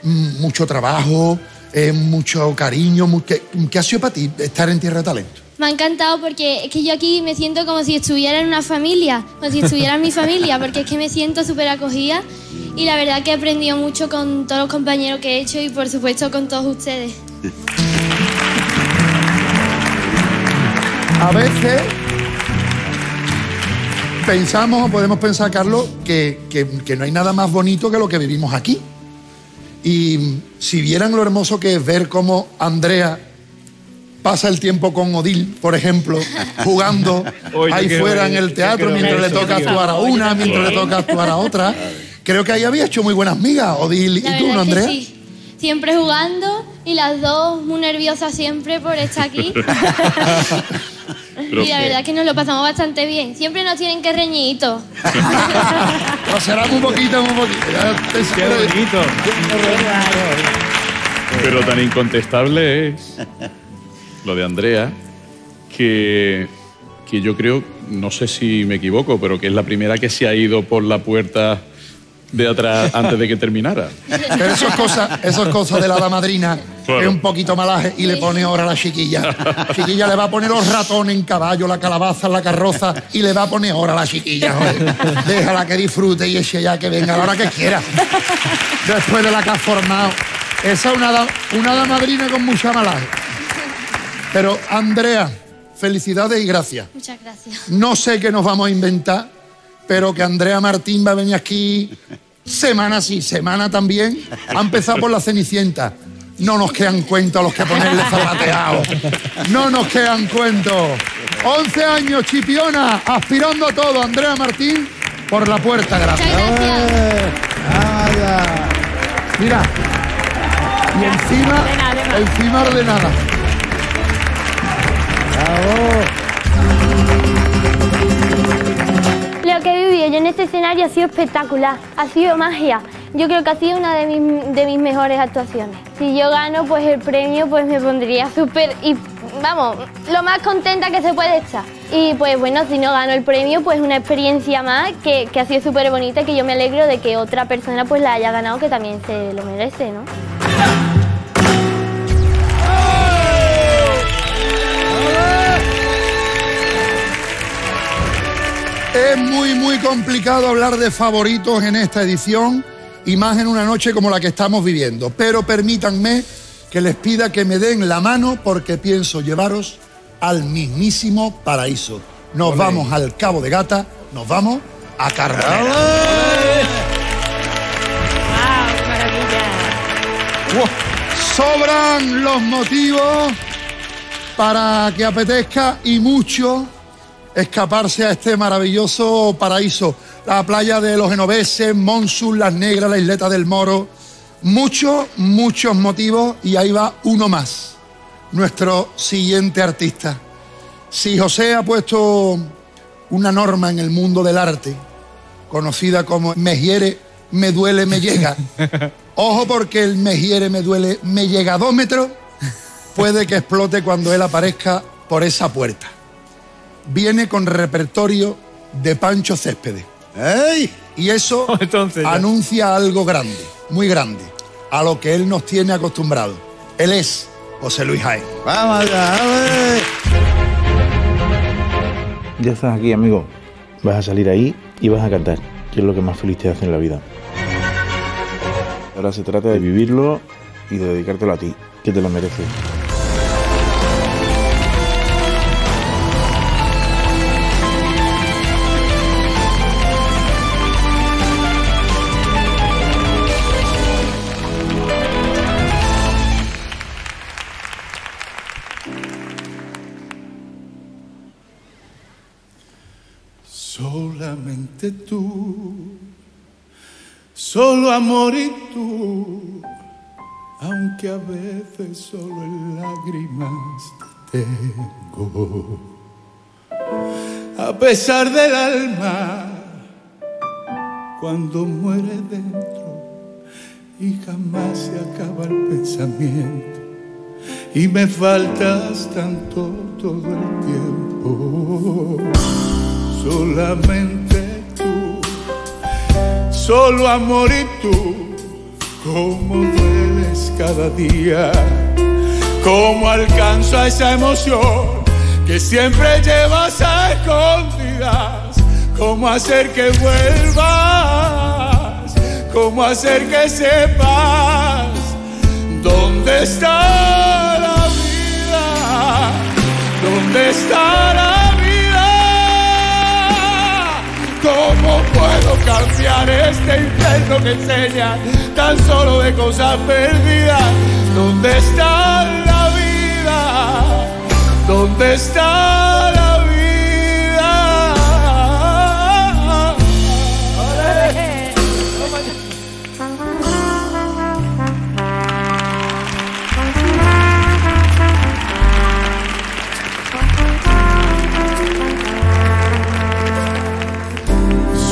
¿Mucho trabajo? ¿Mucho cariño? ¿Qué ha sido para ti estar en Tierra de Talento? Me ha encantado porque es que yo aquí me siento como si estuviera en una familia, como si estuviera en mi familia, porque es que me siento súper acogida y la verdad que he aprendido mucho con todos los compañeros que he hecho y por supuesto con todos ustedes. A veces pensamos o podemos pensar, Carlos, que no hay nada más bonito que lo que vivimos aquí. Y si vieran lo hermoso que es ver cómo Andrea... pasa el tiempo con Odil, por ejemplo, jugando ahí fuera en el teatro mientras le toca actuar a una, mientras le toca actuar a otra. Creo que ahí había hecho muy buenas migas, Odil y tú, ¿no, Andrea? Sí. Siempre jugando y las dos muy nerviosas siempre por estar aquí. Y la verdad es que nos lo pasamos bastante bien. Siempre nos tienen que reñitos. Lo será un poquito, un poquito. Qué bonito. Pero tan incontestable es... lo de Andrea, que yo creo, no sé si me equivoco, pero que es la primera que se ha ido por la puerta de atrás antes de que terminara. Pero eso es cosa de la hada madrina claro. Es un poquito malaje y le pone ahora a la chiquilla. La chiquilla le va a poner los ratones en caballo, la calabaza en la carroza y le va a poner ahora a la chiquilla. Joder. Déjala que disfrute y eche ya que venga a la hora que quiera. Después de la que has formado. Esa es una hada madrina con mucha malaje. Pero, Andrea, felicidades y gracias. Muchas gracias. No sé qué nos vamos a inventar, pero que Andrea Martín va a venir aquí semana sí, semana también. Ha empezado por la Cenicienta. No nos quedan cuentos a los que ponerle zapateado. No nos quedan cuentos. 11 años, Chipiona, aspirando a todo. Andrea Martín, por la puerta, gracias. Muchas gracias. Mira. Y encima, ordenada. Lo que he vivido yo en este escenario ha sido espectacular, ha sido magia. Yo creo que ha sido una de mis mejores actuaciones. Si yo gano pues el premio, pues me pondría súper y vamos, lo más contenta que se puede estar. Y pues bueno, si no gano el premio, pues una experiencia más que ha sido súper bonita y que yo me alegro de que otra persona pues la haya ganado, que también se lo merece, ¿no? Es muy, muy complicado hablar de favoritos en esta edición y más en una noche como la que estamos viviendo. Pero permítanme que les pida que me den la mano porque pienso llevaros al mismísimo paraíso. Nos vamos al Cabo de Gata, nos vamos a Cartagena. ¡Wow, maravilla! ¡Wow! Sobran los motivos para que apetezca y mucho escaparse a este maravilloso paraíso. La playa de los genoveses, Monsul, Las Negras, la Isleta del Moro. Muchos, muchos motivos y ahí va uno más. Nuestro siguiente artista. Si José ha puesto una norma en el mundo del arte, conocida como me hiere, me duele, me llega. Ojo porque el me hiere, me duele, me llega a 2 metros, puede que explote cuando él aparezca por esa puerta. Viene con repertorio de Pancho Céspedes. ¡Ey! Y eso entonces, anuncia algo grande, muy grande, a lo que él nos tiene acostumbrado. Él es José Luis Jaén. ¡Vamos allá! Ya estás aquí, amigo. Vas a salir ahí y vas a cantar, que es lo que más feliz te hace en la vida. Ahora se trata de vivirlo y de dedicártelo a ti, que te lo mereces. Solamente tú, solo amor y tú, aunque a veces solo en lágrimas te tengo. A pesar del alma, cuando muere dentro y jamás se acaba el pensamiento, y me faltas tanto todo el tiempo. Solamente tú, solo amor y tú, cómo dueles cada día, cómo alcanza esa emoción que siempre llevas a escondidas, cómo hacer que vuelvas, cómo hacer que sepas dónde está la vida, dónde está la vida. ¿Cómo puedo cambiar este infierno que enseña tan solo de cosas perdidas? ¿Dónde está la vida? ¿Dónde está la vida? ¡Olé!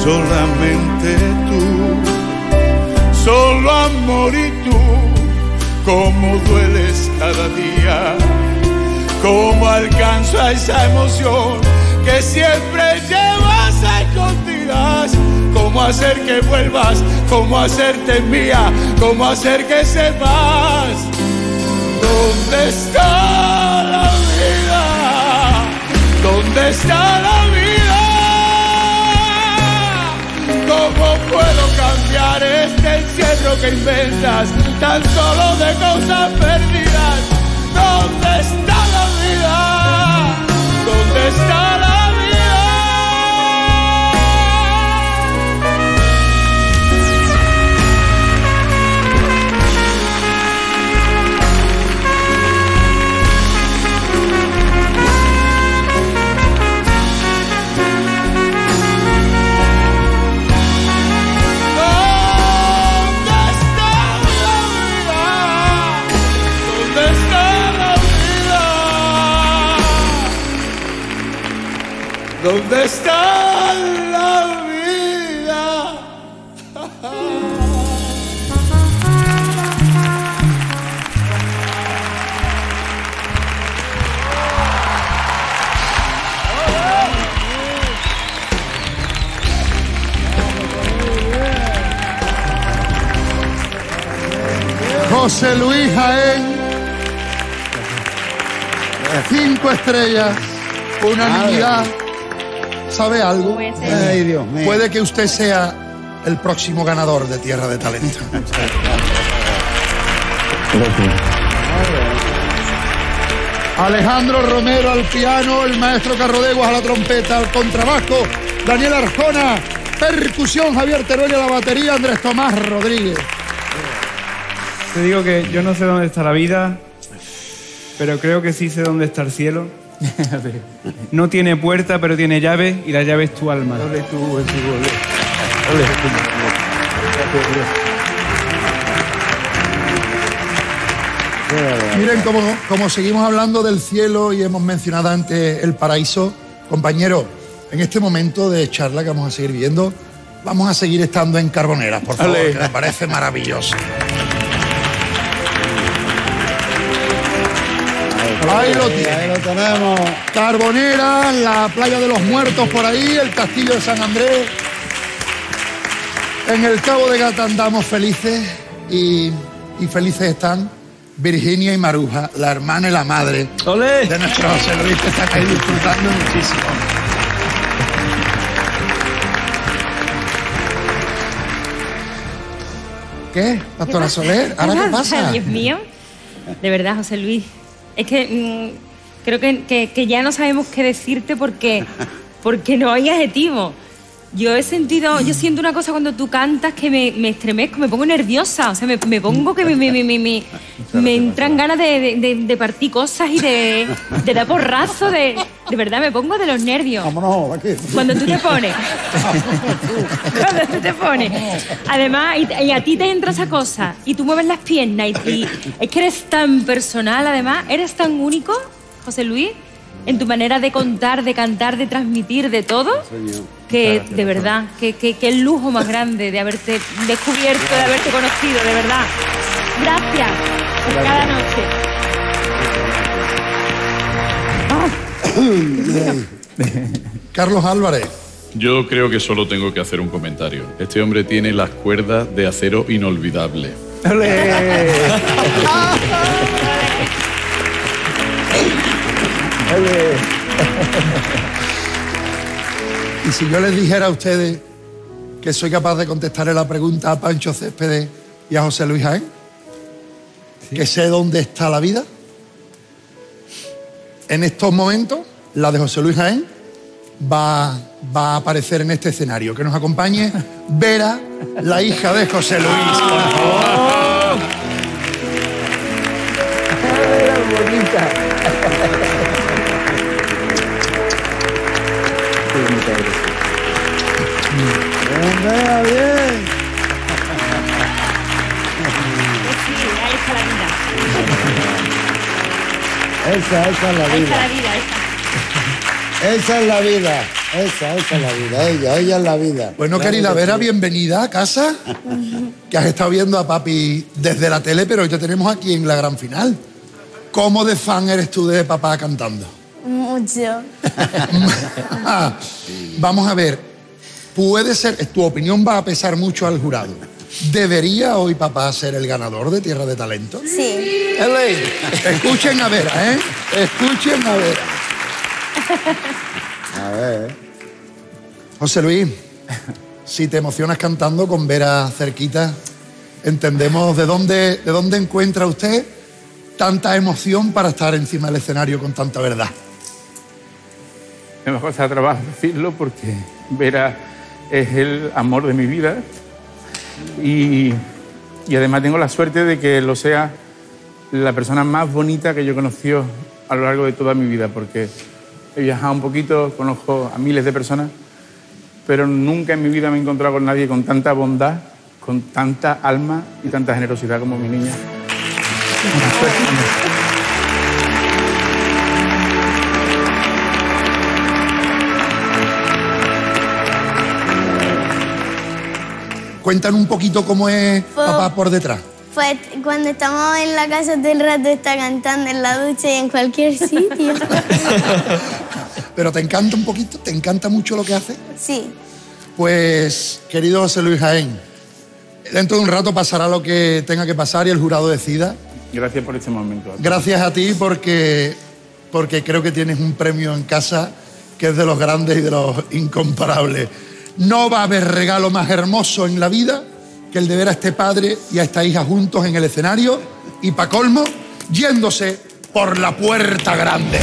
Solamente tú, solo amor y tú, cómo dueles cada día, cómo alcanza esa emoción que siempre llevas a escondidas, cómo hacer que vuelvas, cómo hacerte mía, cómo hacer que sepas ¿Dónde está la vida? ¿Dónde está la vida? ¿Cómo puedo cambiar este encierro que inventas tan solo de cosas perdidas? ¿Dónde está la vida? ¿Dónde está la vida? ¿Dónde está la vida? José Luis Jaén, 5 estrellas, unanimidad. ¿Sabe algo? Ay, Dios mío. Puede que usted sea el próximo ganador de Tierra de Talento. Alejandro Romero al piano, el maestro Carrodeguas a la trompeta, al contrabajo, Daniel Arjona, percusión, Javier Teruel a la batería, Andrés Tomás Rodríguez. Te digo que yo no sé dónde está la vida, pero creo que sí sé dónde está el cielo. No tiene puerta, pero tiene llave, y la llave es tu alma. Miren cómo seguimos hablando del cielo y hemos mencionado antes el paraíso. Compañero, en este momento de charla que vamos a seguir viendo, vamos a seguir estando en Carboneras, por favor, que me parece maravilloso. Ahí lo tenemos. Carboneras, la playa de los muertos por ahí, el castillo de San Andrés. En el Cabo de Gata andamos felices y felices están Virginia y Maruja, la hermana y la madre. ¡Olé! De nuestro José Luis, que están ahí disfrutando muchísimo. ¿Qué? Pastora Soler, ¿ahora qué pasa? Dios mío, de verdad, José Luis. Es que creo que ya no sabemos qué decirte porque no hay adjetivo. Yo siento una cosa cuando tú cantas que me estremezco, me pongo nerviosa, o sea, me pongo que me entran ganas de partir cosas y de dar porrazo, de verdad, me pongo de los nervios. Vámonos, aquí. Cuando tú te pones. Además, y a ti te entra esa cosa, y tú mueves las piernas, y es que eres tan personal, además, eres tan único, José Luis, en tu manera de contar, de cantar, de transmitir, de todo. Que de verdad, que el lujo más grande de haberte descubierto, de haberte conocido, de verdad. Gracias por cada noche. Carlos Álvarez. Yo creo que solo tengo que hacer un comentario. Este hombre tiene las cuerdas de acero inolvidable. ¡Olé! Y si yo les dijera a ustedes que soy capaz de contestarle la pregunta a Pancho Céspedes y a José Luis Jaén, sí, que sé dónde está la vida, en estos momentos la de José Luis Jaén va a aparecer en este escenario. Que nos acompañe Vera, la hija de José Luis. Por favor. Bien. Esa es la vida. Esa es la vida. Ella es la vida. Bueno, querida Vera, bienvenida a casa. Que has estado viendo a papi desde la tele, pero hoy te tenemos aquí en la gran final. ¿Cómo de fan eres tú de papá cantando? Mucho. Vamos a ver. Puede ser, tu opinión va a pesar mucho al jurado. ¿Debería hoy papá ser el ganador de Tierra de Talento? Sí. Elaine, escuchen a Vera, ¿eh? Escuchen a Vera. A ver. José Luis, si te emocionas cantando con Vera cerquita, entendemos de dónde encuentra usted tanta emoción para estar encima del escenario con tanta verdad. Me cuesta trabajo decirlo porque Vera es el amor de mi vida. Y además tengo la suerte de que lo sea la persona más bonita que yo he conocido a lo largo de toda mi vida, porque he viajado un poquito, conozco a miles de personas, pero nunca en mi vida me he encontrado con nadie con tanta bondad, con tanta alma y tanta generosidad como mi niña. Cuéntanos un poquito cómo es papá por detrás. Pues cuando estamos en la casa del rato está cantando en la ducha y en cualquier sitio. ¿Pero te encanta un poquito? ¿Te encanta mucho lo que hace? Sí. Pues, querido José Luis Jaén, dentro de un rato pasará lo que tenga que pasar y el jurado decida. Gracias por este momento. Gracias a ti porque creo que tienes un premio en casa que es de los grandes y de los incomparables. No va a haber regalo más hermoso en la vida que el de ver a este padre y a esta hija juntos en el escenario y, pa' colmo, yéndose por la puerta grande.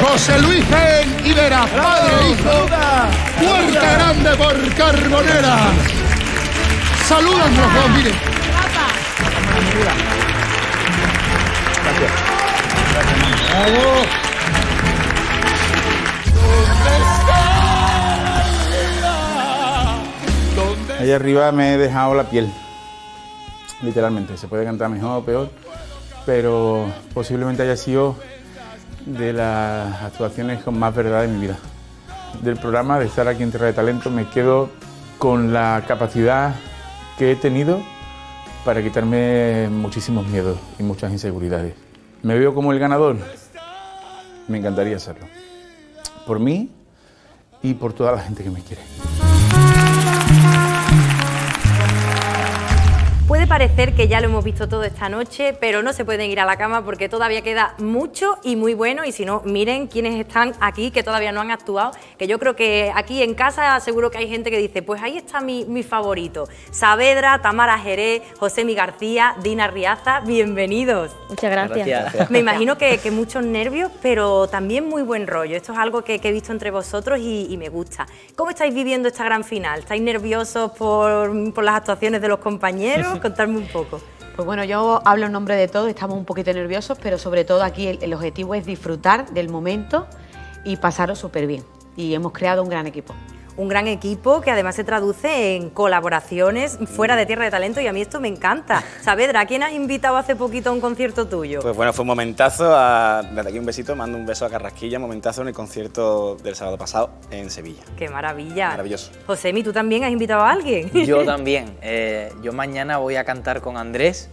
José Luis Jaén y Vera, padre e hijo, puerta grande por Carbonera. Saludan los dos, miren. Gracias. Allá arriba me he dejado la piel, literalmente. Se puede cantar mejor o peor, pero posiblemente haya sido de las actuaciones con más verdad de mi vida. Del programa, de estar aquí en Tierra de Talento, me quedo con la capacidad que he tenido para quitarme muchísimos miedos y muchas inseguridades. ¿Me veo como el ganador? Me encantaría hacerlo. Por mí y por toda la gente que me quiere. Puede parecer que ya lo hemos visto todo esta noche, pero no se pueden ir a la cama porque todavía queda mucho y muy bueno. Y si no, miren quiénes están aquí que todavía no han actuado, que yo creo que aquí en casa seguro que hay gente que dice, pues ahí está mi favorito. Saavedra, Tamara Jerez, Josemi García, Dina Riaza, bienvenidos. Muchas gracias. Gracias. Me imagino que muchos nervios, pero también muy buen rollo. Esto es algo que he visto entre vosotros y me gusta. ¿Cómo estáis viviendo esta gran final? ¿Estáis nerviosos por las actuaciones de los compañeros? Contarme un poco. Pues bueno, yo hablo en nombre de todos, estamos un poquito nerviosos, pero sobre todo aquí el objetivo es disfrutar del momento y pasarlo súper bien. Y hemos creado un gran equipo. Un gran equipo que además se traduce en colaboraciones fuera de Tierra de Talento y a mí esto me encanta. Saavedra, ¿a quién has invitado hace poquito a un concierto tuyo? Pues bueno, fue un momentazo. Desde aquí un besito, mando un beso a Carrasquilla, momentazo en el concierto del sábado pasado en Sevilla. ¡Qué maravilla! Maravilloso. Josemi, ¿tú también has invitado a alguien? Yo también. Yo mañana voy a cantar con Andrés,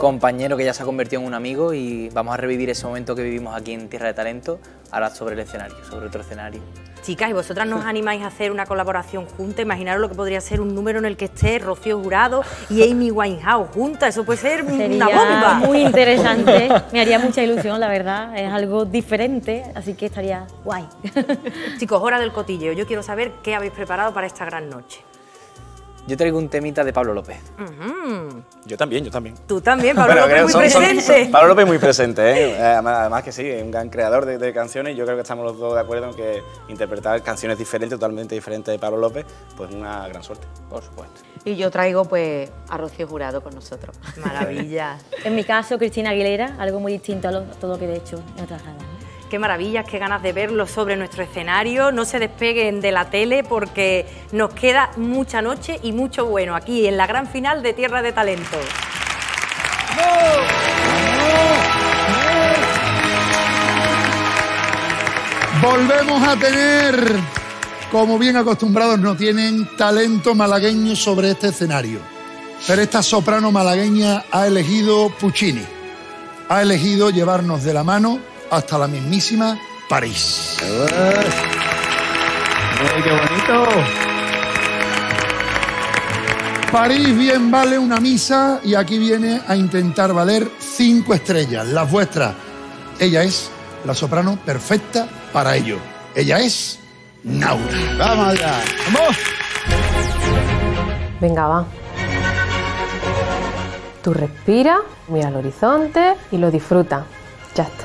compañero que ya se ha convertido en un amigo y vamos a revivir ese momento que vivimos aquí en Tierra de Talento, ahora sobre el escenario, sobre otro escenario. Chicas, ¿y vosotras nos animáis a hacer una colaboración junta? Imaginaros lo que podría ser un número en el que esté Rocío Jurado y Amy Winehouse juntas. Eso puede ser una bomba. Muy interesante. Me haría mucha ilusión, la verdad. Es algo diferente, así que estaría guay. Chicos, hora del cotilleo. Yo quiero saber qué habéis preparado para esta gran noche. Yo traigo un temita de Pablo López. Yo también. Tú también, Pablo López muy presente. Pablo López muy presente, ¿eh? Además que sí, es un gran creador de canciones. Yo creo que estamos los dos de acuerdo en que interpretar canciones diferentes, totalmente diferentes de Pablo López, pues una gran suerte, por supuesto. Y yo traigo pues a Rocío Jurado con nosotros. Maravilla. En mi caso, Cristina Aguilera, algo muy distinto a todo lo que he hecho en otras galas. Qué maravillas, qué ganas de verlo sobre nuestro escenario. No se despeguen de la tele porque nos queda mucha noche y mucho bueno aquí en la gran final de Tierra de Talento. Volvemos a tener, como bien acostumbrados, no tienen talento malagueño sobre este escenario. Pero esta soprano malagueña ha elegido Puccini. Ha elegido llevarnos de la mano hasta la mismísima París. ¡Qué bonito! París bien vale una misa y aquí viene a intentar valer 5 estrellas, las vuestras. Ella es la soprano perfecta para ello. Ella es Naura. ¡Vamos allá! ¡Vamos! Venga, va. Tú respira, mira al horizonte y lo disfruta. Ya está.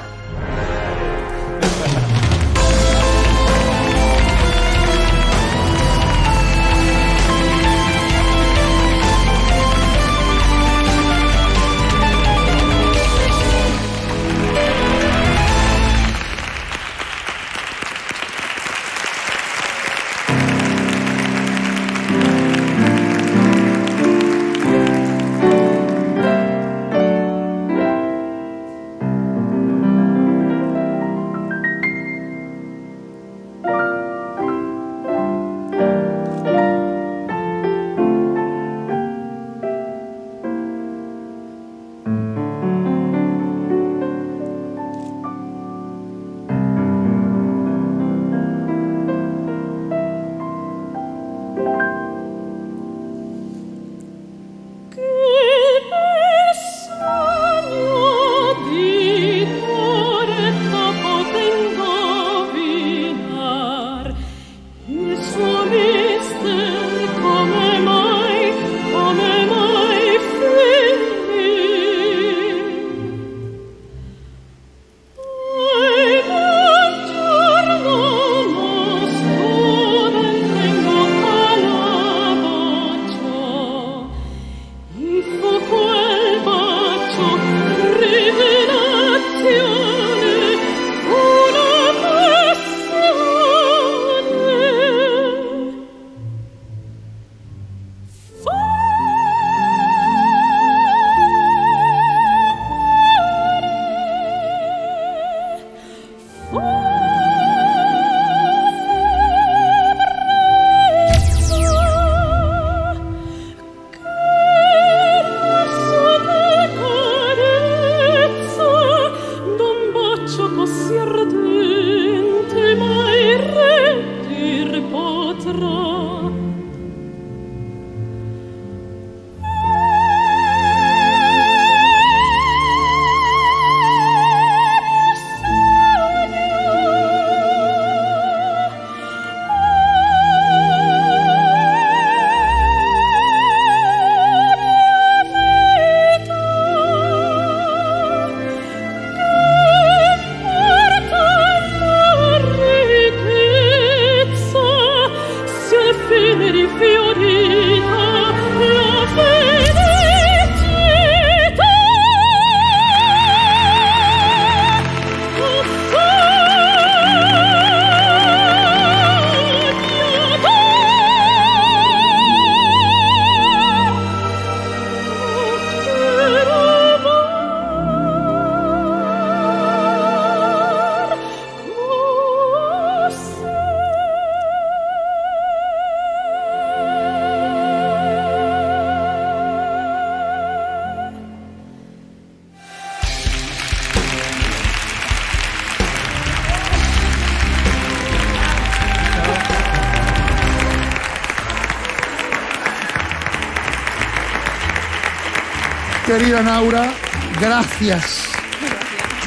Querida Naura, gracias.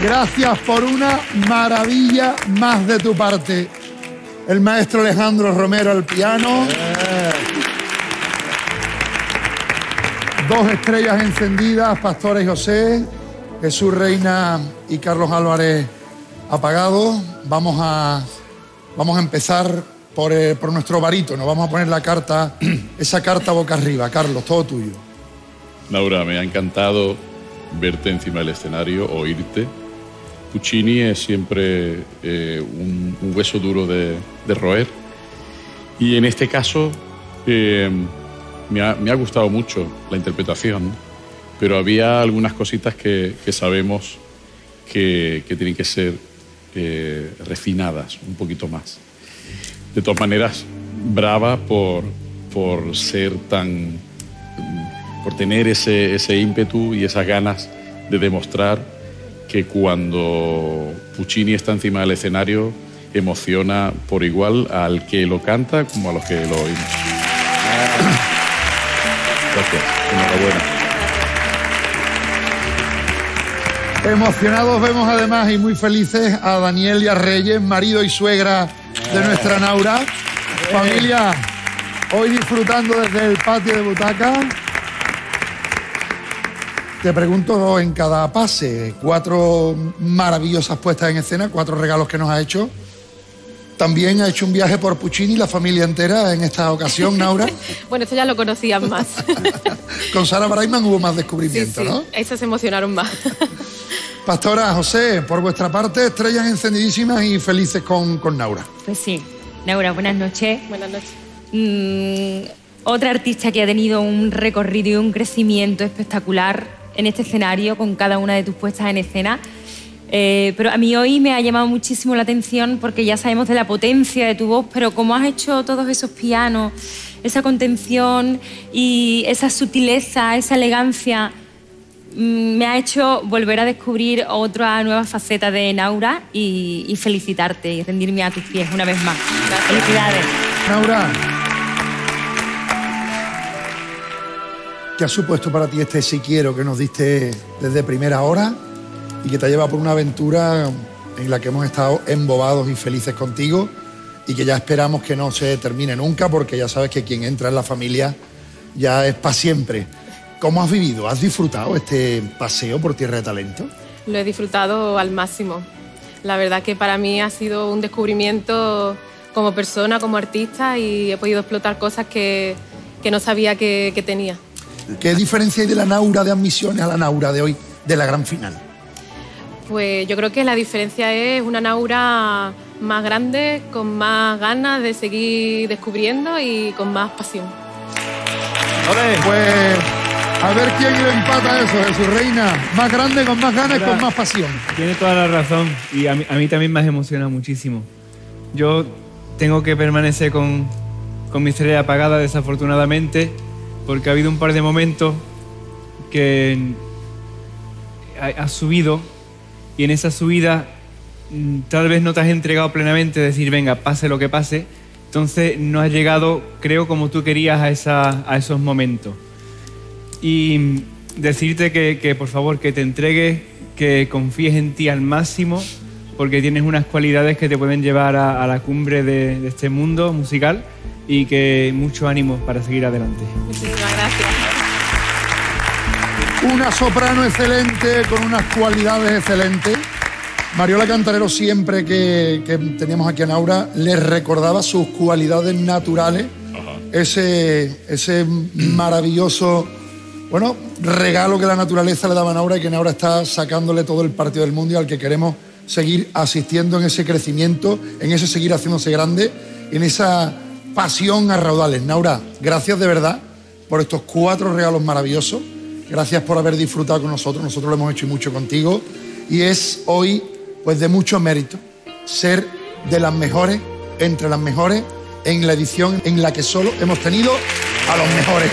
Gracias por una maravilla más de tu parte. El maestro Alejandro Romero al piano. 2 estrellas encendidas, Pastora y José. Jesús Reina y Carlos Álvarez apagados. Vamos a empezar por nuestro barítono. Vamos a poner la carta, esa carta boca arriba. Carlos, todo tuyo. Naura, me ha encantado verte encima del escenario, oírte. Puccini es siempre un hueso duro de roer. Y en este caso me ha gustado mucho la interpretación, ¿no? Pero había algunas cositas que sabemos que tienen que ser refinadas un poquito más. De todas maneras, brava por ser tan... por tener ese ímpetu y esas ganas de demostrar que cuando Puccini está encima del escenario emociona por igual al que lo canta como a los que lo oímos. Gracias. Enhorabuena. Emocionados vemos además y muy felices a Daniel y a Reyes, marido y suegra de nuestra Naura. Familia, hoy disfrutando desde el patio de butaca. Te pregunto en cada pase, 4 maravillosas puestas en escena, 4 regalos que nos ha hecho. También ha hecho un viaje por Puccini, la familia entera, en esta ocasión, Naura. Bueno, esto ya lo conocían más. Con Sara Brayman hubo más descubrimiento, sí, sí, ¿no? Esas se emocionaron más. Pastora, José, por vuestra parte, estrellas encendidísimas y felices con Naura. Pues sí. Naura, buenas noches. Buenas noches. Otra artista que ha tenido un recorrido y un crecimiento espectacular en este escenario con cada una de tus puestas en escena. Pero a mí hoy me ha llamado muchísimo la atención porque ya sabemos de la potencia de tu voz, pero cómo has hecho todos esos pianos, esa contención y esa sutileza, esa elegancia... Me ha hecho volver a descubrir otra nueva faceta de Naura y felicitarte y rendirme a tus pies una vez más. Gracias. Felicidades. Naura, ¿qué ha supuesto para ti este "si quiero" que nos diste desde primera hora y que te ha llevado por una aventura en la que hemos estado embobados y felices contigo y que ya esperamos que no se termine nunca, porque ya sabes que quien entra en la familia ya es para siempre? ¿Cómo has vivido? ¿Has disfrutado este paseo por Tierra de Talento? Lo he disfrutado al máximo. La verdad que para mí ha sido un descubrimiento como persona, como artista, y he podido explotar cosas que no sabía que tenía. ¿Qué diferencia hay de la Naura de Admisiones a la Naura de hoy, de la gran final? Pues yo creo que la diferencia es una Naura más grande, con más ganas de seguir descubriendo y con más pasión. ¡Ole! Pues... a ver quién le empata eso, Jesús Reina. Más grande, con más ganas, con más pasión. Tiene toda la razón y a mí también me has emocionado muchísimo. Yo tengo que permanecer con mi estrella apagada, desafortunadamente, porque ha habido un par de momentos que has subido y en esa subida tal vez no te has entregado plenamente, decir, venga, pase lo que pase. Entonces no has llegado, creo, como tú querías a esos momentos. Y decirte que por favor, que te entregues, que confíes en ti al máximo, porque tienes unas cualidades que te pueden llevar a la cumbre de este mundo musical, y que mucho ánimo para seguir adelante. Muchísimas gracias. Una soprano excelente, con unas cualidades excelentes. Mariola Cantarero, siempre que teníamos aquí a Naura, les recordaba sus cualidades naturales. Ajá. Ese maravilloso... bueno, regalo que la naturaleza le daba a Naura y que Naura está sacándole todo el partido del mundo, y al que queremos seguir asistiendo en ese crecimiento, en ese seguir haciéndose grande, en esa pasión a raudales. Naura, gracias de verdad por estos 4 regalos maravillosos. Gracias por haber disfrutado con nosotros. Nosotros lo hemos hecho y mucho contigo. Y es hoy, pues, de mucho mérito ser de las mejores, entre las mejores, en la edición en la que solo hemos tenido a los mejores.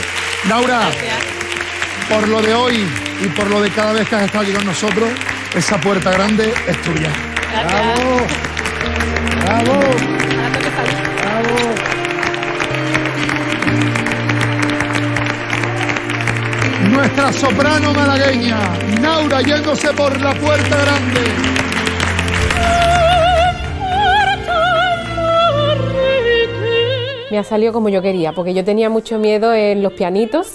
Naura, gracias por lo de hoy y por lo de cada vez que has estado aquí con nosotros. Esa puerta grande es tuya. Gracias. ¡Bravo! ¡Bravo! ¡Bravo! Nuestra soprano malagueña, Naura, yéndose por la puerta grande. Me ha salido como yo quería, porque yo tenía mucho miedo en los pianitos,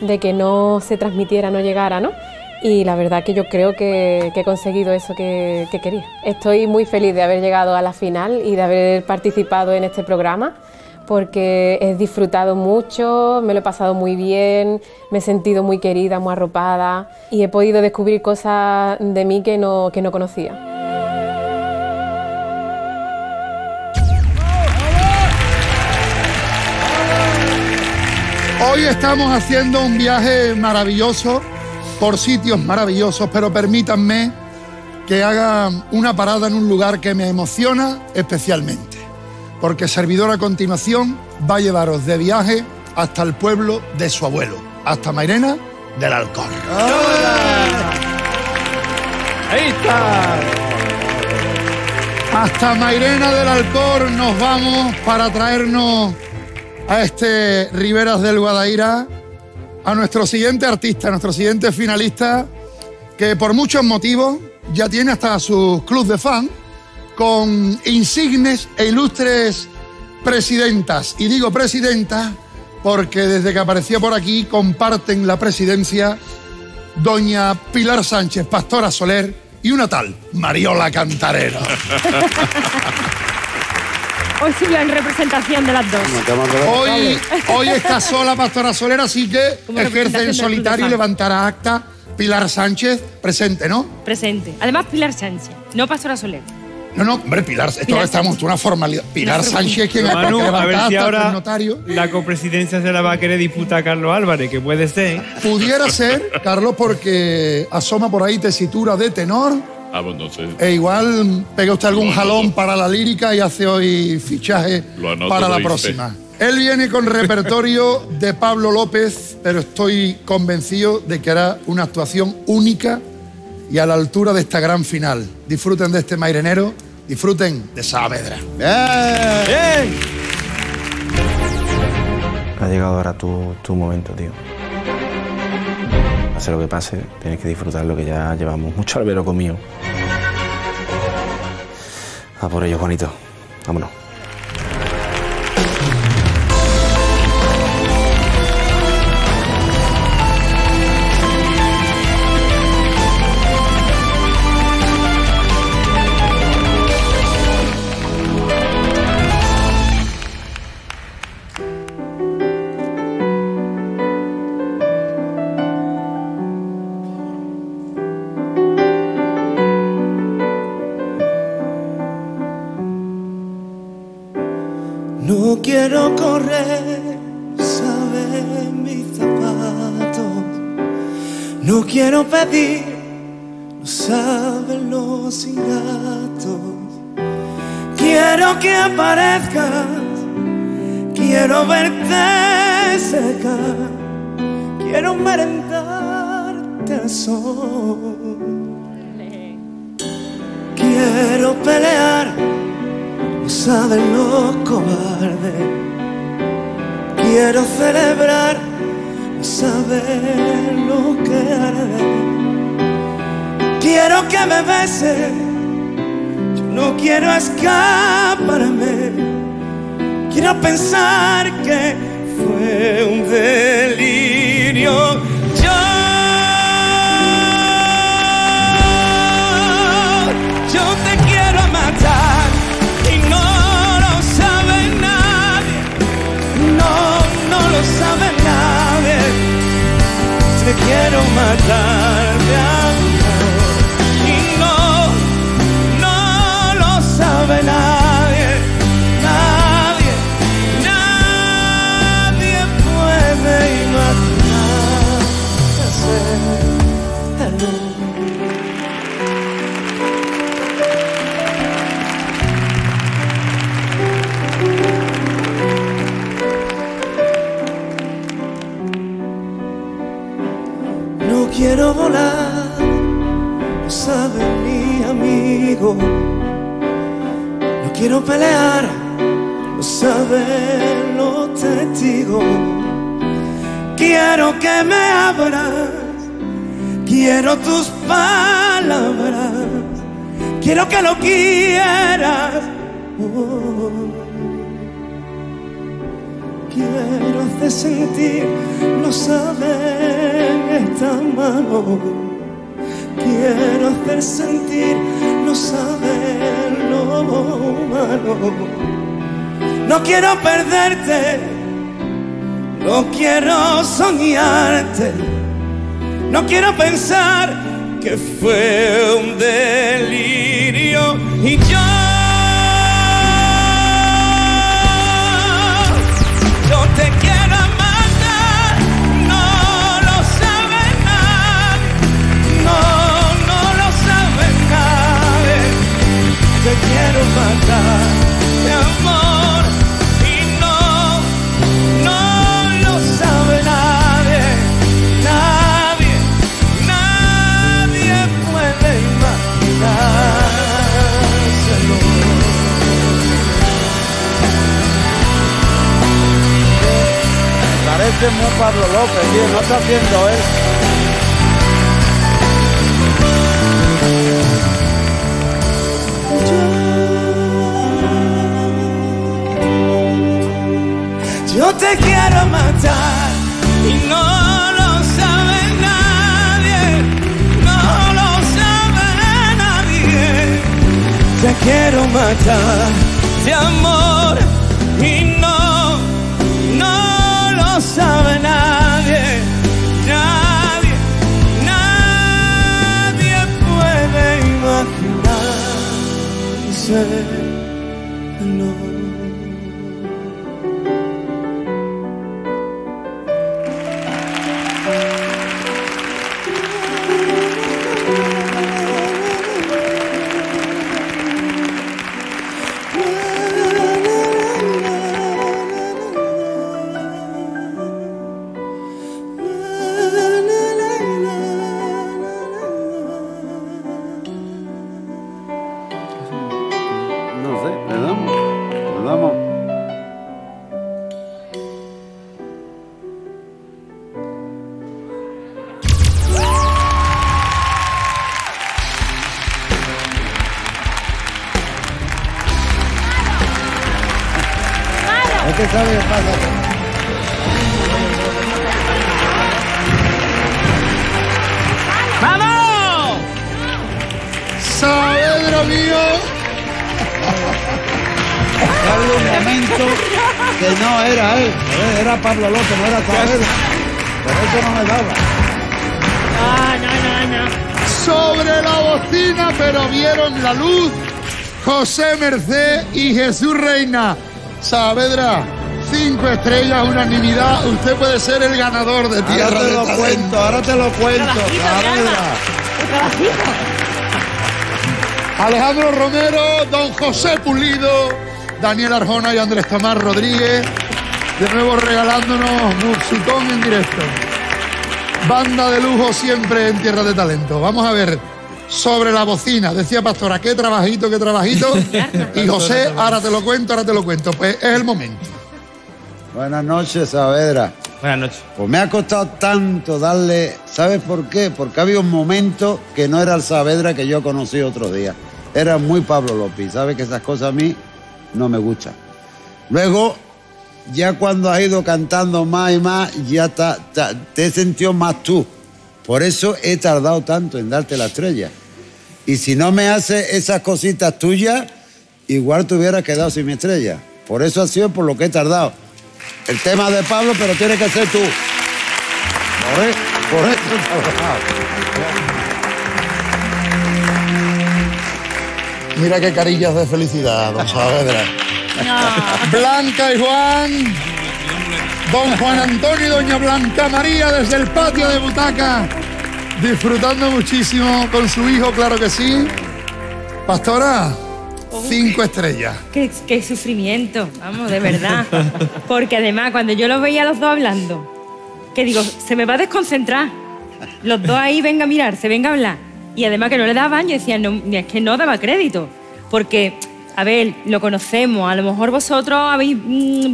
de que no se transmitiera, no llegara, ¿no? Y la verdad que yo creo que he conseguido eso que quería. Estoy muy feliz de haber llegado a la final y de haber participado en este programa, porque he disfrutado mucho, me lo he pasado muy bien, me he sentido muy querida, muy arropada, y he podido descubrir cosas de mí que no conocía. Hoy estamos haciendo un viaje maravilloso por sitios maravillosos, pero permítanme que haga una parada en un lugar que me emociona especialmente, porque Servidor a continuación va a llevaros de viaje hasta el pueblo de su abuelo, hasta Mairena del Alcor. ¡Ahí está! Hasta Mairena del Alcor nos vamos para traernos a este Riberas del Guadaira a nuestro siguiente artista, a nuestro siguiente finalista, que por muchos motivos ya tiene hasta sus clubes de fan con insignes e ilustres presidentas. Y digo presidentas porque desde que apareció por aquí comparten la presidencia doña Pilar Sánchez, Pastora Soler, y una tal, Mariola Cantarero. Hoy sí en representación de las dos. Hoy está sola Pastora Soler, así que ejerce en solitario y levantará acta. Pilar Sánchez, presente, ¿no? Presente. Además, Pilar Sánchez, no Pastora Soler. No, hombre, Pilar, esto estamos una formalidad. Pilar Sánchez, quien es el notario. La copresidencia se la va a querer disputar a Carlos Álvarez, que puede ser. Pudiera ser, Carlos, porque asoma por ahí tesitura de tenor. Ah, pues entonces. E igual pega usted algún jalón para la lírica y hace hoy fichaje para la próxima. Él viene con repertorio de Pablo López, pero estoy convencido de que hará una actuación única y a la altura de esta gran final. Disfruten de este mairenero, disfruten de Saavedra. ¡Bien! Ha llegado ahora tu momento, tío. Pase lo que pase, tienes que disfrutar lo que ya llevamos. Mucho albero comido. A por ello, Juanito. Vámonos. Quiero correr, saber mis zapatos. No quiero pedir, no saben los ingratos. Quiero que aparezcas, quiero verte cerca, quiero merendarte al sol. Quiero pelear. No saben los cobardes. Quiero celebrar. No saben lo que haré. Quiero que me beses. Yo no quiero escaparme. Quiero pensar que fue un delirio. Yo te quiero matar. Sabe nadie, te quiero matar de amor y no lo sabe nadie, nadie puede imaginarse. Quiero volar, no saben mi amigo. No quiero pelear, no saben los testigos. Quiero que me abras, quiero tus palabras, quiero que lo quieras. Quiero hacer sentir, no saben esta mano. Quiero hacer sentir, no saben lo humano. No quiero perderte, no quiero soñarte, no quiero pensar que fue un delirio y yo. Te quiero matar, no lo sabe nadie, no lo sabe nadie. Te quiero matar, mi amor, y no lo sabe nadie, nadie puede imaginar. hace muy Pablo López, tío, no está haciendo él. Yo te quiero matar y no lo sabe nadie, no lo sabe nadie. Te quiero matar de amor y no lo sabe nadie, nadie puede imaginarse, no. ¡Vamos! ¡Saavedra mío! Había un momento que no era él, era Pablo López, no era Saavedra. Por eso no me daba. No. Sobre la bocina, pero vieron la luz, José Mercé y Jesús Reina. Saavedra, 5 estrellas, unanimidad. Usted puede ser el ganador de Tierra de Talento. Ahora te lo cuento. Saavedra. Alejandro Romero, Don José Pulido, Daniel Arjona y Andrés Tomás Rodríguez. De nuevo regalándonos musicón en directo. Banda de lujo siempre en Tierra de Talento. Vamos a ver. Sobre la bocina, decía Pastora, qué trabajito. Y José, ahora te lo cuento. Pues es el momento. Buenas noches, Saavedra. Buenas noches. Pues me ha costado tanto darle... ¿Sabes por qué? Porque había un momento que no era el Saavedra que yo conocí otro día. Era muy Pablo López. ¿Sabes que esas cosas a mí no me gustan? Luego, ya cuando has ido cantando más y más, ya te he sentido más tú. Por eso he tardado tanto en darte la estrella. Y si no me haces esas cositas tuyas, igual te hubieras quedado sin mi estrella. Por eso ha sido por lo que he tardado. El tema de Pablo, pero tiene que ser tú. Por eso he tardado. Mira qué carillas de felicidad, don Saavedra. No. Blanca y Juan... Don Juan Antonio y Doña Blanca María desde el patio de butaca, disfrutando muchísimo con su hijo, claro que sí. Pastora, 5 estrellas. Qué sufrimiento, vamos, de verdad. Porque además, cuando yo los veía a los dos hablando, que digo, se me va a desconcentrar. Los dos ahí, venga a mirarse, venga a hablar. Y además que no le daban, yo decía, no, es que no daba crédito. Porque... A ver, lo conocemos, a lo mejor vosotros habéis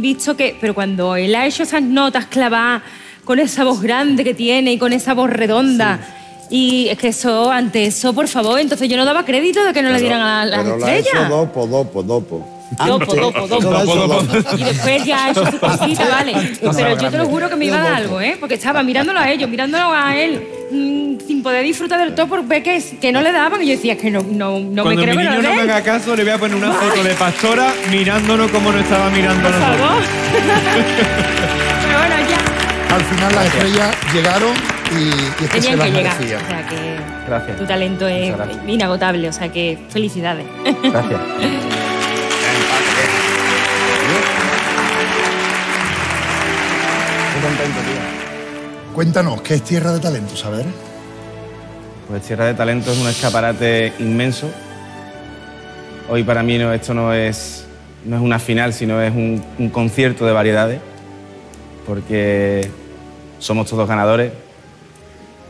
visto que... Pero cuando él ha hecho esas notas clavadas, con esa voz grande que tiene y con esa voz redonda... Sí. Y es que eso, ante eso, por favor, entonces yo no daba crédito de que no le dieran a las estrellas. Pero la hizo dopo. Y después ya ha hecho su cosita, vale. Pero yo te lo juro que me iba a dar algo, ¿eh? Porque estaba mirándolo a ellos, mirándolo a él... sin poder disfrutar del todo por ver que no le daban. Y yo decía, es que no me creo que lo den. Cuando mi niño no me haga caso, le voy a poner una foto de Pastora mirándonos como no estaba mirándonos. Por favor. Pero bueno, ya. Al final las estrellas llegaron y tenían que llegar. O sea que gracias. Tu talento es inagotable, o sea que felicidades. Gracias. Estoy contento, tío. Cuéntanos, ¿qué es Tierra de Talento, Saavedra? Pues Tierra de Talento es un escaparate inmenso. Hoy para mí esto no es una final, sino es un concierto de variedades, porque somos todos ganadores.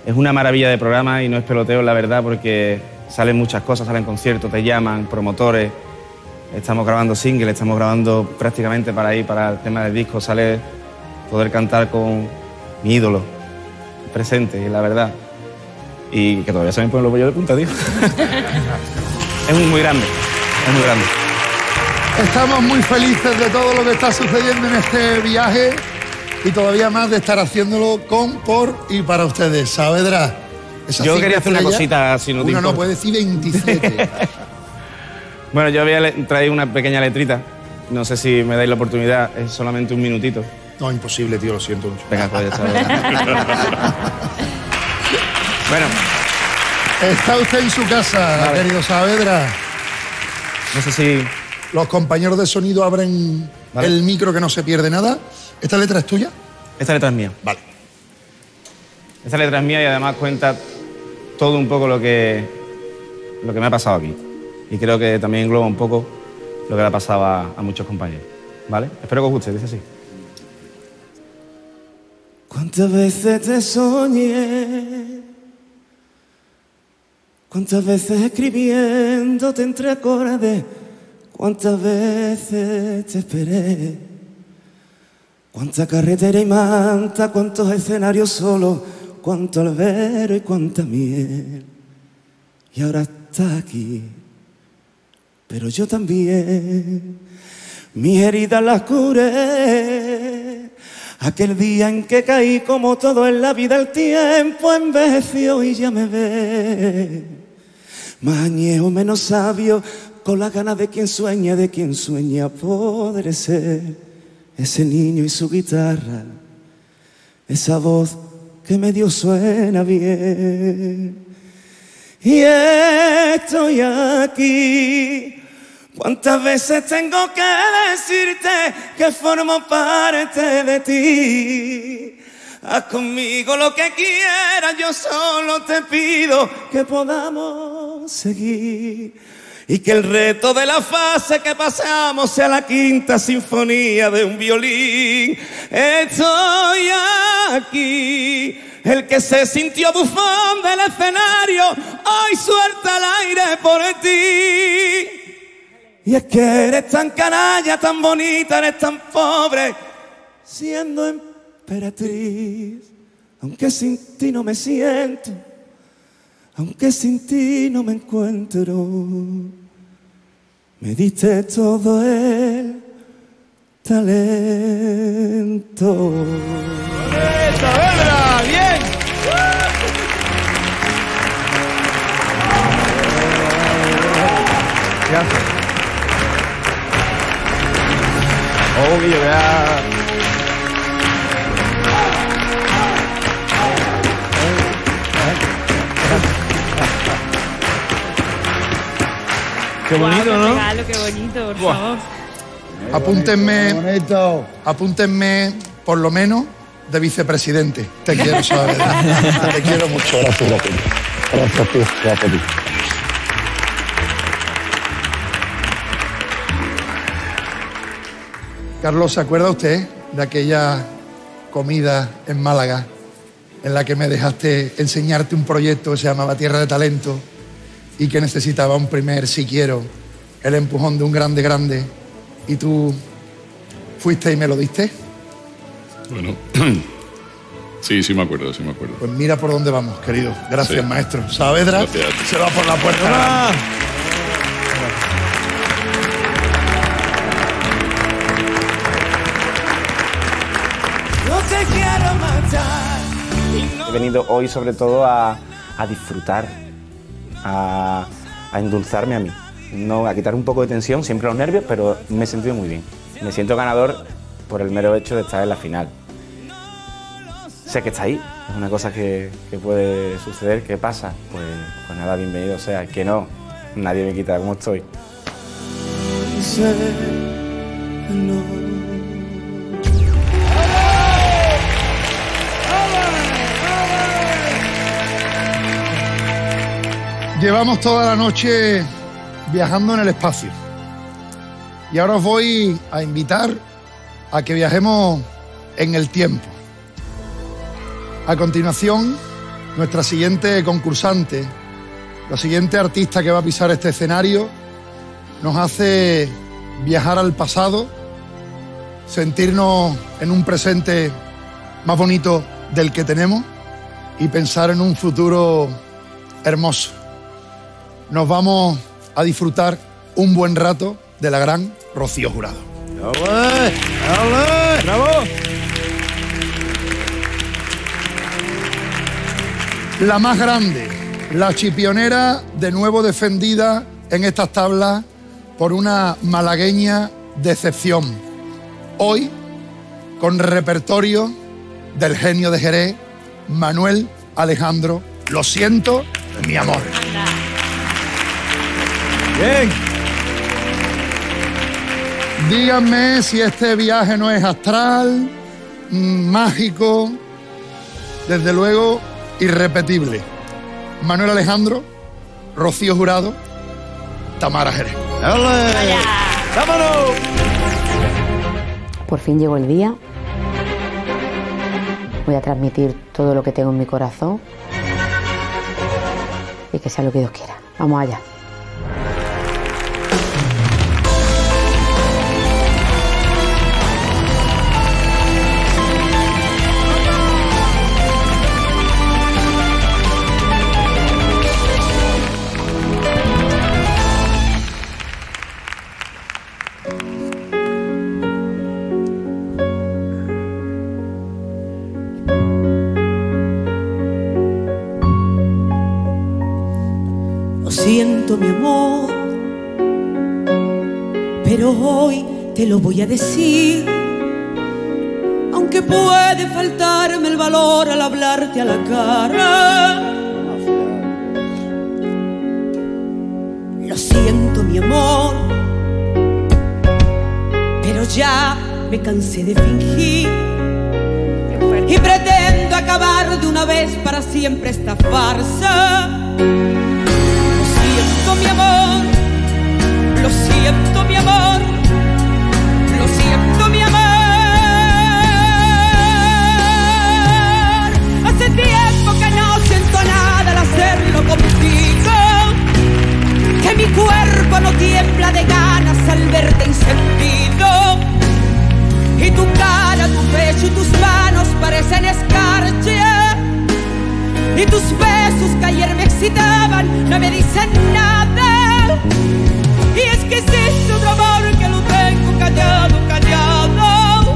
Es una maravilla de programa y no es peloteo, la verdad, porque salen muchas cosas, salen conciertos, te llaman, promotores. Estamos grabando singles, estamos grabando prácticamente para el tema del disco, sale... poder cantar con mi ídolo presente, la verdad. Y que todavía se me ponen los vellos de punta, tío. Es muy grande, es muy grande. Estamos muy felices de todo lo que está sucediendo en este viaje y todavía más de estar haciéndolo con, por y para ustedes. Saavedra, yo quería hacer una cosita, si no te importa. No, puede decir 27. Bueno, yo había traído una pequeña letrita. No sé si me dais la oportunidad, es solamente un minutito. No, imposible, tío, lo siento mucho. Venga, joder, Saavedra. Bueno. Está usted en su casa, vale, querido Saavedra. No sé si... Los compañeros de sonido abren, vale, el micro, que no se pierde nada. ¿Esta letra es tuya? Esta letra es mía. Vale. Esta letra es mía y además cuenta todo un poco lo que me ha pasado aquí. Y creo que también engloba un poco lo que le ha pasado a muchos compañeros. ¿Vale? Espero que os guste, dice así. ¿Cuántas veces te soñé? ¿Cuántas veces escribiendo te entre acordes? ¿Cuántas veces te esperé? Cuánta carretera y manta, cuántos escenarios solos, cuánto albero y cuánta miel. Y ahora está aquí, pero yo también. Mis heridas las curé. Aquel día en que caí, como todo en la vida, el tiempo envejeció y ya me ve. Más añejo, menos sabio, con las ganas de quien sueña poder ser ese niño y su guitarra, esa voz que medio suena bien. Y estoy aquí. ¿Cuántas veces tengo que decirte que formo parte de ti? Haz conmigo lo que quieras, yo solo te pido que podamos seguir y que el reto de la fase que pasamos sea la quinta sinfonía de un violín. Estoy aquí, el que se sintió bufón del escenario, hoy suelta el aire por ti. Y es que eres tan canalla, tan bonita, eres tan pobre, siendo en emperatriz, aunque sin ti no me siento, aunque sin ti no me encuentro, me diste todo el talento. ¡Vale, Saavedra! ¡Bien! Gracias. Oh, que yo qué bonito, ¿no? Regalo, qué bonito, por favor. Apúntenme, bonito. Apúntenme, por lo menos, de vicepresidente. Te quiero, ¿sabes? Te quiero mucho. Gracias, gracias. Gracias, gracias. Carlos, ¿se acuerda usted de aquella comida en Málaga en la que me dejaste enseñarte un proyecto que se llamaba Tierra de Talento y que necesitaba un primer "si quiero", el empujón de un grande, grande, y tú fuiste y me lo diste? Bueno, sí, sí me acuerdo, sí me acuerdo. Pues mira por dónde vamos, querido. Gracias, sí, maestro. Saavedra se va por la puerta. ¡Ah! He venido hoy sobre todo a disfrutar, a endulzarme a mí, no, a quitar un poco de tensión, siempre los nervios, pero me he sentido muy bien. Me siento ganador por el mero hecho de estar en la final. Sé que está ahí, es una cosa que puede suceder, que pasa, pues nada, bienvenido sea, que no, nadie me quita como estoy. Llevamos toda la noche viajando en el espacio y ahora os voy a invitar a que viajemos en el tiempo. A continuación, nuestra siguiente concursante, la siguiente artista que va a pisar este escenario, nos hace viajar al pasado sentirnos en un presente más bonito del que tenemos y pensar en un futuro hermoso. Nos vamos a disfrutar un buen rato de la gran Rocío Jurado. ¡Ale! ¡Ale! ¡Bravo! La más grande, la chipionera, de nuevo defendida en estas tablas por una malagueña de excepción. Hoy, con repertorio del genio de Jerez, Manuel Alejandro. Lo siento, mi amor. Bien. Díganme si este viaje no es astral, mágico, desde luego irrepetible. Manuel Alejandro, Rocío Jurado, Tamara Jerez. ¡Ole! ¡Vámonos! Por fin llegó el día. Voy a transmitir todo lo que tengo en mi corazón y que sea lo que Dios quiera. Vamos allá. Mi amor, pero hoy te lo voy a decir, aunque puede faltarme el valor al hablarte a la cara. Lo siento, mi amor, pero ya me cansé de fingir y pretendo acabar de una vez para siempre esta farsa. Mi amor, lo siento, mi amor, lo siento, mi amor. Hace tiempo que no siento nada al hacerlo contigo, que mi cuerpo no tiembla de ganas al verte insensible, y tu cara, tu pecho y tus manos parecen escarcha, y tus besos que ayer me excitaban no me dicen nada. Y es que existe otro amor que lo tengo callado, callado.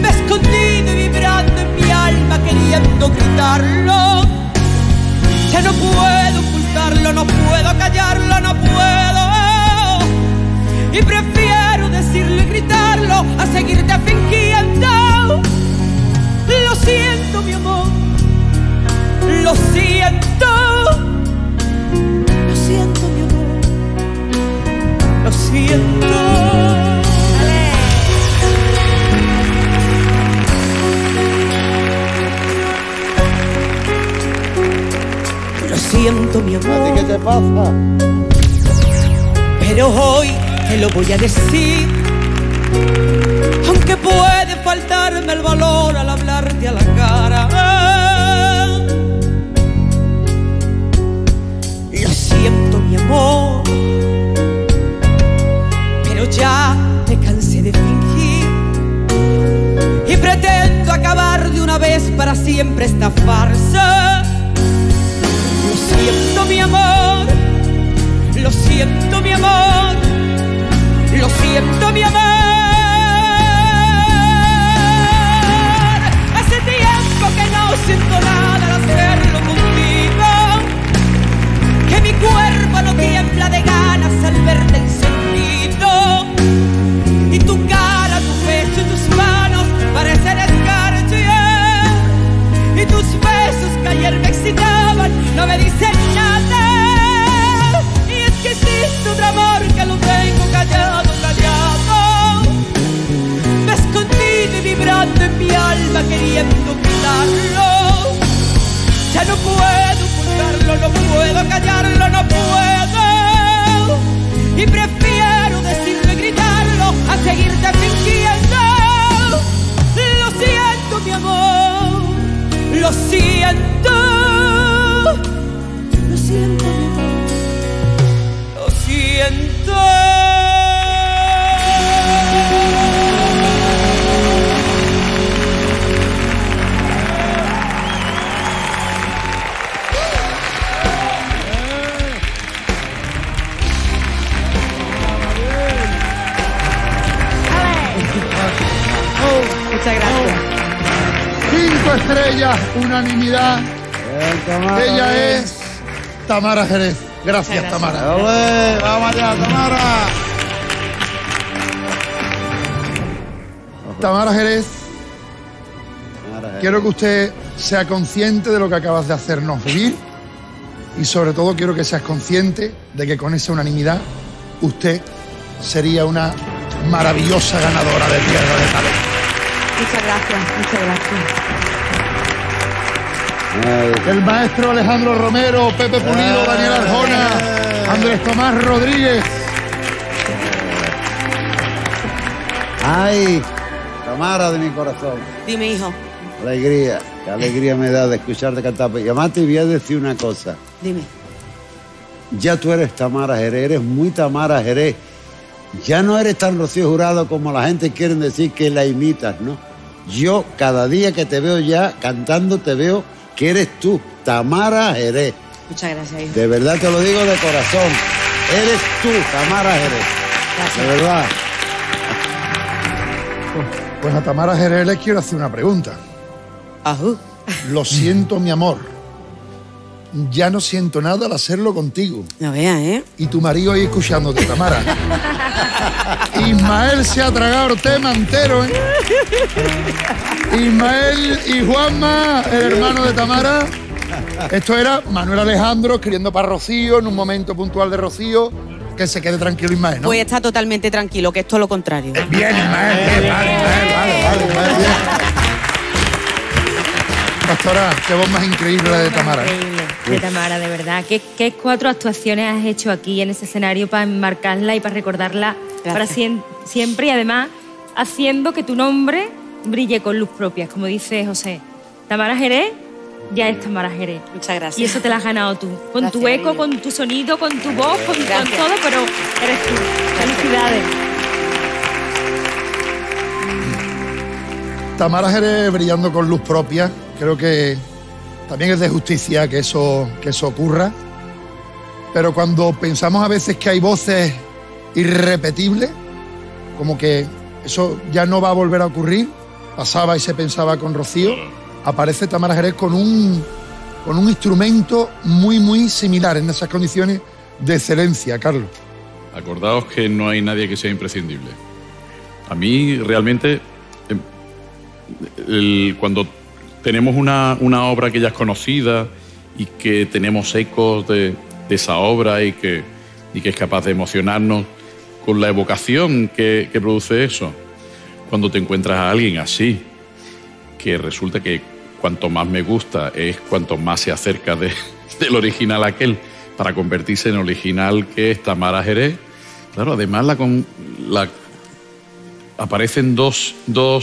Me he escondido y vibrando en mi alma queriendo gritarlo. Ya no puedo ocultarlo, no puedo callarlo, no puedo. Y prefiero decirlo y gritarlo a seguirte fingiendo. Lo siento, mi amor. Lo siento, lo siento, mi amor, lo siento. ¡Ale! Lo siento, mi amor. ¿A ti qué te pasa? Pero hoy te lo voy a decir, aunque puede faltarme el valor al hablarte a la cara. Lo siento, mi amor, pero ya me cansé de fingir y pretendo acabar de una vez para siempre esta farsa. Lo siento, mi amor, lo siento, mi amor, lo siento, mi amor. Hace tiempo que no siento nada al hacerlo contigo, que mi cuerpo no tiembla de ganas al verte encendido, y tu cara, tu pecho y tus manos parecen escarcha, y tus besos que ayer me excitaban no me dicen nada. Y es que existe otro amor que lo tengo callado, callado, Muchas gracias. 5 estrellas, unanimidad. Ella es Tamara Jerez. Gracias, Tamara. ¡Olé! Vamos allá, Tamara. Tamara Jerez, quiero que usted sea consciente de lo que acabas de hacernos vivir y sobre todo quiero que seas consciente de que con esa unanimidad usted sería una maravillosa ganadora de Tierra de Talento. Muchas gracias, muchas gracias. El maestro Alejandro Romero, Pepe Pulido, Daniel Arjona, Andrés Tomás Rodríguez. Ay, Tamara de mi corazón. Dime, hijo. Alegría, qué alegría me da de escucharte cantar. Y además te voy a decir una cosa. Dime. Ya tú eres Tamara Jerez, eres muy Tamara Jerez. Ya no eres tan Rocío Jurado como la gente quiere decir que la imitas, ¿no? Yo cada día que te veo ya cantando te veo que eres tú, Tamara Jerez. Muchas gracias, hijo. De verdad te lo digo de corazón. Eres tú, Tamara Jerez. Gracias. De verdad. Pues a Tamara Jerez les quiero hacer una pregunta. Ajú. Lo siento, mi amor. Ya no siento nada al hacerlo contigo. No veas, ¿eh? Y tu marido ahí escuchándote, Tamara. Ismael se ha tragado el tema entero, ¿eh? Ismael y Juanma, el hermano de Tamara. Esto era Manuel Alejandro escribiendo para Rocío en un momento puntual de Rocío. Que se quede tranquilo, Ismael, ¿no? Pues está totalmente tranquilo, que es todo lo contrario. Bien, Ismael, bien, vale, bien. Pastora, qué voz más increíble la de Tamara. De Tamara, de verdad. ¿Qué 4 actuaciones has hecho aquí en ese escenario para enmarcarla y para recordarla para siempre? Y además, haciendo que tu nombre brille con luz propia, como dice José. Tamara Jerez ya es Tamara Jerez. Muchas gracias. Y eso te lo has ganado tú. Con gracias, tu eco, con tu sonido, con tu voz, con todo, pero eres tú. Felicidades. Tamara Jerez brillando con luz propia. Creo que también es de justicia que eso ocurra. Pero cuando pensamos a veces que hay voces irrepetibles, como que eso ya no va a volver a ocurrir, pasaba y se pensaba con Rocío, aparece Tamara Jerez con un instrumento muy, muy similar en esas condiciones de excelencia, Carlos. Acordaos que no hay nadie que sea imprescindible. A mí realmente, cuando tenemos una obra que ya es conocida y que tenemos ecos de esa obra y que es capaz de emocionarnos con la evocación que produce eso. Cuando te encuentras a alguien así, que resulta que cuanto más me gusta es cuanto más se acerca del original aquel, para convertirse en original que es Tamara Jerez. Claro, además aparecen dos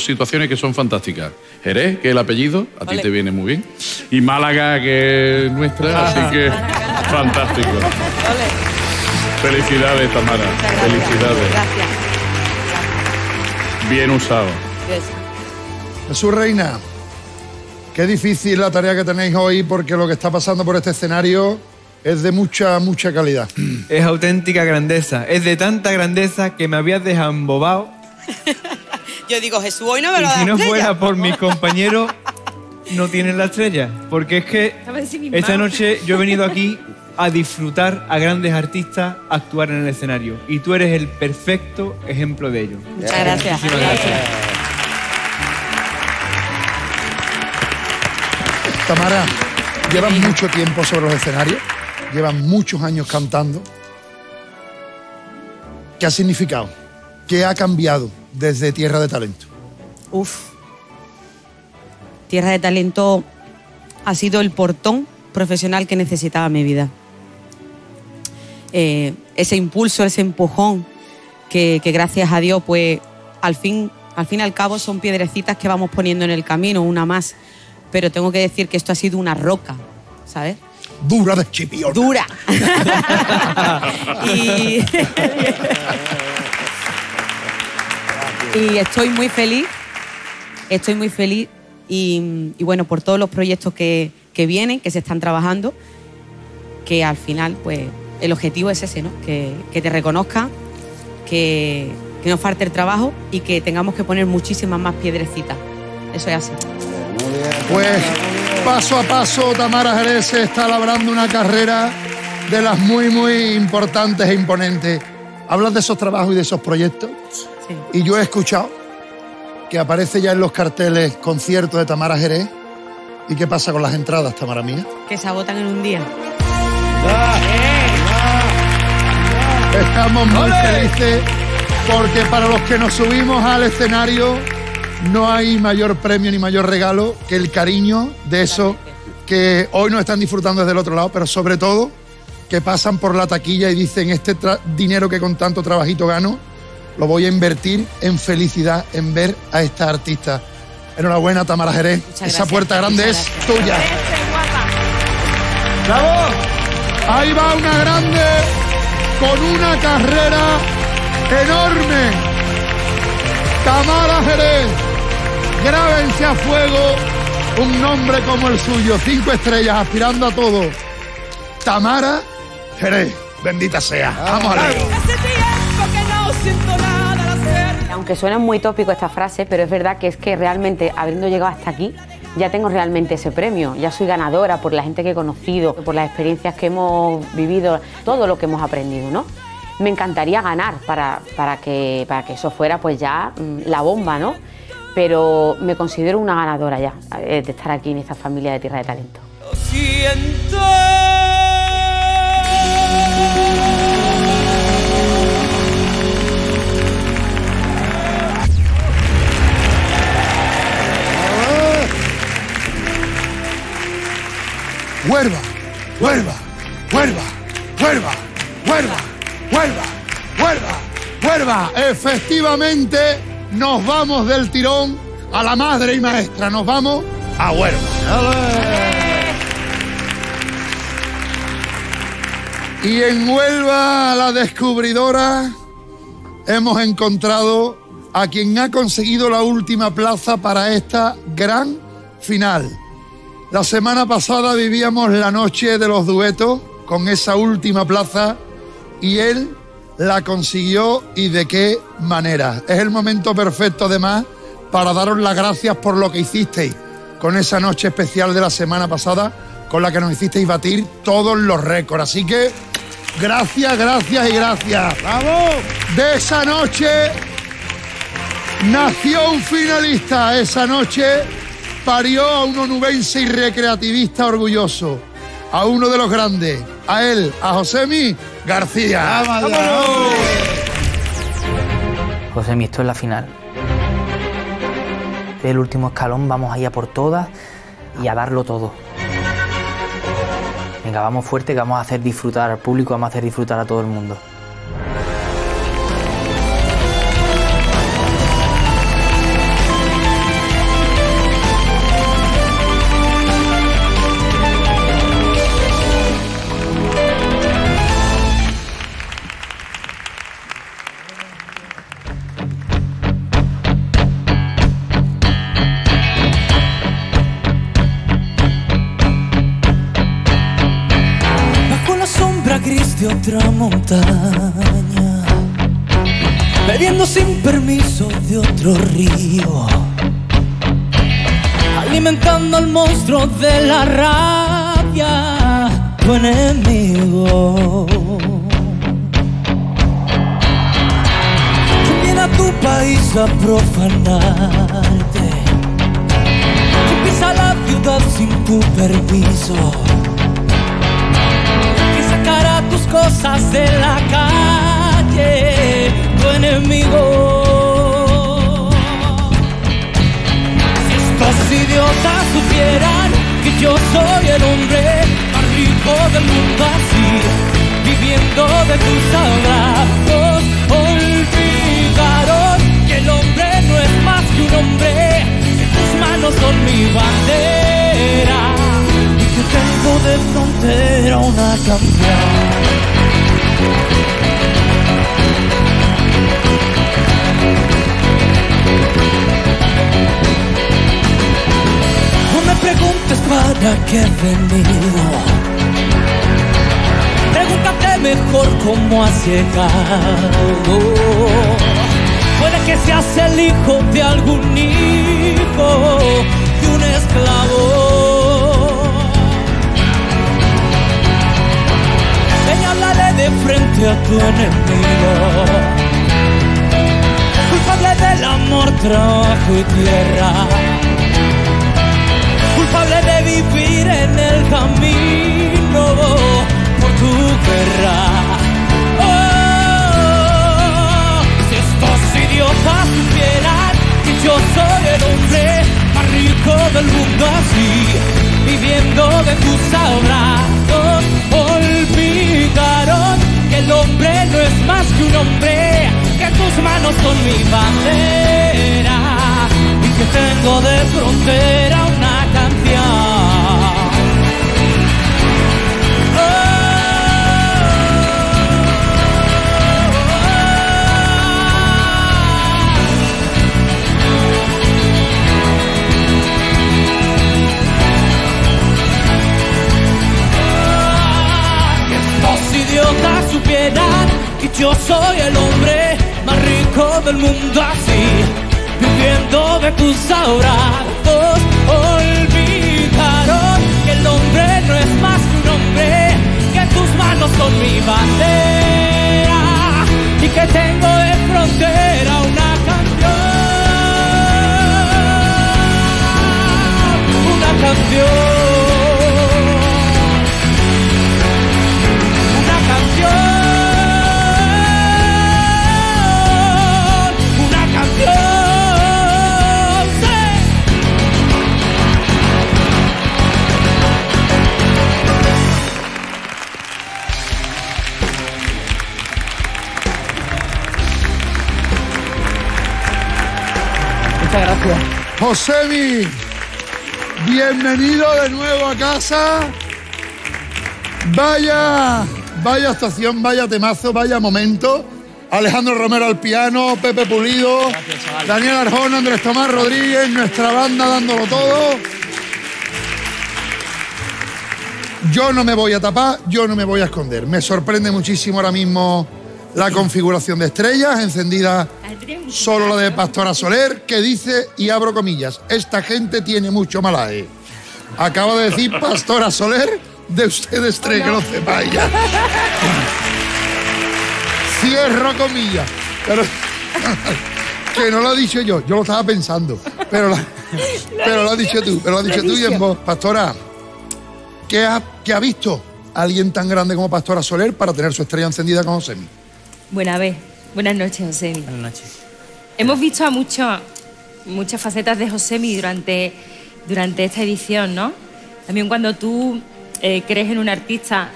situaciones que son fantásticas. Jerez, que es el apellido, a ti te viene muy bien. Y Málaga, que es nuestra, así que fantástico. Felicidades, Tamara. Felicidades. Gracias. Bien usado. Jesús Reina, qué difícil la tarea que tenéis hoy porque lo que está pasando por este escenario es de mucha, mucha calidad. Es auténtica grandeza. Es de tanta grandeza que me habías dejado embobado. Yo digo, Jesús, hoy no me lo da. Si no fuera por mis compañeros, no tienen la estrella. Porque es que esta noche yo he venido aquí a disfrutar a grandes artistas actuar en el escenario. Y tú eres el perfecto ejemplo de ello. Muchas gracias. Muchísimas gracias. Tamara, llevas mucho tiempo sobre los escenarios, llevas muchos años cantando. ¿Qué ha significado? ¿Qué ha cambiado desde Tierra de Talento? Tierra de Talento ha sido el portón profesional que necesitaba mi vida. Ese impulso, ese empujón que gracias a Dios, pues al fin y al cabo son piedrecitas que vamos poniendo en el camino, una más. Pero tengo que decir que esto ha sido una roca, ¿sabes? Dura de Chipiona. Dura. Y estoy muy feliz y bueno, por todos los proyectos que vienen, que se están trabajando, que al final, pues, el objetivo es ese, ¿no? Que te reconozcan, que no falte el trabajo y que tengamos que poner muchísimas más piedrecitas. Eso es así. Pues paso a paso Tamara Jerez está labrando una carrera de las muy, muy importantes e imponentes. Hablas de esos trabajos y de esos proyectos. Sí. Y yo he escuchado que aparece ya en los carteles conciertos de Tamara Jerez. ¿Y qué pasa con las entradas, Tamara mía? Que se agotan en un día. Estamos muy felices porque para los que nos subimos al escenario no hay mayor premio ni mayor regalo que el cariño de esos que hoy nos están disfrutando desde el otro lado, pero sobre todo que pasan por la taquilla y dicen este dinero que con tanto trabajito gano lo voy a invertir en felicidad, en ver a esta artista. Enhorabuena, Tamara Jerez. Muchas gracias. Esa puerta grande es tuya. ¡Bravo! Ahí va una grande con una carrera enorme. Tamara Jerez. Grábense a fuego un nombre como el suyo. 5 estrellas, aspirando a todo. Tamara Jerez. Bendita sea. Vamos a ver. Aunque suena muy tópico esta frase, pero es verdad que realmente, habiendo llegado hasta aquí, ya tengo realmente ese premio. Ya soy ganadora por la gente que he conocido, por las experiencias que hemos vivido, todo lo que hemos aprendido, ¿no? Me encantaría ganar para que eso fuera pues ya la bomba, ¿no? Pero me considero una ganadora ya de estar aquí en esta familia de Tierra de Talento. Lo siento. Huelva, Huelva, Huelva, Huelva, Huelva, Huelva, Huelva, Huelva. Efectivamente, nos vamos del tirón a la madre y maestra. Nos vamos a Huelva. Y en Huelva, la descubridora, hemos encontrado a quien ha conseguido la última plaza para esta gran final. La semana pasada vivíamos la noche de los duetos con esa última plaza y él la consiguió, y de qué manera. Es el momento perfecto además para daros las gracias por lo que hicisteis con esa noche especial de la semana pasada, con la que nos hicisteis batir todos los récords. Así que gracias, gracias y gracias. ¡Bravo! De esa noche nació un finalista, esa noche parió a un onubense y recreativista orgulloso, a uno de los grandes, a él, a Josemi García. ¡Vámonos! Josemi, esto es la final. El último escalón, vamos ahí a por todas y a darlo todo. Venga, vamos fuerte, que vamos a hacer disfrutar al público, vamos a hacer disfrutar a todo el mundo. Otra montaña, bebiendo sin permiso de otro río, alimentando al monstruo de la rabia, tu enemigo. Que viene a tu país a profanarte, que pisa la ciudad sin tu permiso, tus cosas de la calle, tu enemigo. Si estos idiotas supieran que yo soy el hombre más rico del mundo, así, viviendo de tus abrazos, olvidaros que el hombre no es más que un hombre, que tus manos son mi bandera. Tengo de frontera una campana. No me preguntes para qué he venido, pregúntate mejor cómo has llegado. Puede que que seas el hijo de algún hijo de un esclavo. Señálale de frente a tu enemigo, culpable del amor, trabajo y tierra, culpable de vivir en el camino por tu guerra. Idiotas supieran que yo soy el hombre más rico del mundo, así viviendo de tus abrazos. Olvidaron que el hombre no es más que un hombre, que tus manos son mi bandera y que tengo de frontera una canción. Idiotas supieran que yo soy el hombre más rico del mundo, así viviendo de tus abrazos. Olvidaron que el hombre no es más que un hombre, que tus manos son mi bandera y que tengo de frontera una canción, una canción. Muchas gracias. Josemi, bienvenido de nuevo a casa. Vaya estación, vaya temazo, vaya momento. Alejandro Romero al piano, Pepe Pulido, gracias, Daniel Arjona, Andrés Tomás Rodríguez, nuestra banda dándolo todo. Yo no me voy a tapar, yo no me voy a esconder. Me sorprende muchísimo ahora mismo la configuración de estrellas, encendida solo la de Pastora Soler, que dice, y abro comillas, esta gente tiene mucho malaje. Acaba de decir Pastora Soler, de ustedes tres, que lo sepáis ya. Cierro comillas. Pero, que no lo he dicho yo lo estaba pensando. Pero lo has dicho tú, pero lo has dicho tú y en voz. Pastora, ¿qué ha visto alguien tan grande como Pastora Soler para tener su estrella encendida con Josemi? Buenas noches, Josemi. Buenas noches. Hemos visto a muchas facetas de Josemi durante esta edición, ¿no? También cuando tú crees en un artista,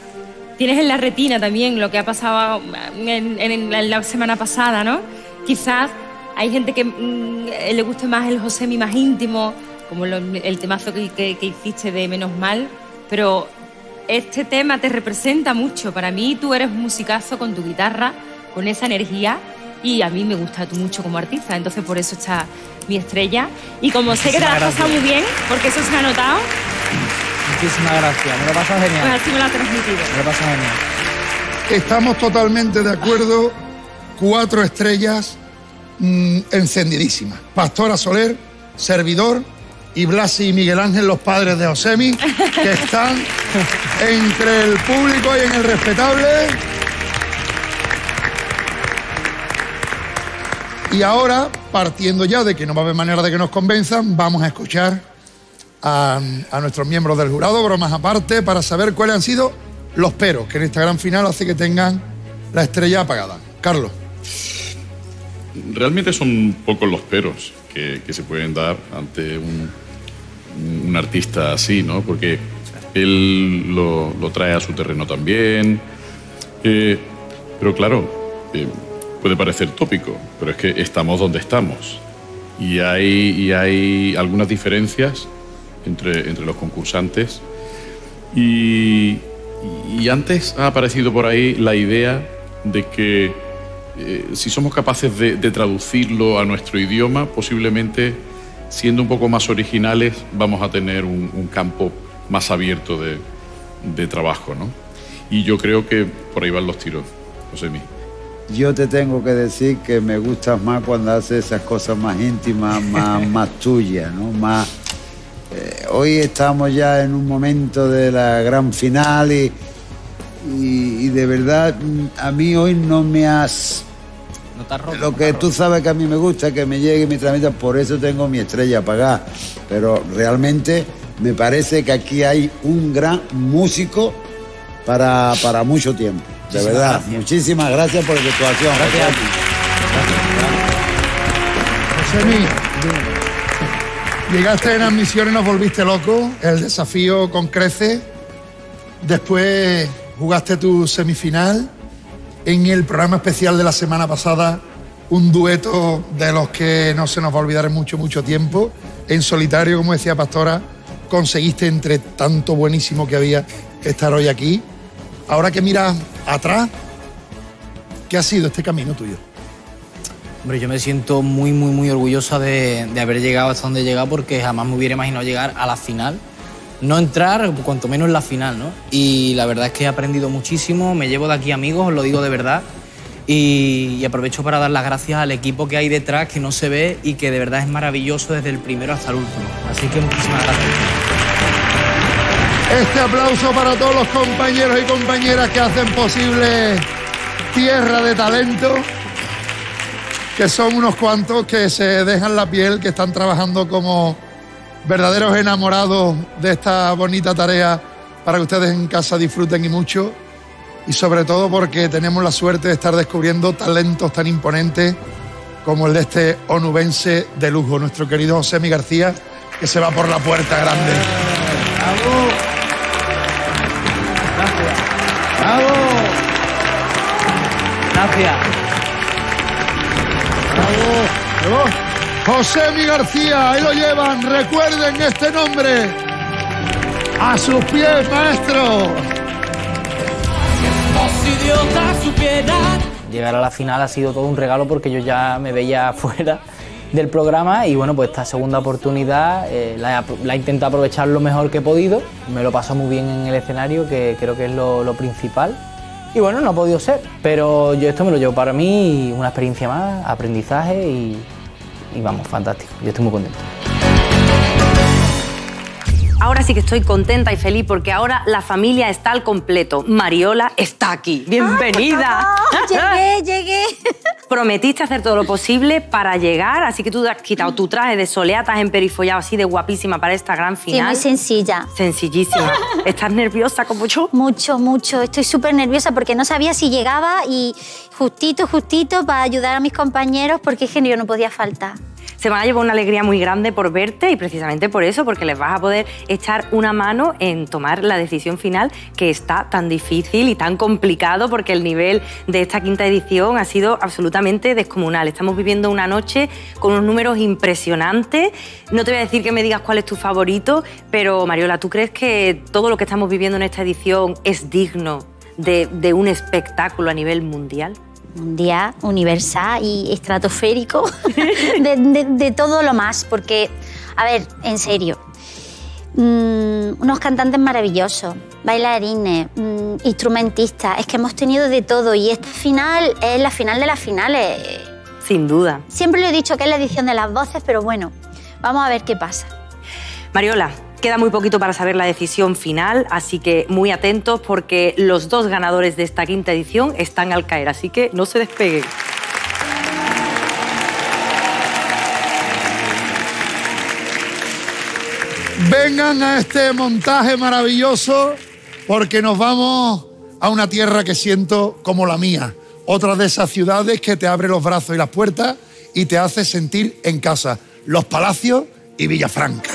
tienes en la retina también lo que ha pasado en la semana pasada, ¿no? Quizás hay gente que le guste más el Josemi más íntimo, como el temazo que hiciste de Menos Mal, pero este tema te representa mucho. Para mí tú eres un musicazo con tu guitarra, con esa energía, y a mí me gusta tú mucho como artista, entonces por eso está mi estrella. Y como sé que te la has pasado muy bien, porque eso se ha notado. Muchísimas gracias, me lo pasas genial. Pues así me lo has transmitido. Me lo pasas genial. Estamos totalmente de acuerdo, 4 estrellas encendidísimas. Pastora Soler, servidor, y Blasi y Miguel Ángel, los padres de Josemi, que están entre el público y en el respetable. Y ahora, partiendo ya de que no va a haber manera de que nos convenzan, vamos a escuchar a nuestros miembros del jurado, bromas aparte, para saber cuáles han sido los peros, que en esta gran final hace que tengan la estrella apagada. Carlos. Realmente son pocos los peros que se pueden dar ante un artista así, ¿no? Porque él lo trae a su terreno también. Pero claro, puede parecer tópico, pero es que estamos donde estamos y hay algunas diferencias entre los concursantes y antes ha aparecido por ahí la idea de que si somos capaces de traducirlo a nuestro idioma, posiblemente siendo un poco más originales vamos a tener un campo más abierto de trabajo, ¿no? Y yo creo que por ahí van los tiros, Josemi. Yo te tengo que decir que me gustas más cuando haces esas cosas más íntimas, más tuyas, ¿no? Más... hoy estamos ya en un momento de la gran final y de verdad a mí hoy no me has... No te has roto, lo que tú sabes que a mí me gusta, que me llegue mi tramita, por eso tengo mi estrella apagada. Pero realmente me parece que aquí hay un gran músico para mucho tiempo. De muchísimas verdad, gracias. Muchísimas gracias por tu actuación. Gracias a ti. Josemi, llegaste en admisión y nos volviste loco. El desafío con creces. Después jugaste tu semifinal. En el programa especial de la semana pasada, un dueto de los que no se nos va a olvidar en mucho tiempo. En solitario, como decía Pastora, conseguiste entre tanto buenísimo que había estar hoy aquí. Ahora que miras atrás, ¿qué ha sido este camino tuyo? Hombre, yo me siento muy orgullosa de haber llegado hasta donde he llegado, porque jamás me hubiera imaginado llegar a la final. No entrar, cuanto menos en la final, ¿no? Y la verdad es que he aprendido muchísimo, me llevo de aquí amigos, os lo digo de verdad, y aprovecho para dar las gracias al equipo que hay detrás, que no se ve y que de verdad es maravilloso desde el primero hasta el último. Así que muchísimas gracias. Este aplauso para todos los compañeros y compañeras que hacen posible Tierra de Talento, que son unos cuantos que se dejan la piel, que están trabajando como... verdaderos enamorados de esta bonita tarea para que ustedes en casa disfruten y mucho, y sobre todo porque tenemos la suerte de estar descubriendo talentos tan imponentes como el de este onubense de lujo, nuestro querido Josemi García, que se va por la puerta grande. ¡Bravo! Gracias. ¡Bravo! Gracias. ¡Bravo! ¡Bravo! Josemi García, ahí lo llevan, recuerden este nombre. A sus pies, maestro. Llegar a la final ha sido todo un regalo, porque yo ya me veía fuera del programa y bueno, pues esta segunda oportunidad la he intentado aprovechar lo mejor que he podido. Me lo paso muy bien en el escenario, que creo que es lo principal. Y bueno, no ha podido ser, pero yo esto me lo llevo para mí, una experiencia más, aprendizaje y vamos, fantástico. Yo estoy muy contento. Ahora sí que estoy contenta y feliz, porque ahora la familia está al completo. Mariola está aquí. ¡Bienvenida! ¡Llegué, llegué! Prometiste hacer todo lo posible para llegar, así que tú te has quitado tu traje de soleatas emperifollado así de guapísima para esta gran final. Sí, muy sencilla. Sencillísima. ¿Estás nerviosa como yo? Mucho. Estoy súper nerviosa porque no sabía si llegaba y justito para ayudar a mis compañeros, porque es que yo no podía faltar. Se van a llevar una alegría muy grande por verte, y precisamente por eso, porque les vas a poder echar una mano en tomar la decisión final, que está tan difícil y tan complicado, porque el nivel de esta quinta edición ha sido absolutamente descomunal. Estamos viviendo una noche con unos números impresionantes. No te voy a decir que me digas cuál es tu favorito, pero Mariola, ¿tú crees que todo lo que estamos viviendo en esta edición es digno de un espectáculo a nivel mundial? Mundial, universal y estratosférico, de todo lo más, porque, a ver, en serio, unos cantantes maravillosos, bailarines, instrumentistas, es que hemos tenido de todo, y esta final es la final de las finales. Sin duda. Siempre lo he dicho que es la edición de las voces, pero bueno, vamos a ver qué pasa. Mariola, queda muy poquito para saber la decisión final, así que muy atentos, porque los dos ganadores de esta quinta edición están al caer, así que no se despeguen. Vengan a este montaje maravilloso, porque nos vamos a una tierra que siento como la mía. Otra de esas ciudades que te abre los brazos y las puertas y te hace sentir en casa. Los Palacios y Villafranca.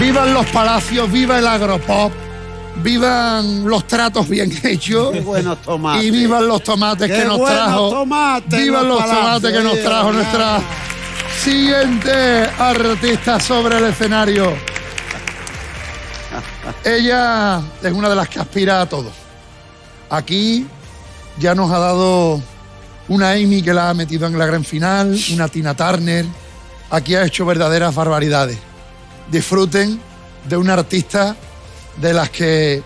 Vivan los palacios, viva el agropop, vivan los tratos bien hechos. Qué buenos tomates. Y vivan los tomates que nos trajo. Tomates, vivan los tomates que nos trajo nuestra siguiente artista sobre el escenario. Ella es una de las que aspira a todo. Aquí ya nos ha dado una Amy que la ha metido en la gran final, una Tina Turner. Aquí ha hecho verdaderas barbaridades. Disfruten de una artista de las que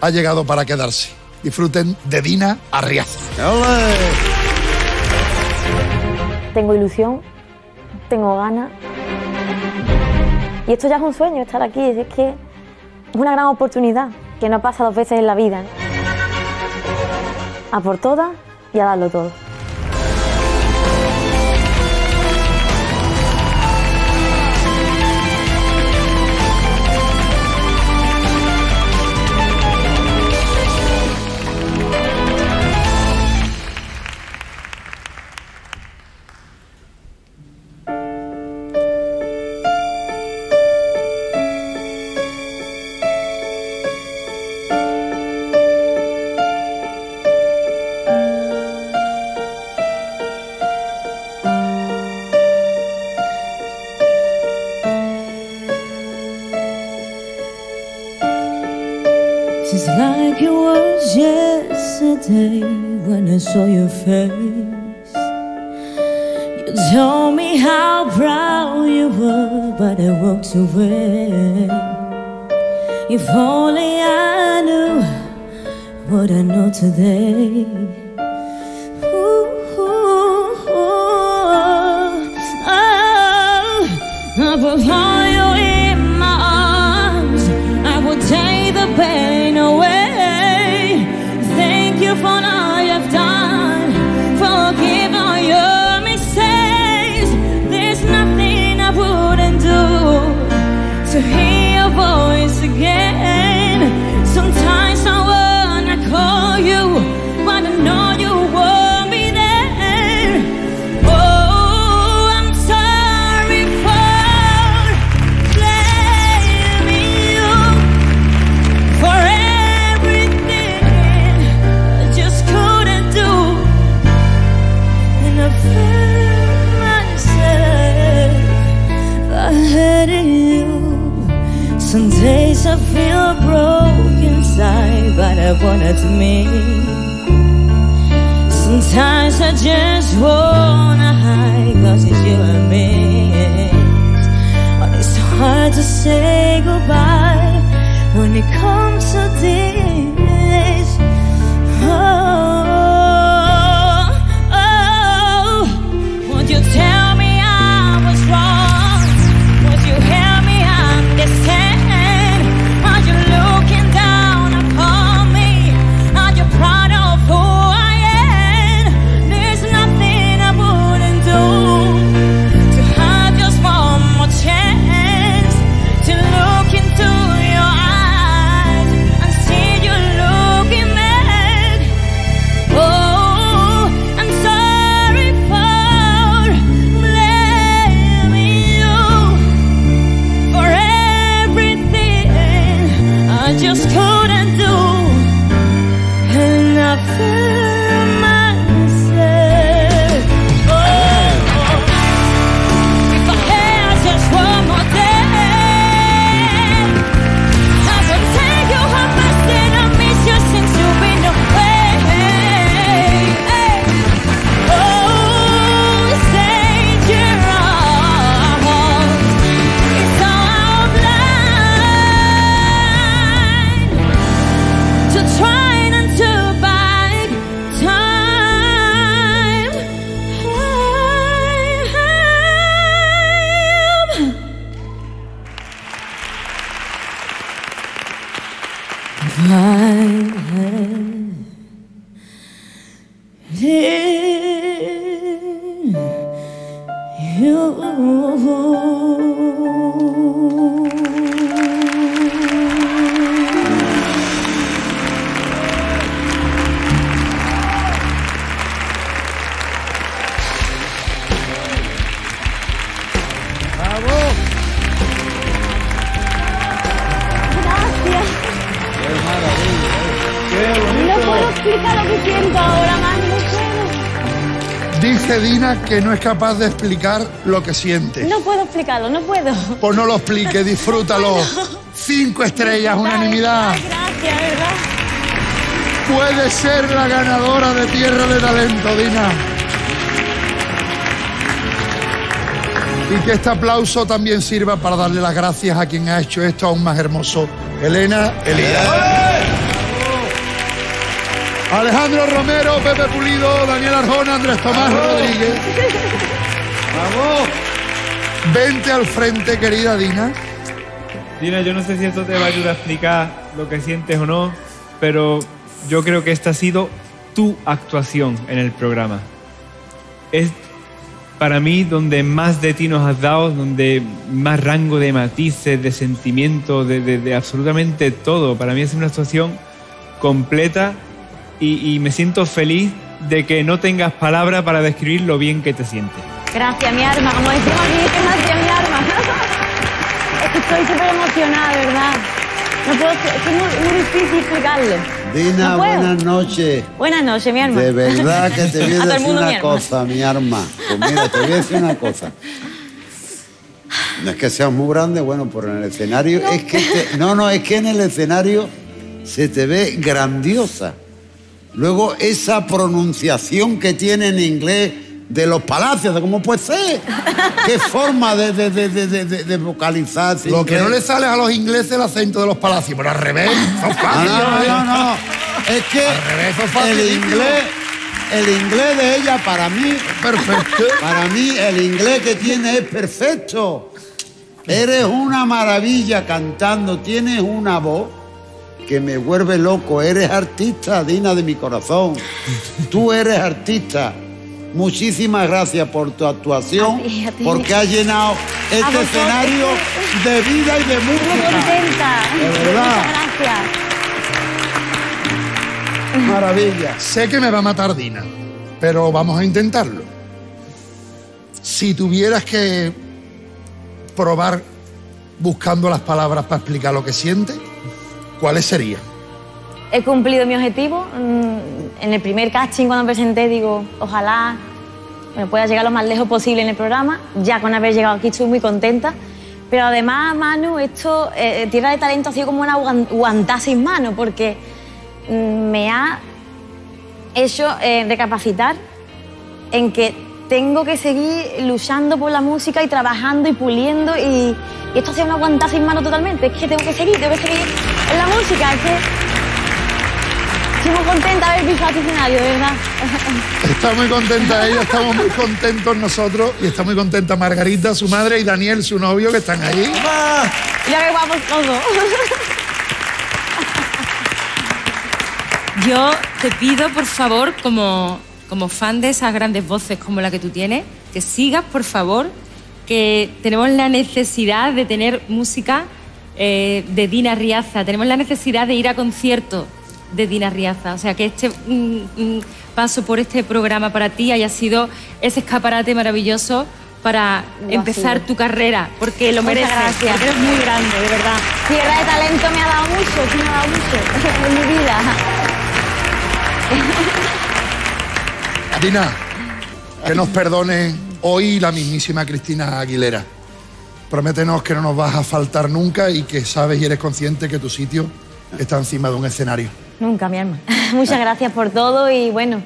ha llegado para quedarse. Disfruten de Dina Riaza. Tengo ilusión, tengo ganas. Y esto ya es un sueño, estar aquí. Es que es una gran oportunidad que no pasa dos veces en la vida. A por todas y a darlo todo. When I saw your face, you told me how proud you were, but I walked away. If only I knew what I know today. Ooh, ooh, ooh. Oh, I will hold you in my arms, I will take the pain away. For all you've done, forgive all your mistakes. There's nothing I wouldn't do to hear your voice again. Sometimes I wanna call you, but I know you won't be there. Oh, I'm sorry for blaming you for everything. Some days I feel broke inside, but I want it to me. Sometimes I just wanna hide, cause it's you and me. But it's hard to say goodbye when it comes to this. Oh, oh, won't you tell me I was wrong? Would you help me understand? Que no es capaz de explicar lo que siente. No puedo explicarlo, no puedo. Pues no lo explique, disfrútalo. Bueno, 5 estrellas, unanimidad. Gracias, ¿verdad? Puede ser la ganadora de Tierra de Talento, Dina. Y que este aplauso también sirva para darle las gracias a quien ha hecho esto aún más hermoso Elena Elías. Alejandro Romero, Pepe Pulido, Daniel Arjona, Andrés Tomás Rodríguez. ¡Vamos! Vente al frente, querida Dina. Dina, yo no sé si esto te va a ayudar a explicar lo que sientes o no, pero yo creo que esta ha sido tu actuación en el programa. Es para mí donde más de ti nos has dado, donde más rango de matices, de sentimientos, de absolutamente todo. Para mí es una actuación completa y me siento feliz de que no tengas palabras para describir lo bien que te sientes. Gracias, mi arma. Como decimos aquí, gracias, mi arma. Es que estoy súper emocionada, ¿verdad? No puedo, es muy difícil explicarlo. Dina, no, buenas noches. Buenas noches, mi arma. De verdad que te voy a decir una cosa, mi arma. Pues mira, te voy a decir una cosa. No es que seas muy grande, bueno, pero en el escenario... No. Es que es que en el escenario se te ve grandiosa. Luego, esa pronunciación que tiene en inglés... de los palacios, de cómo puede ser. Qué forma de vocalizar. Lo que no le sale a los ingleses el acento de los palacios, pero al revés, son fáciles. No. Es que al revés, son fáciles. El inglés de ella para mí es perfecto. Para mí el inglés que tiene es perfecto. Eres una maravilla cantando, tienes una voz que me vuelve loco. Eres artista, Dina de mi corazón. Tú eres artista. Muchísimas gracias por tu actuación, a ti. Porque has llenado este escenario de vida y de música. Muy contenta. De verdad. Gracias. Maravilla. Sé que me va a matar Dina, pero vamos a intentarlo. Si tuvieras que probar buscando las palabras para explicar lo que sientes, ¿cuáles serían? He cumplido mi objetivo. En el primer casting, cuando me presenté, digo, ojalá me pueda llegar lo más lejos posible en el programa. Ya con haber llegado aquí estoy muy contenta. Pero además, Manu, esto, Tierra de Talento ha sido como una guantá sin mano, porque me ha hecho recapacitar en que tengo que seguir luchando por la música y trabajando y puliendo. Y esto ha sido una guantá sin mano totalmente. Es que tengo que seguir en la música. Es que... estoy muy contenta de ver mi escenario, de verdad. Está muy contenta ella, estamos muy contentos nosotros y está muy contenta Margarita, su madre, y Daniel, su novio, que están ahí. Mira qué guapos todos. Yo te pido, por favor, como fan de esas grandes voces como la que tú tienes, que sigas, por favor, que tenemos la necesidad de tener música de Dina Riaza, tenemos la necesidad de ir a conciertos de Dina Riaza, o sea que este paso por este programa para ti haya sido ese escaparate maravilloso para empezar tu carrera, porque lo mereces. Gracias. Porque eres muy grande, de verdad. Tierra de Talento me ha dado mucho, en mi vida. Dina, que nos perdone hoy la mismísima Cristina Aguilera. Prométenos que no nos vas a faltar nunca y que sabes y eres consciente que tu sitio está encima de un escenario. Nunca, mi alma. Muchas gracias por todo y bueno,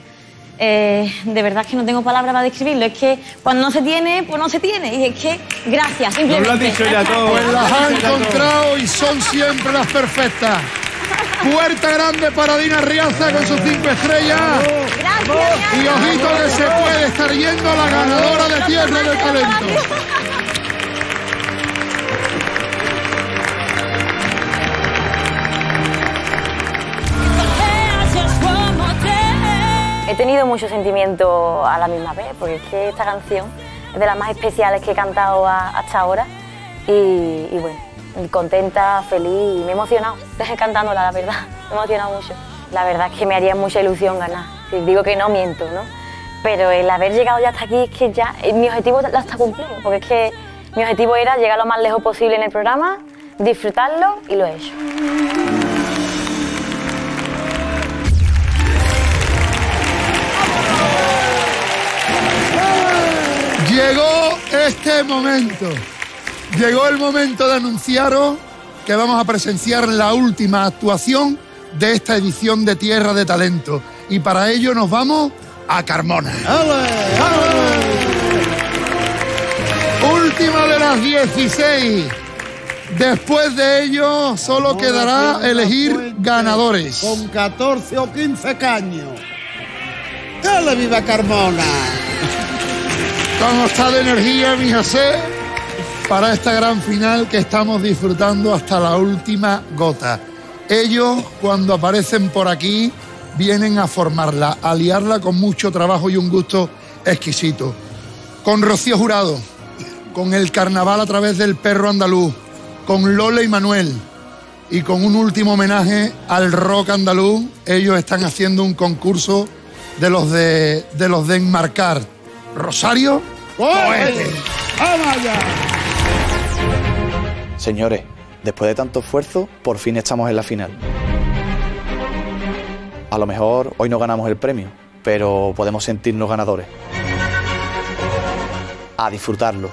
de verdad que no tengo palabras para describirlo. Es que cuando no se tiene, pues no se tiene. Y es que gracias, simplemente. No lo has dicho ya todo. Pues las han encontrado y son siempre las perfectas. Puerta grande para Dina Riaza con sus 5 estrellas. Gracias. Y ojito que se puede estar yendo a la ganadora de Tierra de Talento. He tenido muchos sentimientos a la misma vez, porque es que esta canción es de las más especiales que he cantado hasta ahora. Y bueno, contenta, feliz, y me he emocionado cantándola, la verdad. Me he emocionado mucho. La verdad es que me haría mucha ilusión ganar. Si digo que no, miento, ¿no? Pero el haber llegado ya hasta aquí es que ya mi objetivo lo está cumpliendo, porque es que mi objetivo era llegar lo más lejos posible en el programa, disfrutarlo, y lo he hecho. Llegó este momento. Llegó el momento de anunciaros que vamos a presenciar la última actuación de esta edición de Tierra de Talento. Y para ello nos vamos a Carmona. ¡Ale! ¡Ale! Última de las 16. Después de ello, solo quedará elegir ganadores. Con 14 o 15 caños. ¡Dale, viva Carmona! ¿Cómo está de energía, mi José? Para esta gran final que estamos disfrutando hasta la última gota. Ellos, cuando aparecen por aquí, vienen a formarla, a liarla con mucho trabajo y un gusto exquisito. Con Rocío Jurado, con el carnaval a través del perro andaluz, con Lola y Manuel y con un último homenaje al rock andaluz, ellos están haciendo un concurso de los de enmarcar. Rosario Cohete. ¡Vamos allá! Señores, después de tanto esfuerzo, por fin estamos en la final. A lo mejor hoy no ganamos el premio, pero podemos sentirnos ganadores. A disfrutarlo.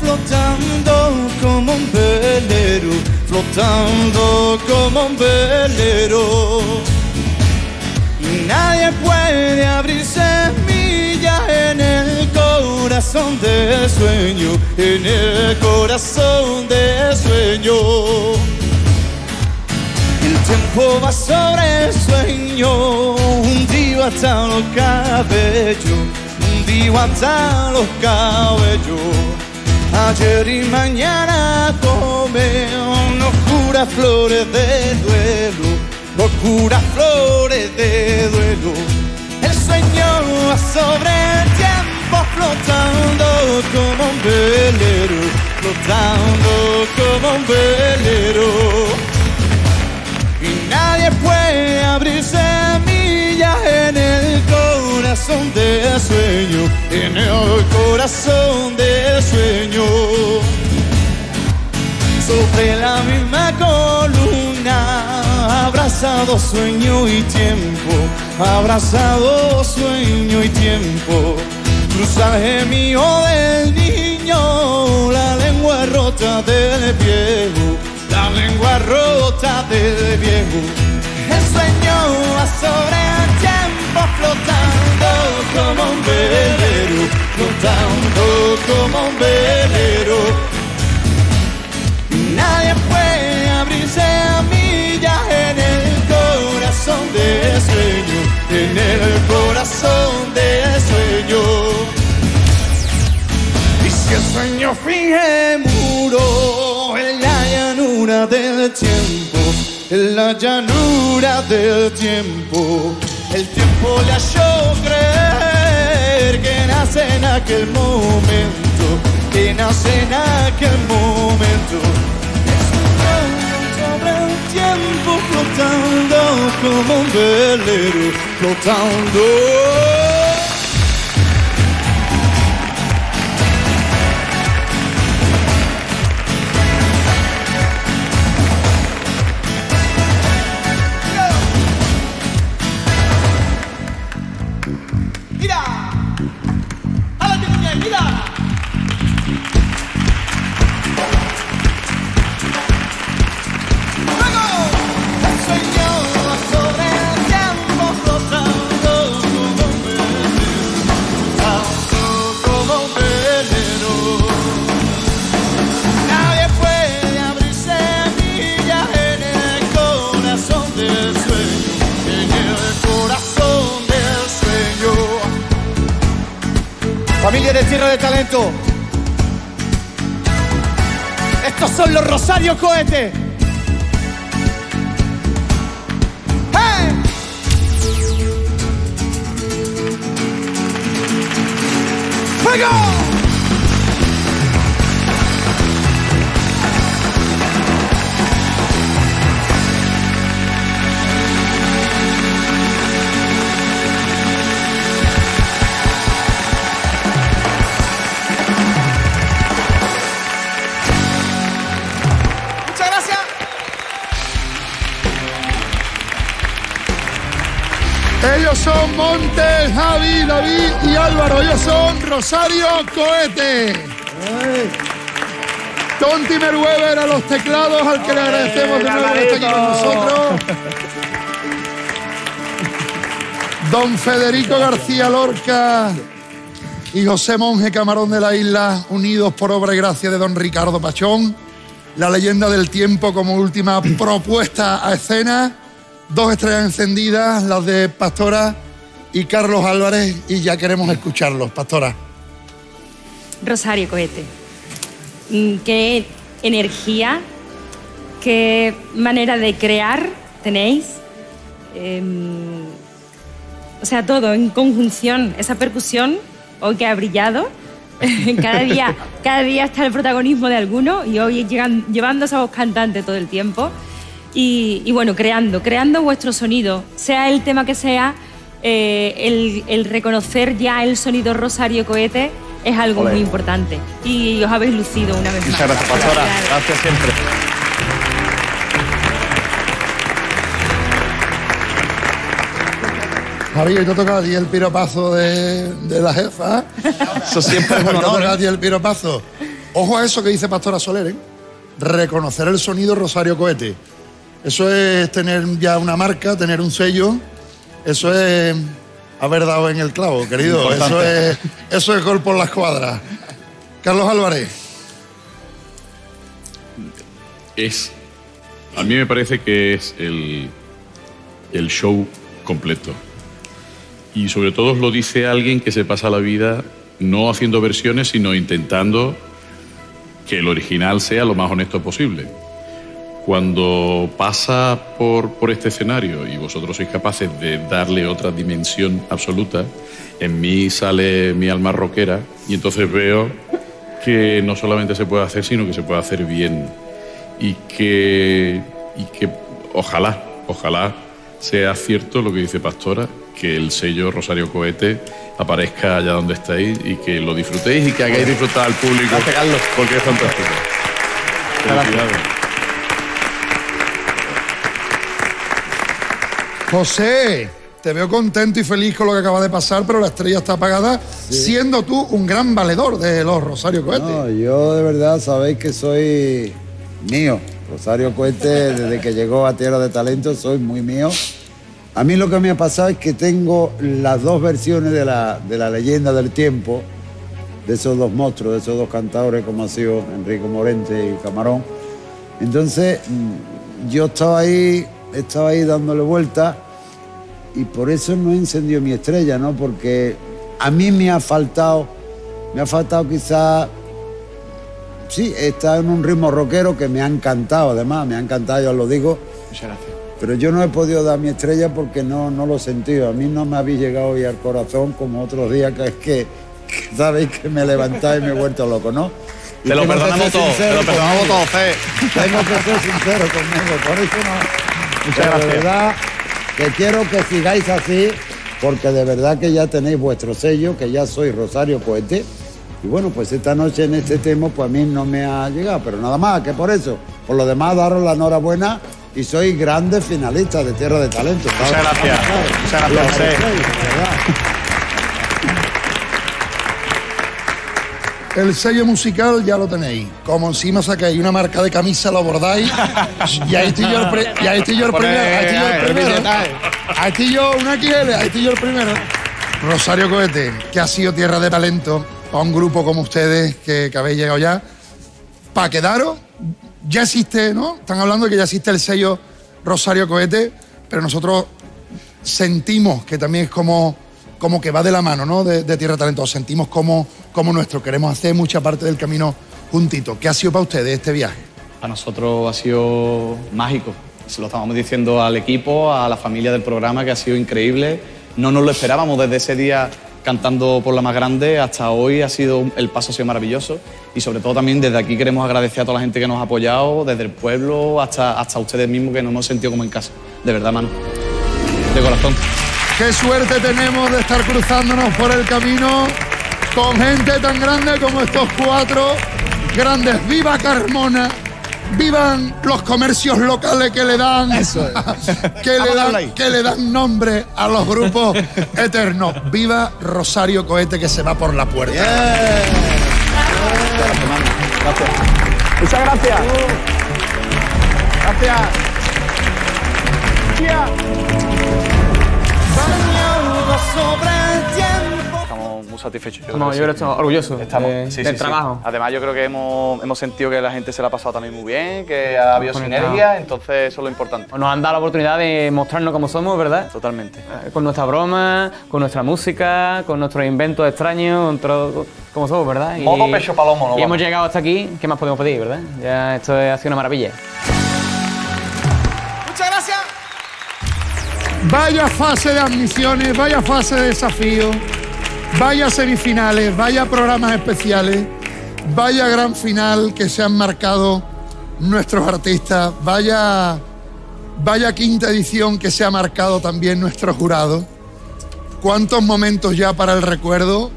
Flotando como un velero, nadie puede abrir semilla en el corazón de sueño, en el corazón de sueño. El tiempo va sobre el sueño, hundido hasta los cabellos, hundido hasta los cabellos. Ayer y mañana comen oscuras flores de duelo, oscuras flores de duelo. El sueño va sobre el tiempo flotando como un velero, flotando como un velero. Y nadie puede abrir semillas en el corazón de sueño, en el corazón de sueño. Sobre la misma columna, abrazado sueño y tiempo, abrazado sueño y tiempo. Cruzaje mío del niño, la lengua rota del viejo, la lengua rota del viejo. El sueño va sobre el tiempo flotando como un velero, flotando como un velero. Nadie puede abrir semillas en el corazón de sueño, en el corazón de sueño. Y si el sueño finge muro en la llanura del tiempo, en la llanura del tiempo, el tiempo le halló creer que nace en aquel momento, que nace en aquel momento. Es sobre el tiempo flotando como un velero, flotando. Familia de Tierra de Talento, estos son los Rosario Cohete. ¡Hey! ¡Fuego! Muchas gracias. Ellos son Montes, Javi, David y Álvaro. Ellos son Rosario Cohete. Tonti Merweber a los teclados, al que le agradecemos de nuevo que esté aquí con nosotros. Don Federico García Lorca y José Monje Camarón de la Isla, unidos por obra y gracia de don Ricardo Pachón. La leyenda del tiempo como última propuesta a escena. Dos estrellas encendidas, las de Pastora y Carlos Álvarez, y ya queremos escucharlos. Pastora. Rosario Cohete. Qué energía, qué manera de crear tenéis. O sea, todo en conjunción. Esa percusión hoy que ha brillado. cada día está el protagonismo de alguno y hoy llevándose a voz cantante todo el tiempo. Y bueno, creando vuestro sonido, sea el tema que sea, el reconocer ya el sonido Rosario Cohete es algo muy importante. Y os habéis lucido una vez más. Muchas gracias, Pastora. Gracias siempre. Mario, yo toca a ti el piropazo de la jefa. Eso siempre es bueno. Toca a ti el piropazo. Ojo a eso que dice Pastora Soler, ¿eh? Reconocer el sonido Rosario Cohete. Eso es tener ya una marca, tener un sello. Eso es haber dado en el clavo, querido. Eso es gol por las cuadras. Carlos Álvarez. A mí me parece que es el show completo. Y sobre todo lo dice alguien que se pasa la vida no haciendo versiones, sino intentando que el original sea lo más honesto posible. Cuando pasa por este escenario y vosotros sois capaces de darle otra dimensión absoluta, en mí sale mi alma rockera y entonces veo que no solamente se puede hacer, sino que se puede hacer bien. Y que ojalá sea cierto lo que dice Pastora, que el sello Rosario Cohete aparezca allá donde estáis y que lo disfrutéis y que hagáis disfrutar al público. Gracias, Carlos. Porque es fantástico. Gracias. José, te veo contento y feliz con lo que acaba de pasar, pero la estrella está apagada, siendo tú un gran valedor de los Rosario Cohete. No, yo de verdad sabéis que soy mío. Rosario Cohete, desde que llegó a Tierra de Talento, soy muy mío. A mí lo que me ha pasado es que tengo las dos versiones de la leyenda del tiempo, de esos dos monstruos, de esos dos cantadores, como ha sido Enrico Morente y Camarón. Entonces, yo estaba ahí dándole vuelta y por eso no encendió mi estrella, ¿no? Porque a mí me ha faltado quizás, sí, está en un ritmo rockero que me ha encantado, además, me ha encantado, yo os lo digo. Muchas gracias. Pero yo no he podido dar mi estrella porque no lo he sentido, a mí no me habéis llegado hoy al corazón como otros días, que es que sabéis que me levantáis y me he vuelto loco, ¿no? Te lo perdonamos todo, Fe. Tengo que ser sincero conmigo, por eso no. Muchas gracias. De verdad que quiero que sigáis así, porque de verdad que ya tenéis vuestro sello, que ya soy Rosario Cohete. Y bueno, pues esta noche en este tema, pues a mí no me ha llegado, pero nada más que por eso. Por lo demás, daros la enhorabuena y sois grandes finalistas de Tierra de Talento. ¿Sabes? Muchas gracias. Muchas gracias, José. El sello musical ya lo tenéis. Como encima sacáis una marca de camisa, lo bordáis. Y ahí estoy yo el primero. Ahí estoy yo una XL, ahí estoy yo el primero. Rosario Cohete, que ha sido Tierra de Talento a un grupo como ustedes que habéis llegado ya. Para quedaros, ya existe, ¿no? Están hablando de que ya existe el sello Rosario Cohete, pero nosotros sentimos que también es como que va de la mano, ¿no? De Tierra de Talento. Os sentimos como nuestro. Queremos hacer mucha parte del camino juntito. ¿Qué ha sido para ustedes este viaje? A nosotros ha sido mágico. Se lo estábamos diciendo al equipo, a la familia del programa, que ha sido increíble. No nos lo esperábamos. Desde ese día cantando por la más grande hasta hoy. El paso ha sido maravilloso y sobre todo también desde aquí queremos agradecer a toda la gente que nos ha apoyado, desde el pueblo hasta ustedes mismos, que nos hemos sentido como en casa. De verdad, mano. De corazón. Qué suerte tenemos de estar cruzándonos por el camino con gente tan grande como estos cuatro grandes. ¡Viva Carmona! ¡Vivan los comercios locales que le dan, eso es. que le dan nombre a los grupos eternos! ¡Viva Rosario Cohete, que se va por la puerta! Yeah. Gracias. ¡Muchas gracias! ¡Gracias! Estamos muy satisfechos. Yo creo que estamos orgullosos del trabajo. Además, yo creo que hemos sentido que la gente se la ha pasado también muy bien, que ha habido sinergia, entonces eso es lo importante. Nos han dado la oportunidad de mostrarnos cómo somos, ¿verdad? Totalmente. Con nuestra broma, con nutra música, con nuestros inventos extraños, como somos, ¿verdad? Modo pecho palomo, ¿no? Y hemos llegado hasta aquí, ¿qué más podemos pedir, verdad? Ya esto ha sido una maravilla. ¡Muchas gracias! Vaya fase de admisiones, vaya fase de desafío, vaya semifinales, vaya programas especiales, vaya gran final que se han marcado nuestros artistas, vaya quinta edición que se ha marcado también nuestro jurado. ¿Cuántos momentos ya para el recuerdo?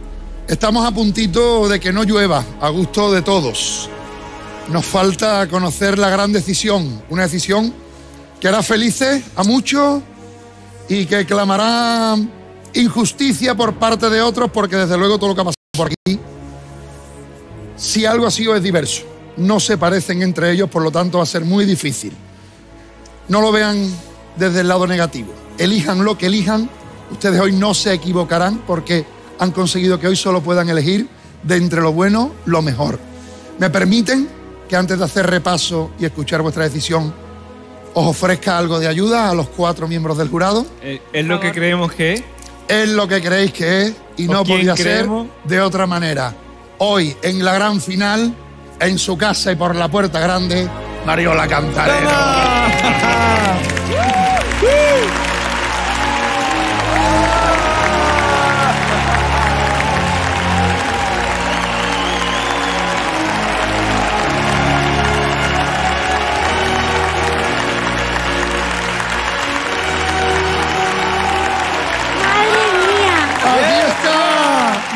Estamos a puntito de que no llueva, a gusto de todos. Nos falta conocer la gran decisión, una decisión que hará felices a muchos y que clamará injusticia por parte de otros, porque desde luego todo lo que ha pasado por aquí, si algo ha sido, es diverso. No se parecen entre ellos, por lo tanto va a ser muy difícil. No lo vean desde el lado negativo. Elijan lo que elijan. Ustedes hoy no se equivocarán porque han conseguido que hoy solo puedan elegir de entre lo bueno, lo mejor. ¿Me permiten que antes de hacer repaso y escuchar vuestra decisión, os ofrezca algo de ayuda a los cuatro miembros del jurado? ¿Es lo que creemos que es? Es lo que creéis que es y no podía ser de otra manera. Hoy, en la gran final, en su casa y por la puerta grande, Mariola Cantarero.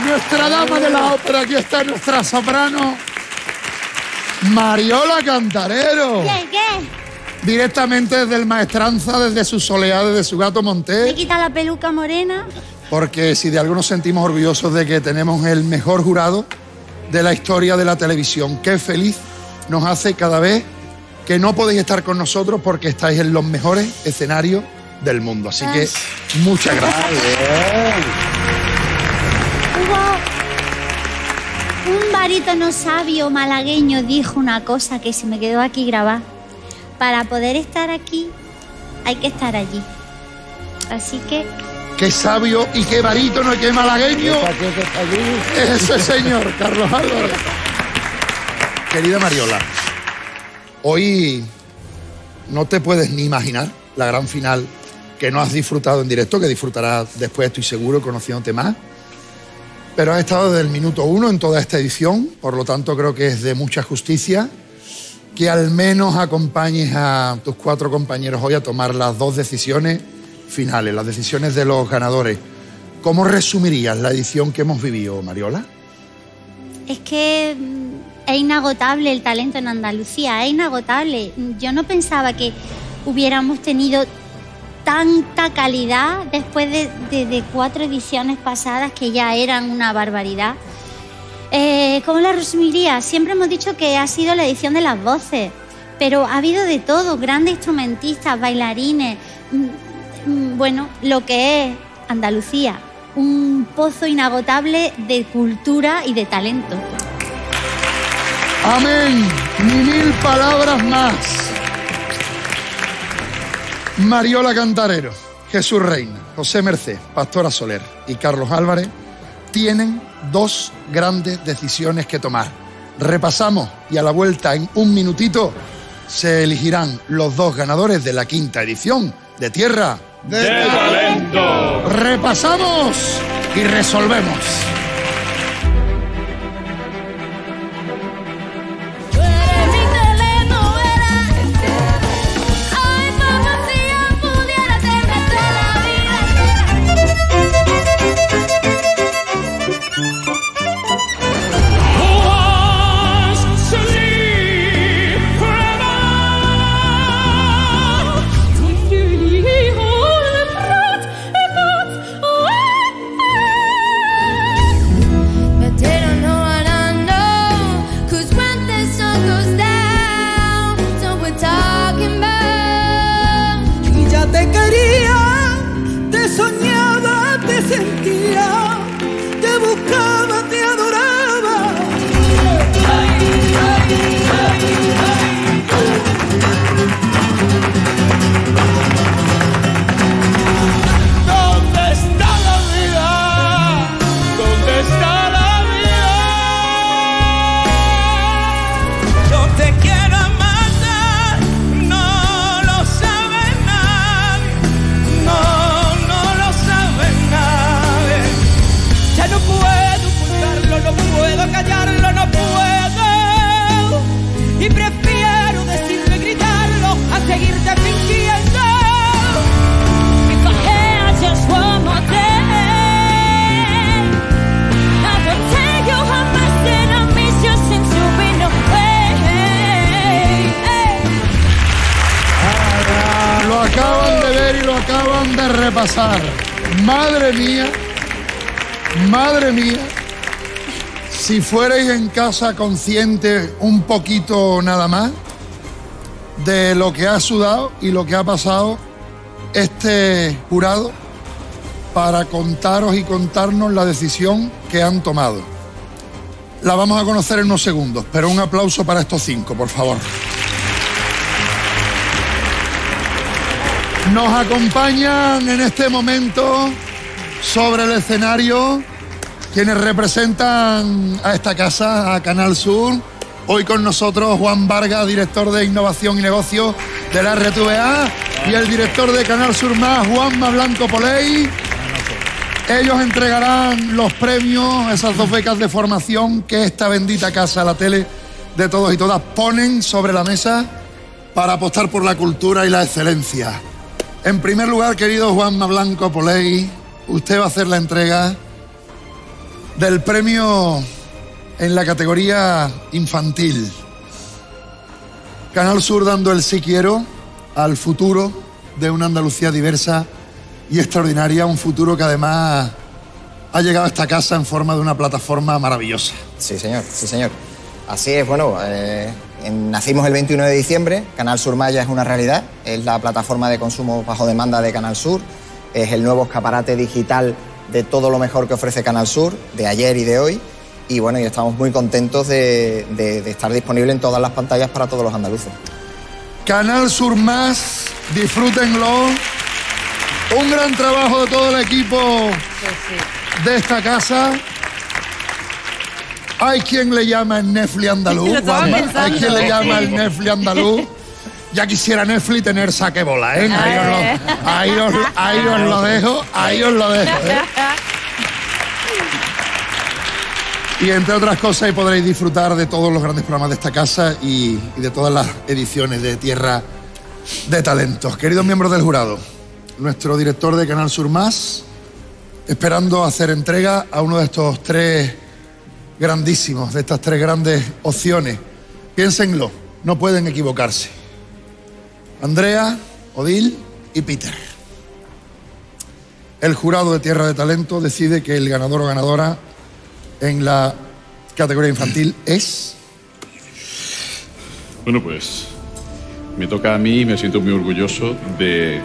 Nuestra dama de la ópera, aquí está nuestra soprano, Mariola Cantarero. ¿Qué? Directamente desde el Maestranza, desde su soleá, desde su Gato Monté. Me quita la peluca morena. Porque si de algo nos sentimos orgullosos de que tenemos el mejor jurado de la historia de la televisión. Qué feliz nos hace cada vez que no podéis estar con nosotros porque estáis en los mejores escenarios del mundo. Así que muchas gracias. Un barítono sabio malagueño dijo una cosa que se me quedó aquí grabada. Para poder estar aquí, hay que estar allí. Así que... ¡Qué sabio y qué barítono y qué malagueño! ¡Ese señor, Carlos Álvarez! Querida Mariola, hoy no te puedes ni imaginar la gran final que no has disfrutado en directo, que disfrutarás después, estoy seguro, conociéndote más. Pero has estado desde el minuto 1 en toda esta edición, por lo tanto creo que es de mucha justicia que al menos acompañes a tus cuatro compañeros hoy a tomar las dos decisiones finales, las decisiones de los ganadores. ¿Cómo resumirías la edición que hemos vivido, Mariola? Es que es inagotable el talento en Andalucía, es inagotable. Yo no pensaba que hubiéramos tenido tanta calidad después de 4 ediciones pasadas que ya eran una barbaridad. ¿Cómo la resumiría? Siempre hemos dicho que ha sido la edición de las voces, pero ha habido de todo, grandes instrumentistas, bailarines, bueno, lo que es Andalucía, un pozo inagotable de cultura y de talento. Amén, ni mil palabras más. Mariola Cantarero, Jesús Reina, José Mercé, Pastora Soler y Carlos Álvarez tienen 2 grandes decisiones que tomar. Repasamos y a la vuelta en un minutito se elegirán los 2 ganadores de la quinta edición de Tierra de Talento. ¡Repasamos! y resolvemos. Repasar. Madre mía, si fuerais en casa conscientes un poquito nada más de lo que ha sudado y lo que ha pasado este jurado para contaros y contarnos la decisión que han tomado. La vamos a conocer en unos segundos, pero un aplauso para estos cinco, por favor. Nos acompañan en este momento sobre el escenario quienes representan a esta casa, a Canal Sur. Hoy con nosotros Juan Vargas, director de Innovación y Negocios de la RTVA, y el director de Canal Sur Más, Juanma Blanco Poley. Ellos entregarán los premios, esas dos becas de formación que esta bendita casa, la tele de todos y todas, ponen sobre la mesa para apostar por la cultura y la excelencia. En primer lugar, querido Juanma Blanco Poley, usted va a hacer la entrega del premio en la categoría infantil. Canal Sur dando el sí quiero al futuro de una Andalucía diversa y extraordinaria, un futuro que además ha llegado a esta casa en forma de una plataforma maravillosa. Sí, señor, sí, señor. Así es, bueno... Nacimos el 21 de diciembre, Canal Sur Más es una realidad, es la plataforma de consumo bajo demanda de Canal Sur, es el nuevo escaparate digital de todo lo mejor que ofrece Canal Sur, de ayer y de hoy, y bueno, y estamos muy contentos de estar disponible en todas las pantallas para todos los andaluces. Canal Sur Más, disfrútenlo, un gran trabajo de todo el equipo de esta casa. Hay quien le llama el Netflix andaluz, Juanma. Hay quien le llama el Netflix andaluz. Ya quisiera Netflix tener saque bola, ¿eh? Ahí os lo dejo. ¿Eh? Y entre otras cosas, podréis disfrutar de todos los grandes programas de esta casa y de todas las ediciones de Tierra de Talentos. Queridos miembros del jurado, nuestro director de Canal Sur Más, esperando hacer entrega a uno de estos tres grandísimos, de estas tres grandes opciones. Piénsenlo, no pueden equivocarse. Andrea, Odil y Peter. El jurado de Tierra de Talento decide que el ganador o ganadora en la categoría infantil es... Bueno, pues me toca a mí y me siento muy orgulloso de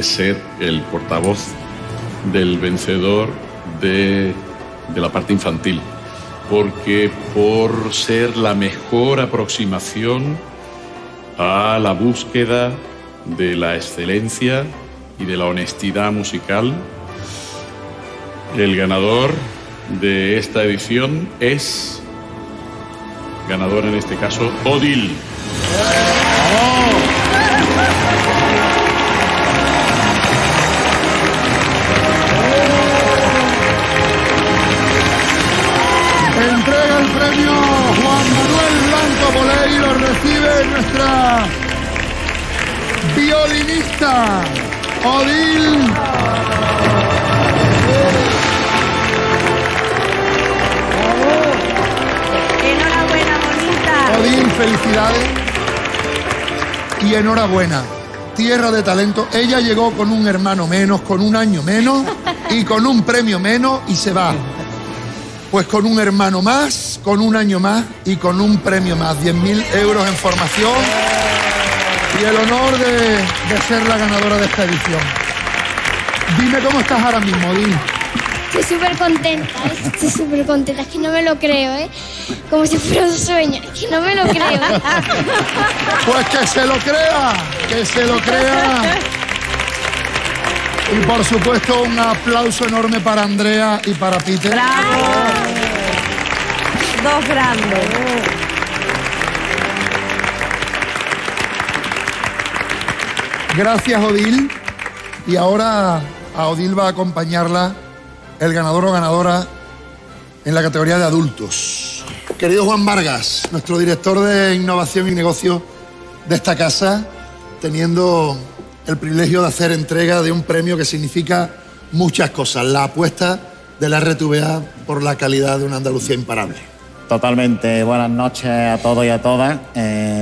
ser el portavoz del vencedor de la parte infantil. Porque por ser la mejor aproximación a la búsqueda de la excelencia y de la honestidad musical, el ganador de esta edición es, ganador en este caso, Odil. entrega el premio Juan Manuel Blanco Bolé y lo recibe nuestra violinista Odil Odil, felicidades y enhorabuena. Tierra de Talento. Ella llegó con un hermano menos, con un año menos y con un premio menos y se va. Pues con un hermano más, con un año más y con un premio más. 10.000 euros en formación y el honor de ser la ganadora de esta edición. Dime cómo estás ahora mismo, Odil. Estoy súper contenta, estoy súper contenta. Es que no me lo creo, ¿eh? Como si fuera un sueño. Es que no me lo creo. Pues que se lo crea, que se lo crea. Y por supuesto, un aplauso enorme para Andrea y para Peter. ¡Bravo! Dos grandes. Gracias, Odil. Y ahora a Odil va a acompañarla el ganador o ganadora en la categoría de adultos. Querido Juan Vargas, nuestro director de innovación y negocio de esta casa, teniendo el privilegio de hacer entrega de un premio que significa muchas cosas, la apuesta de la RTVA por la calidad de una Andalucía imparable. Totalmente. Buenas noches a todos y a todas.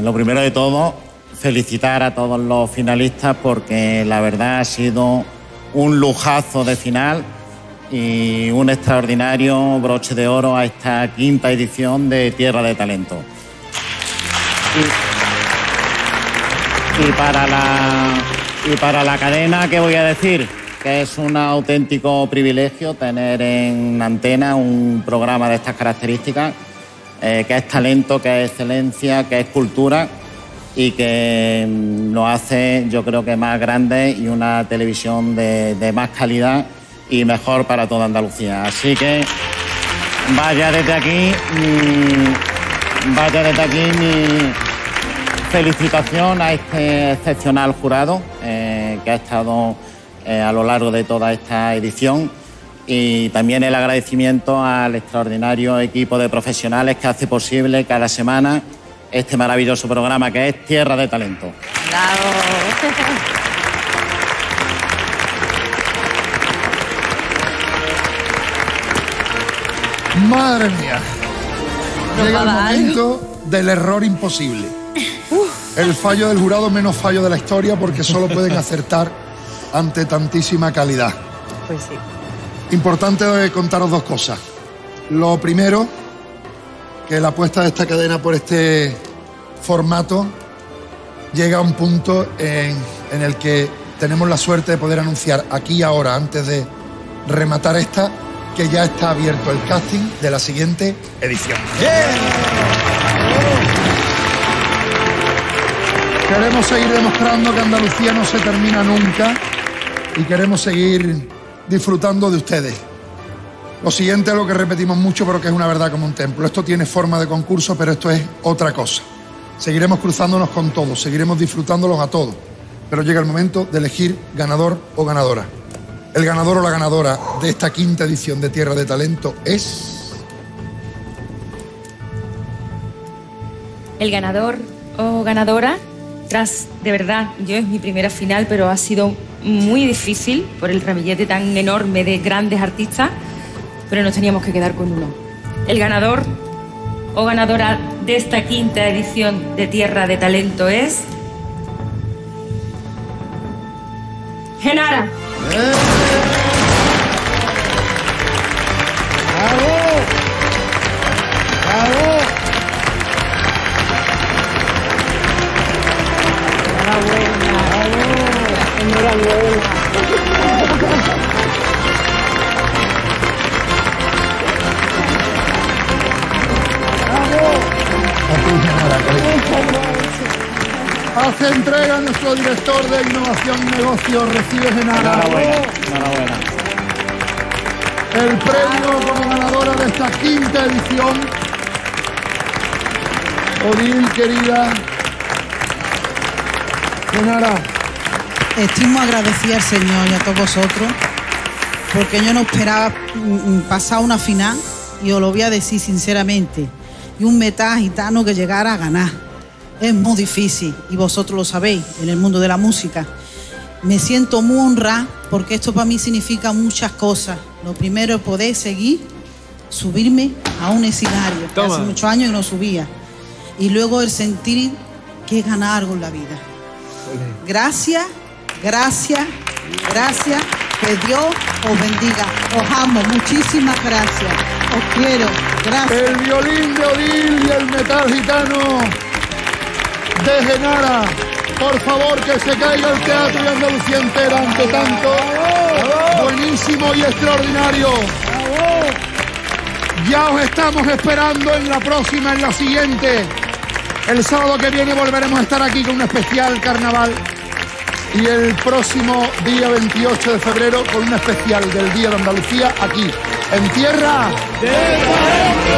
Lo primero de todo, felicitar a todos los finalistas porque la verdad ha sido un lujazo de final y un extraordinario broche de oro a esta quinta edición de Tierra de Talento. Y para la cadena, ¿qué voy a decir? Que es un auténtico privilegio tener en antena un programa de estas características, que es talento, que es excelencia, que es cultura y que lo hace, yo creo que más grande y una televisión de más calidad y mejor para toda Andalucía. Así que vaya desde aquí mi felicitación a este excepcional jurado que ha estado a lo largo de toda esta edición y también el agradecimiento al extraordinario equipo de profesionales que hace posible cada semana este maravilloso programa que es Tierra de Talento. ¡Bravo! Madre mía, llega el momento del error imposible. El fallo del jurado menos fallo de la historia porque solo pueden acertar ante tantísima calidad. Pues sí. Importante contaros dos cosas. Lo primero, que la apuesta de esta cadena por este formato llega a un punto en el que tenemos la suerte de poder anunciar aquí y ahora, antes de rematar esta, que ya está abierto el casting de la siguiente edición. Yeah. Queremos seguir demostrando que Andalucía no se termina nunca y queremos seguir disfrutando de ustedes. Lo siguiente es lo que repetimos mucho, pero que es una verdad como un templo. Esto tiene forma de concurso, pero esto es otra cosa. Seguiremos cruzándonos con todos, seguiremos disfrutándolos a todos, pero llega el momento de elegir ganador o ganadora. El ganador o la ganadora de esta quinta edición de Tierra de Talento es... El ganador o ganadora, tras, de verdad, yo es mi primera final, pero ha sido muy difícil por el ramillete tan enorme de grandes artistas, pero nos teníamos que quedar con uno. El ganador o ganadora de esta quinta edición de Tierra de Talento es... Genara. ¡Bravo! ¡Bravo! ¡Enhorabuena! ¡Enhorabuena! Hace entrega nuestro director de innovación y negocio, recibe Genara. Enhorabuena. El premio como ganadora de esta quinta edición. Odil, querida. Genara. Estoy muy agradecida al Señor y a todos vosotros, porque yo no esperaba pasar una final y os lo voy a decir sinceramente, y un metal gitano que llegara a ganar es muy difícil, y vosotros lo sabéis, en el mundo de la música. Me siento muy honrada porque esto para mí significa muchas cosas. Lo primero es poder seguir, subirme a un escenario. Hace muchos años que no subía. Y luego el sentir que he ganado algo en la vida. Gracias, gracias, gracias. Que Dios os bendiga. Os amo. Muchísimas gracias. Os quiero. Gracias. El violín de Odil y el metal gitano de Genara. Por favor, que se caiga el teatro y Andalucía entera ante tanto buenísimo y extraordinario. Ya os estamos esperando en la próxima, en la siguiente. El sábado que viene volveremos a estar aquí con un especial carnaval. Y el próximo día 28 de febrero con un especial del Día de Andalucía aquí, en Tierra de Talento.